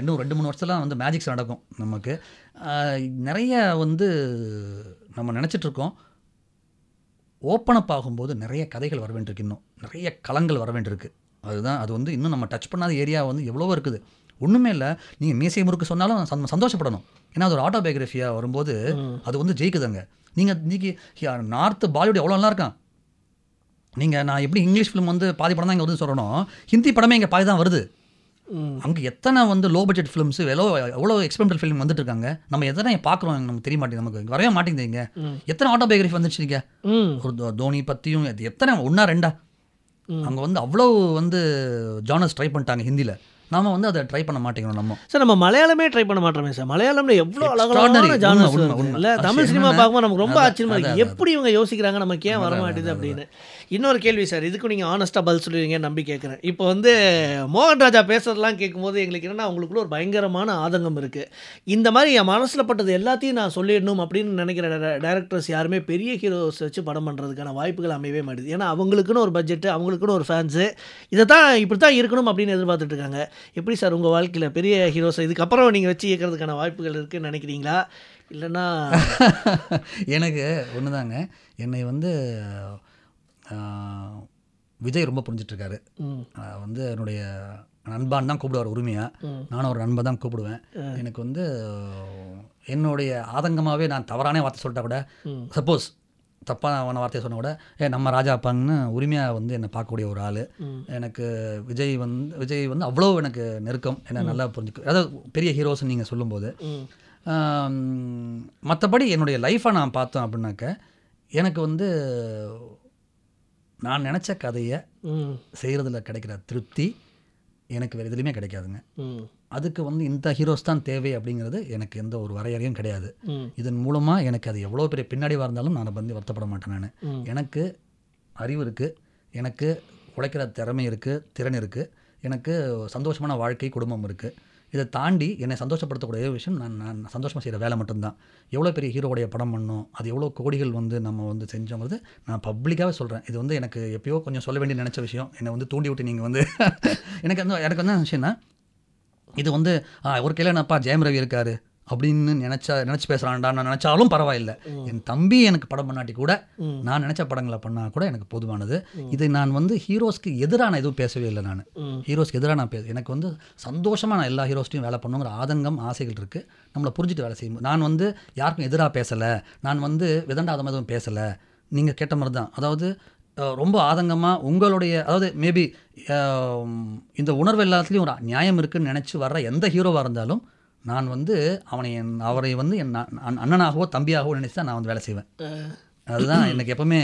இன்னும் 2-3 வருஷத்துலாம் வந்து மேஜிக்ஸ் நடக்கும். நமக்கு நிறைய வந்து நம்ம நினச்சிட்ருக்கோம். ஓப்பன் அப் ஆகும்போது நிறைய கதைகள் வர வேண்டியிருக்கு, இன்னும் நிறைய களங்கள் வர வேண்டியிருக்கு. அதுதான் அது வந்து இன்னும் நம்ம டச் பண்ணாத ஏரியா வந்து எவ்வளவோ இருக்குது. ஒன்றுமே இல்லை, நீங்கள் மீசை முறுக்கு சொன்னாலும் சந்தோஷப்படணும். ஏன்னா அது ஒரு ஆட்டோபயோகிராஃபியாக வரும்போது அது வந்து ஜெயிக்குதுங்க. நீங்கள் இன்றைக்கி நார்த்து பாலிவுட் எவ்வளோ நல்லா இருக்கான். நீங்கள் நான் எப்படி இங்கிலீஷ் ஃபிலிம் வந்து பாதி படம் தான் இங்கே வருதுன்னு சொல்கிறோம், ஹிந்தி படமே இங்கே பாதி தான் வருது. அங்கே எத்தனை வந்து லோ பட்ஜெட் ஃபிலிம்ஸு எவ்வளோ எக்ஸ்பெரிமெண்டல் ஃபிலிம் வந்துட்டு இருக்காங்க. நம்ம எத்தனை பார்க்குறோம், நமக்கு தெரிய மாட்டேங்குது, நமக்கு வரவே மாட்டேங்குதுங்க. எத்தனை ஆட்டோபயோகிராஃபி வந்துச்சு இங்கே, ஒரு தோனி பற்றியும் எத்தனை 1-2 அங்கே வந்து அவ்வளோ வந்து ஜானர்ஸ் ட்ரை பண்ணிட்டாங்க ஹிந்தியில். நாம வந்து அதை ட்ரை பண்ண மாட்டேங்கிறோம். நம்ம சார் நம்ம மலையாளமே ட்ரை பண்ண மாட்டோமே சார். மலையாளம்ல எவ்வளோ அழகான ஜானர்ஸ் இருக்குல்ல. தமிழ் சினிமா பார்க்கும்போது நமக்கு ரொம்ப ஆச்சரியமா இருக்குது, எப்படி இவங்க யோசிக்கிறாங்க, நமக்கு ஏன் வர மாட்டேது அப்படின்னு. இன்னொரு கேள்வி சார், இதுக்கும் நீங்கள் ஆனஸ்ட்டாக பதில் சொல்லுவீங்கன்னு நம்பி கேட்குறேன். இப்போ வந்து மோகன் ராஜா பேசுறதெல்லாம் கேட்கும்போது எங்களுக்கு என்னென்னா அவங்களுக்குள்ள ஒரு பயங்கரமான ஆதங்கம் இருக்குது. இந்த மாதிரி என் மனசில் பட்டது எல்லாத்தையும் நான் சொல்லிடணும் அப்படின்னு நினைக்கிற டைரக்டர்ஸ் யாருமே பெரிய ஹீரோஸ் வச்சு படம் பண்ணுறதுக்கான வாய்ப்புகள் அமையவே மாட்டேது. ஏன்னா அவங்களுக்குன்னு ஒரு பட்ஜெட்டு, அவங்களுக்குன்னு ஒரு ஃபேன்ஸு, இதை தான் இப்படி தான் இருக்கணும் அப்படின்னு எதிர்பார்த்துட்ருக்காங்க. எப்படி சார் உங்கள் வாழ்க்கையில் பெரிய ஹீரோஸ் இதுக்கப்புறம் நீங்கள் வச்சு இயக்கிறதுக்கான வாய்ப்புகள் இருக்குதுன்னு நினைக்கிறீங்களா? இல்லைன்னா எனக்கு ஒன்று தாங்க, என்னை வந்து விஜய் ரொம்ப புரிஞ்சிட்ருக்காரு. வந்து என்னுடைய நண்பான் தான் கூப்பிடுவார் உரிமையாக, நானும் ஒரு நண்பன் தான் கூப்பிடுவேன். எனக்கு வந்து என்னுடைய ஆதங்கமாகவே நான் தவறானே வார்த்தை சொல்லிட்டா கூட, சப்போஸ் தப்பான வார்த்தையை சொன்ன கூட, நம்ம ராஜா அப்பாங்கன்னு உரிமையாக வந்து என்னை பார்க்கக்கூடிய ஒரு ஆள். எனக்கு விஜய் வந்து அவ்வளோ எனக்கு நெருக்கம், என்ன நல்லா புரிஞ்சுக்க, அதாவது பெரிய ஹீரோஸ்ன்னு நீங்கள் சொல்லும்போது. மற்றபடி என்னுடைய லைஃப்பை நான் பார்த்தோம் அப்படின்னாக்க, எனக்கு வந்து நான் நினச்ச கதையை செய்கிறதுல கிடைக்கிற திருப்தி எனக்கு வேறு எதுலையுமே கிடைக்காதுங்க. அதுக்கு வந்து இந்த ஹீரோஸ் தான் தேவை அப்படிங்கிறது எனக்கு எந்த ஒரு வரையறையும் கிடையாது. இதன் மூலமாக எனக்கு அது எவ்வளோ பெரிய பின்னாடி வந்தாலும் நான் வந்து வருத்தப்பட மாட்டேன். நான் எனக்கு அறிவு இருக்குது, எனக்கு உழைக்கிற திறமை இருக்குது, திறன் இருக்குது, எனக்கு சந்தோஷமான வாழ்க்கை குடும்பம் இருக்குது. இதை தாண்டி என்னை சந்தோஷப்படுத்தக்கூடிய விஷயம் நான் சந்தோஷமாக செய்கிற வேலை மட்டும்தான். எவ்வளோ பெரிய ஹீரோடைய படம் பண்ணோம், அது எவ்வளோ கோடிகள் வந்து நம்ம வந்து செஞ்சோங்கிறது நான் பப்ளிக்காகவே சொல்கிறேன். இது வந்து எனக்கு எப்பயோ கொஞ்சம் சொல்ல வேண்டிய நினச்ச விஷயம். என்னை வந்து தூண்டி விட்டு நீங்கள் வந்து எனக்கு வந்து விஷயம்னா, இது வந்து ஒரு கையில் என்னப்பா ஜெயம் ரவி இருக்கார் அப்படின்னு நினச்சி பேசுகிறான்டா நான் நினச்சாலும் பரவாயில்ல. என் தம்பி எனக்கு படம் பண்ணாட்டி கூட, நான் நினச்ச படங்களை பண்ணால் கூட எனக்கு போதுமானது. இதை நான் வந்து ஹீரோஸ்க்கு எதிராக நான் எதுவும் பேசவே இல்லை. நான் ஹீரோஸ்க்கு எதிராக நான் எனக்கு வந்து சந்தோஷமாக நான் எல்லா ஹீரோஸ்டையும் வேலை பண்ணுங்கிற ஆதங்கம், ஆசைகள் இருக்குது. நம்மளை புரிஞ்சுட்டு வேலை செய்யும். நான் வந்து யாருக்கும் எதிராக பேசலை, நான் வந்து விதண்டாத மாதிரி பேசலை. நீங்கள் கேட்ட மாதிரி தான், அதாவது ரொம்ப ஆதங்கமாக உங்களுடைய, அதாவது மேபி இந்த உணர்வு எல்லாத்துலேயும் ஒரு நியாயம் இருக்குதுன்னு நினச்சி வர்ற எந்த ஹீரோவாக இருந்தாலும், நான் வந்து அவரை வந்து என் அண்ணனாகவோ தம்பியாகவோ நினைச்சு தான் நான் வந்து வேலை செய்வேன். அதுதான் எனக்கு எப்பவுமே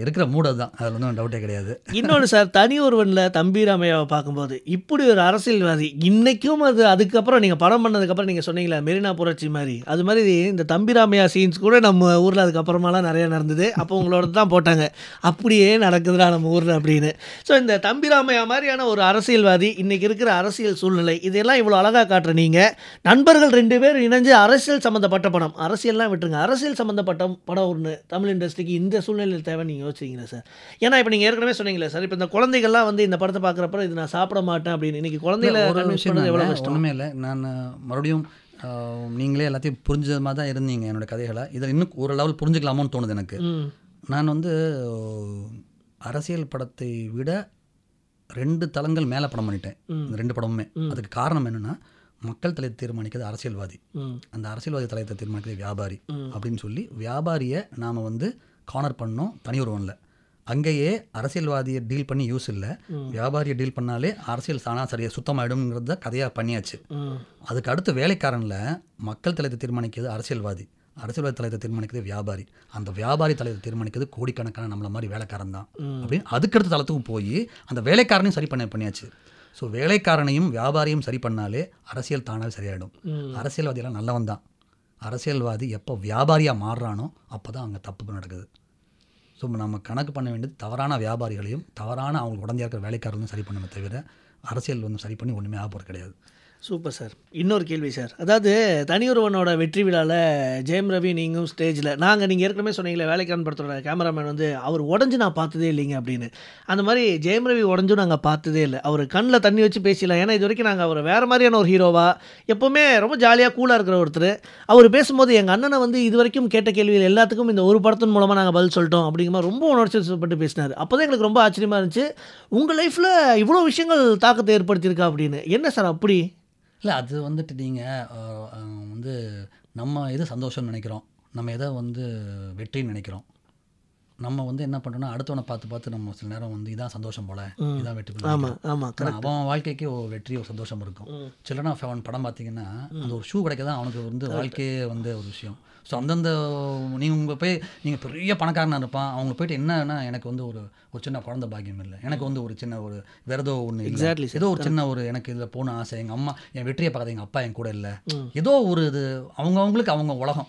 இருக்கிற மூடு. அதுதான், அதில் ஒன்றும் டவுட்டே கிடையாது. இன்னொன்று சார், தனி ஒருவனில் தம்பி ராமையாவை பார்க்கும்போது இப்படி ஒரு அரசியல்வாதி இன்றைக்கும், அதுக்கப்புறம் நீங்கள் படம் பண்ணதுக்கப்புறம் நீங்கள் சொன்னீங்களா மெரினா புரட்சி மாதிரி, அது மாதிரி இந்த தம்பி ராமையா சீன்ஸ் கூட நம்ம ஊரில் அதுக்கப்புறமாலாம் நிறையா நடந்தது. அப்போ உங்களோட தான் போட்டாங்க, அப்படியே நடக்குதுடா நம்ம ஊரில் அப்படின்னு. ஸோ இந்த தம்பி ராமையா மாதிரியான ஒரு அரசியல்வாதி இன்றைக்கி இருக்கிற அரசியல் சூழ்நிலை இதெல்லாம் இவ்வளோ அழகாக காட்டுற நீங்கள், நண்பர்கள் ரெண்டு பேர் இணைஞ்சு அரசியல் சம்மந்தப்பட்ட படம், அரசியல்லாம் விட்டுருங்க, அரசியல் சம்மந்தப்பட்ட படம் ஒன்று தமிழ் இண்டஸ்ட்ரிக்கு இந்த சூழ்நிலையில் தேவை நீங்கள் யோசிச்சிங்களா சார்? ஏன்னா இப்போ நீங்கள் ஏற்கனவே சொன்னீங்களே சார், இப்போ இந்த குழந்தைகள்லாம் வந்து இந்த படத்தை பார்க்குறப்பறம் இது நான் சாப்பிட மாட்டேன் அப்படின்னு. இன்றைக்கி குழந்தைகளை எவ்வளோ கஷ்டமே இல்லை. நான் மறுபடியும் நீங்களே எல்லாத்தையும் புரிஞ்சது மாதிரி தான் இருந்தீங்க என்னோடய கதைகளை. இதில் இன்னும் ஒரு லெவல் புரிஞ்சுக்கலாமோன்னு தோணுது எனக்கு. நான் வந்து அரசியல் படத்தை விட 2 தளங்கள் மேலே படம் பண்ணிட்டேன், இந்த 2 படமுமே. அதுக்கு காரணம் என்னென்னா, மக்கள் தலையை தீர்மானிக்கிறது அரசியல்வாதி, அந்த அரசியல்வாதி தலையத்தை தீர்மானிக்கிறது வியாபாரி அப்படின்னு சொல்லி, வியாபாரியை நாம் வந்து கார்னர் பண்ணோம் தனி ஒருவனில். அங்கேயே அரசியல்வாதியை டீல் பண்ணி யூஸ் இல்லை, வியாபாரியை டீல் பண்ணாலே அரசியல் தானாக சரியாக சுத்தமாகிடும்ங்கிறத கதையாக பண்ணியாச்சு. அதுக்கு அடுத்து வேலைக்காரனில் மக்கள் தலையத்தை தீர்மானிக்கிறது அரசியல்வாதி, அரசியல்வாதி தலையத்தை தீர்மானிக்கிறது வியாபாரி, அந்த வியாபாரி தலையத்தை தீர்மானிக்கிறது கோடிக்கணக்கான நம்மள மாதிரி வேலைக்காரன் தான் அப்படின்னு அதுக்கடுத்த தளத்துக்கும் போய் அந்த வேலைக்காரனையும் சரி பண்ணியாச்சு. ஸோ வேலைக்காரனையும் வியாபாரியும் சரி பண்ணாலே அரசியல் தானாக சரியாயிடும். அரசியல்வாதியெல்லாம் நல்லவன் தான். அரசியல்வாதி எப்போ வியாபாரியாக மாறுறானோ அப்போ தான் அங்கே தப்பு நடக்குது. ஸோ நம்ம கணக்கு பண்ண வேண்டியது தவறான வியாபாரிகளையும் தவறான அவங்க உடந்தையாக இருக்கிற வேலைக்காரர்களையும் சரி பண்ணணுமே தவிர அரசியல் வந்து சரி பண்ணி ஒன்றுமே ஆபத்து கிடையாது. Super sir. இன்னொரு கேள்வி சார், அதாவது தனியொருவனோட வெற்றி விழாவில் ஜெயம் ரவி நீங்களும் ஸ்டேஜில், நீங்கள் ஏற்கனவே சொன்னீங்களே வேலைக்காரன் படத்தோட கேமராமேன் வந்து அவர் உடஞ்சி நான் பார்த்ததே இல்லைங்க அப்படின்னு. அந்த மாதிரி ஜெயம் ரவி உடஞ்சும் நாங்கள் பார்த்ததே இல்லை. அவர் கண்ணில் தண்ணி வச்சு பேசலாம். ஏன்னா இது வரைக்கும் நாங்கள் அவர் வேறு மாதிரியான ஒரு ஹீரோவாக, எப்போவுமே ரொம்ப ஜாலியாக கூலாக இருக்கிற ஒருத்தர், அவர் பேசும்போது எங்கள் அண்ணனை வந்து இது வரைக்கும் கேட்ட கேள்விகள் எல்லாத்துக்கும் இந்த ஒரு படத்தின் மூலமாக நாங்கள் பதில் சொல்லிட்டோம் அப்படிங்கிற மாதிரி ரொம்ப உணர்ச்சிப்பட்டு பேசினார். அப்போ தான் எங்களுக்கு ரொம்ப ஆச்சரியமாக இருந்துச்சு, உங்கள் லைஃப்பில் இவ்வளோ விஷயங்கள் தாக்கத்தை ஏற்படுத்தியிருக்கா அப்படின்னு. என்ன சார் அப்படி இல்லை? அது வந்துட்டு நீங்கள் வந்து நம்ம எது சந்தோஷம்னு நினைக்கிறோம், நம்ம எதை வந்து வெற்றின்னு நினைக்கிறோம். நம்ம வந்து என்ன பண்ணுறோன்னா அடுத்தவனை பார்த்து நம்ம சில நேரம் வந்து இதான் சந்தோஷம் போல், இதான் வெற்றி போல அவன் வாழ்க்கைக்கு ஒரு வெற்றி ஒரு சந்தோஷம் இருக்கும். சிலனா அவன் படம் பார்த்தீங்கன்னா அந்த ஒரு ஷூ கிடைக்க தான் அவனுக்கு வந்து வாழ்க்கையே வந்து ஒரு விஷயம். ஸோ அந்தந்த நீங்கள் உங்கள் போய் நீங்கள் பெரிய பணக்காரனாக இருப்பான், அவங்க போய்ட்டு என்னன்னா எனக்கு வந்து ஒரு சின்ன குழந்தை பாக்கியம் இல்லை, எனக்கு வந்து ஒரு சின்ன ஒரு வேறு ஏதோ ஒன்று எக்ஸாக்ட்லி ஏதோ ஒரு சின்ன ஒரு எனக்கு இதில் போன ஆசை, எங்கள் அம்மா என் வெற்றியை பார்க்காத, எங்கள் அப்பா என் கூட இல்லை, ஏதோ ஒரு இது அவங்கவுங்களுக்கு அவங்க உலகம்,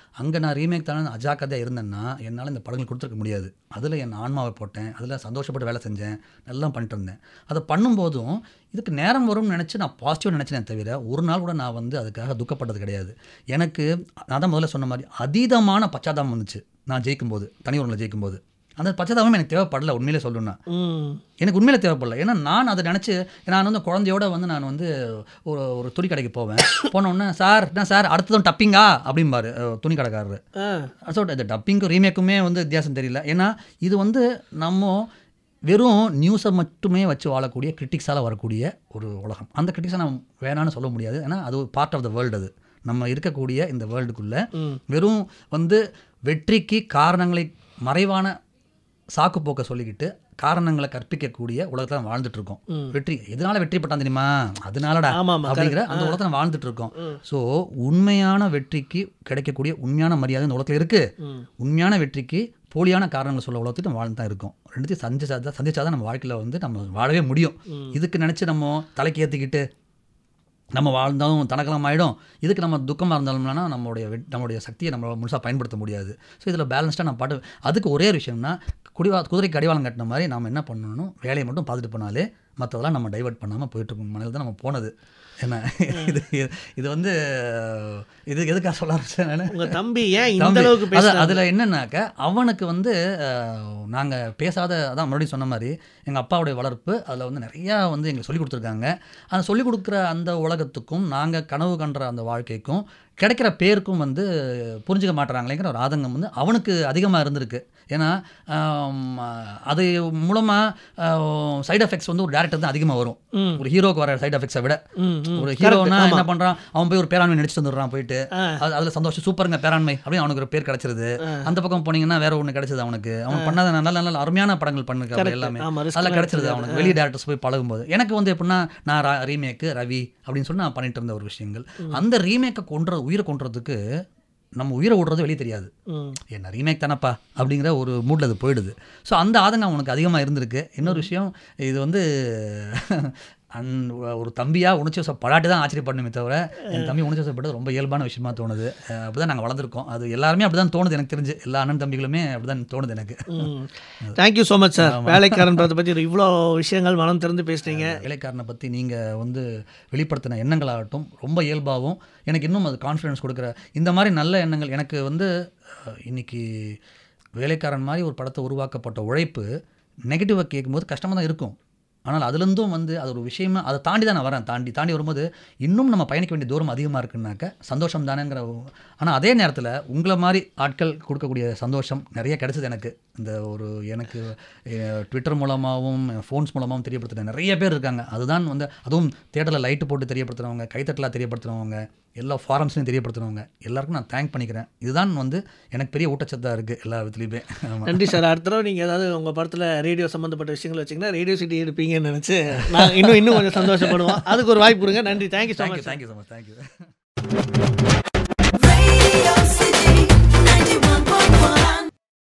அங்கே நான் ரீமேக் தானே அஜாக்கிரதையாக இருந்தேன்னா என்னால் இந்த படங்கள் கொடுத்துருக்க முடியாது. அதில் என் ஆன்மாவை போட்டேன், அதில் சந்தோஷப்பட்டு வேலை செஞ்சேன், நல்லா பண்ணிட்டு இருந்தேன். அதை பண்ணும்போதும் இதுக்கு நேரம் வரும்னு நினச்சி நான் பாசிட்டிவாக நினச்சினேன் தவிர ஒரு நாள் கூட நான் வந்து அதுக்காக துக்கப்பட்டது கிடையாது. எனக்கு நான் தான் முதல்ல சொன்ன மாதிரி அதீதமான பச்சாதாபம் வந்துச்சு நான் ஜெயிக்கும்போது, தனியூரில் ஜெயிக்கும்போது. அந்த பச்சைதாபம் எனக்கு தேவைப்படலை, உண்மையிலே சொல்லணும்னா எனக்கு உண்மையிலே தேவைப்படலை. ஏன்னா நான் அதை நினச்சி நான் வந்து குழந்தையோடு வந்து நான் வந்து ஒரு ஒரு துணி கடைக்கு போவேன். போனோடனே சார் என்ன சார் அடுத்ததும் டப்பிங்கா அப்படிம்பாரு துணி கடைக்காரர். ஸோ இந்த டப்பிங்கும் ரீமேக்குமே வந்து வித்தியாசம் தெரியல. ஏன்னா இது வந்து நம்ம வெறும் நியூஸை மட்டுமே வச்சு வாழக்கூடிய கிரிட்டிக்ஸால் வரக்கூடிய ஒரு உலகம். அந்த கிரிட்டிக்ஸை நான் வேணான்னு சொல்ல முடியாது. ஏன்னா அது ஒரு பார்ட் ஆஃப் த வேர்ல்டு. அது நம்ம இருக்கக்கூடிய இந்த வேர்ல்டுக்குள்ளே வெறும் வந்து வெற்றிக்கு காரணங்களை மறைவான சாக்கு போக்க சொல்லிக்கிட்டு காரணங்களை கற்பிக்கக்கூடிய உலகத்தில் வாழ்ந்துட்டு இருக்கோம். வெற்றி எதனால வெற்றி பட்டான் தெரியுமா, அதனாலடா அப்படிங்கிற அந்த உலகத்தில் வாழ்ந்துட்டு இருக்கோம். ஸோ உண்மையான வெற்றிக்கு கிடைக்கக்கூடிய உண்மையான மரியாதை இந்த உலகத்தில் இருக்கு. உண்மையான வெற்றிக்கு போலியான காரணங்களை சொல்ல உலகத்துக்கு நம்ம வாழ்ந்து தான் இருக்கோம். ரெண்டுத்தையும் சந்திச்சாதான் நம்ம வாழ்க்கையில் வந்து நம்ம வாழவே முடியும். இதுக்கு நினச்சி நம்ம தலைக்கு ஏற்றிக்கிட்டு நம்ம வாழ்ந்தாலும் தனக்கெல்லாம் ஆகிடும். இதுக்கு நம்ம துக்கமாக இருந்தாலும்னா நம்மளுடைய சக்தியை நம்ம முழுசாக பயன்படுத்த முடியாது. ஸோ இதில் பேலன்ஸ்டாக நம்ம பாட்டு அதுக்கு ஒரே விஷயம்னா குதிரைக்கு அடிவாளம் கட்டின மாதிரி நம்ம என்ன பண்ணணும், வேலையை மட்டும் பார்த்துட்டு போனாலே மற்றதெல்லாம் நம்ம டைவெர்ட் பண்ணாமல் போயிட்டு இருக்கும் மனதில் தான் நம்ம போனது. என்ன இது இது வந்து இது எதுக்காக சொல்ல ஆரம்பிச்சேன் தம்பி அதில் என்னன்னாக்க அவனுக்கு வந்து நாங்கள் பேசாத அதான் மறுபடியும் சொன்ன மாதிரி எங்கள் அப்பாவுடைய வளர்ப்பு அதில் வந்து நிறையா வந்து எங்களுக்கு சொல்லிக் கொடுத்துருக்காங்க. அதை சொல்லிக் கொடுக்குற அந்த உலகத்துக்கும் நாங்கள் கனவு கண்ட அந்த வாழ்க்கைக்கும் கிடைக்கிற பேருக்கும் வந்து புரிஞ்சுக்க மாட்டுறாங்களேங்கிற ஒரு ஆதங்கம் வந்து அவனுக்கு அதிகமாக இருந்திருக்கு. ஏன்னா அது மூலமாக சைட் எஃபெக்ட்ஸ் வந்து ஒரு டேரக்டர் தான் அதிகமாக வரும். ஒரு ஹீரோக்கு வர சைட் எஃபெக்ட்ஸை விட ஒரு ஹீரோனா என்ன பண்ணுறான், அவன் போய் ஒரு பேராண்மை நடிச்சுட்டு வந்துடுறான் போயிட்டு. அதில் சந்தோஷம் சூப்பருங்க பேராண்மை அப்படின்னு அவனுக்கு ஒரு பேர் கிடச்சிருது. அந்த பக்கம் போனீங்கன்னா வேற ஒன்று கிடச்சிது அவனுக்கு. அவன் பண்ணாத நல்ல நல்ல அருமையான படங்கள் பண்ணிருக்காரு எல்லாமே அதெல்லாம் கிடச்சிருது அவனுக்கு. வெளி டேரக்டர்ஸ் போய் பழகும்போது எனக்கு வந்து எப்படின்னா நான் ரீமேக்கு ரவி அப்படின்னு சொல்லி நான் பண்ணிட்டு இருந்த ஒரு விஷயங்கள் அந்த ரீமேக்கை கொன்ற உயிரை கொண்டுறதுக்கு நம்ம உயிரை ஓடுறது வெளியே தெரியாது. என்ன ரீமேக் தானப்பா அப்படிங்கிற ஒரு மூடில் அது போயிடுது. ஸோ அந்த ஆதங்கம் உனக்கு அதிகமாக இருந்திருக்கு. இன்னொரு விஷயம் இது வந்து ஒரு தம்பியாக உணர்ச்சி வசப்படாட்டு தான் ஆச்சரியப்படணுமே தவிர என் தம்பி உணர்ச்சி வசப்பட்டது ரொம்ப இயல்பான விஷயமா தோணுது. அப்படிதான் நாங்கள் வளர்ந்துருக்கோம். அது எல்லாருமே அப்படிதான் தோணுது எனக்கு தெரிஞ்சு. எல்லா அண்ணன் தம்பிகளுமே அப்படிதான் தோணுது எனக்கு. Thank you so much sir. வேலைக்காரன் படத்தை பற்றி இவ்வளோ விஷயங்கள் மனம் திறந்து பேசுனீங்க. வேலைக்காரனை பற்றி நீங்கள் வந்து வெளிப்படுத்தின எண்ணங்களாகட்டும் ரொம்ப இயல்பாகவும் எனக்கு இன்னும் அது கான்ஃபிடன்ஸ் கொடுக்குற இந்த மாதிரி நல்ல எண்ணங்கள் எனக்கு வந்து இன்னைக்கு வேலைக்காரன் மாதிரி ஒரு படத்தை உருவாக்கப்பட்ட உழைப்பு நெகட்டிவாக கேட்கும்போது கஷ்டமாக தான் இருக்கும். ஆனால் அதுலேருந்தும் வந்து அது ஒரு விஷயமா அதை தாண்டி தான் நான் வரேன். தாண்டி வரும்போது இன்னும் நம்ம பயணிக்க வேண்டிய தூரம் அதிகமாக இருக்குன்னாக்க சந்தோஷம் தானேங்கிற. ஆனால் அதே நேரத்தில் உங்களை மாதிரி ஆட்கள் கொடுக்கக்கூடிய சந்தோஷம் நிறைய கிடைச்சது எனக்கு. இந்த ஒரு எனக்கு ட்விட்டர் மூலமாகவும் ஃபோன்ஸ் மூலமாகவும் தெரியப்படுத்துகிற நிறைய பேர் இருக்காங்க. அதுதான் வந்து அதுவும் தேட்டரில் லைட்டு போட்டு தெரியப்படுத்துகிறவங்க, கைத்தட்டலாக தெரியப்படுத்துகிறவங்க, எல்லா ஃபாரம்ஸ்லையும் தெரியப்படுத்துகிறவங்க எல்லாருக்கும் நான் தேங்க் பண்ணிக்கிறேன். இதுதான் வந்து எனக்கு பெரிய ஊட்டச்சத்தாக இருக்குது எல்லா விதத்துலையுமே. நன்றி சார். அடுத்த தடவை நீங்கள் ஏதாவது உங்கள் படத்தில் ரேடியோ சம்மந்தப்பட்ட விஷயங்கள் வச்சிங்கன்னா ரேடியோ சிட்டி எடுப்பீங்கன்னு நினச்சி நான் இன்னும் கொஞ்சம் சந்தோஷப்படுவோம். அதுக்கு ஒரு வாய்ப்பு கொடுங்க. நன்றி. Thank you so much. Thank you so much. Thank you.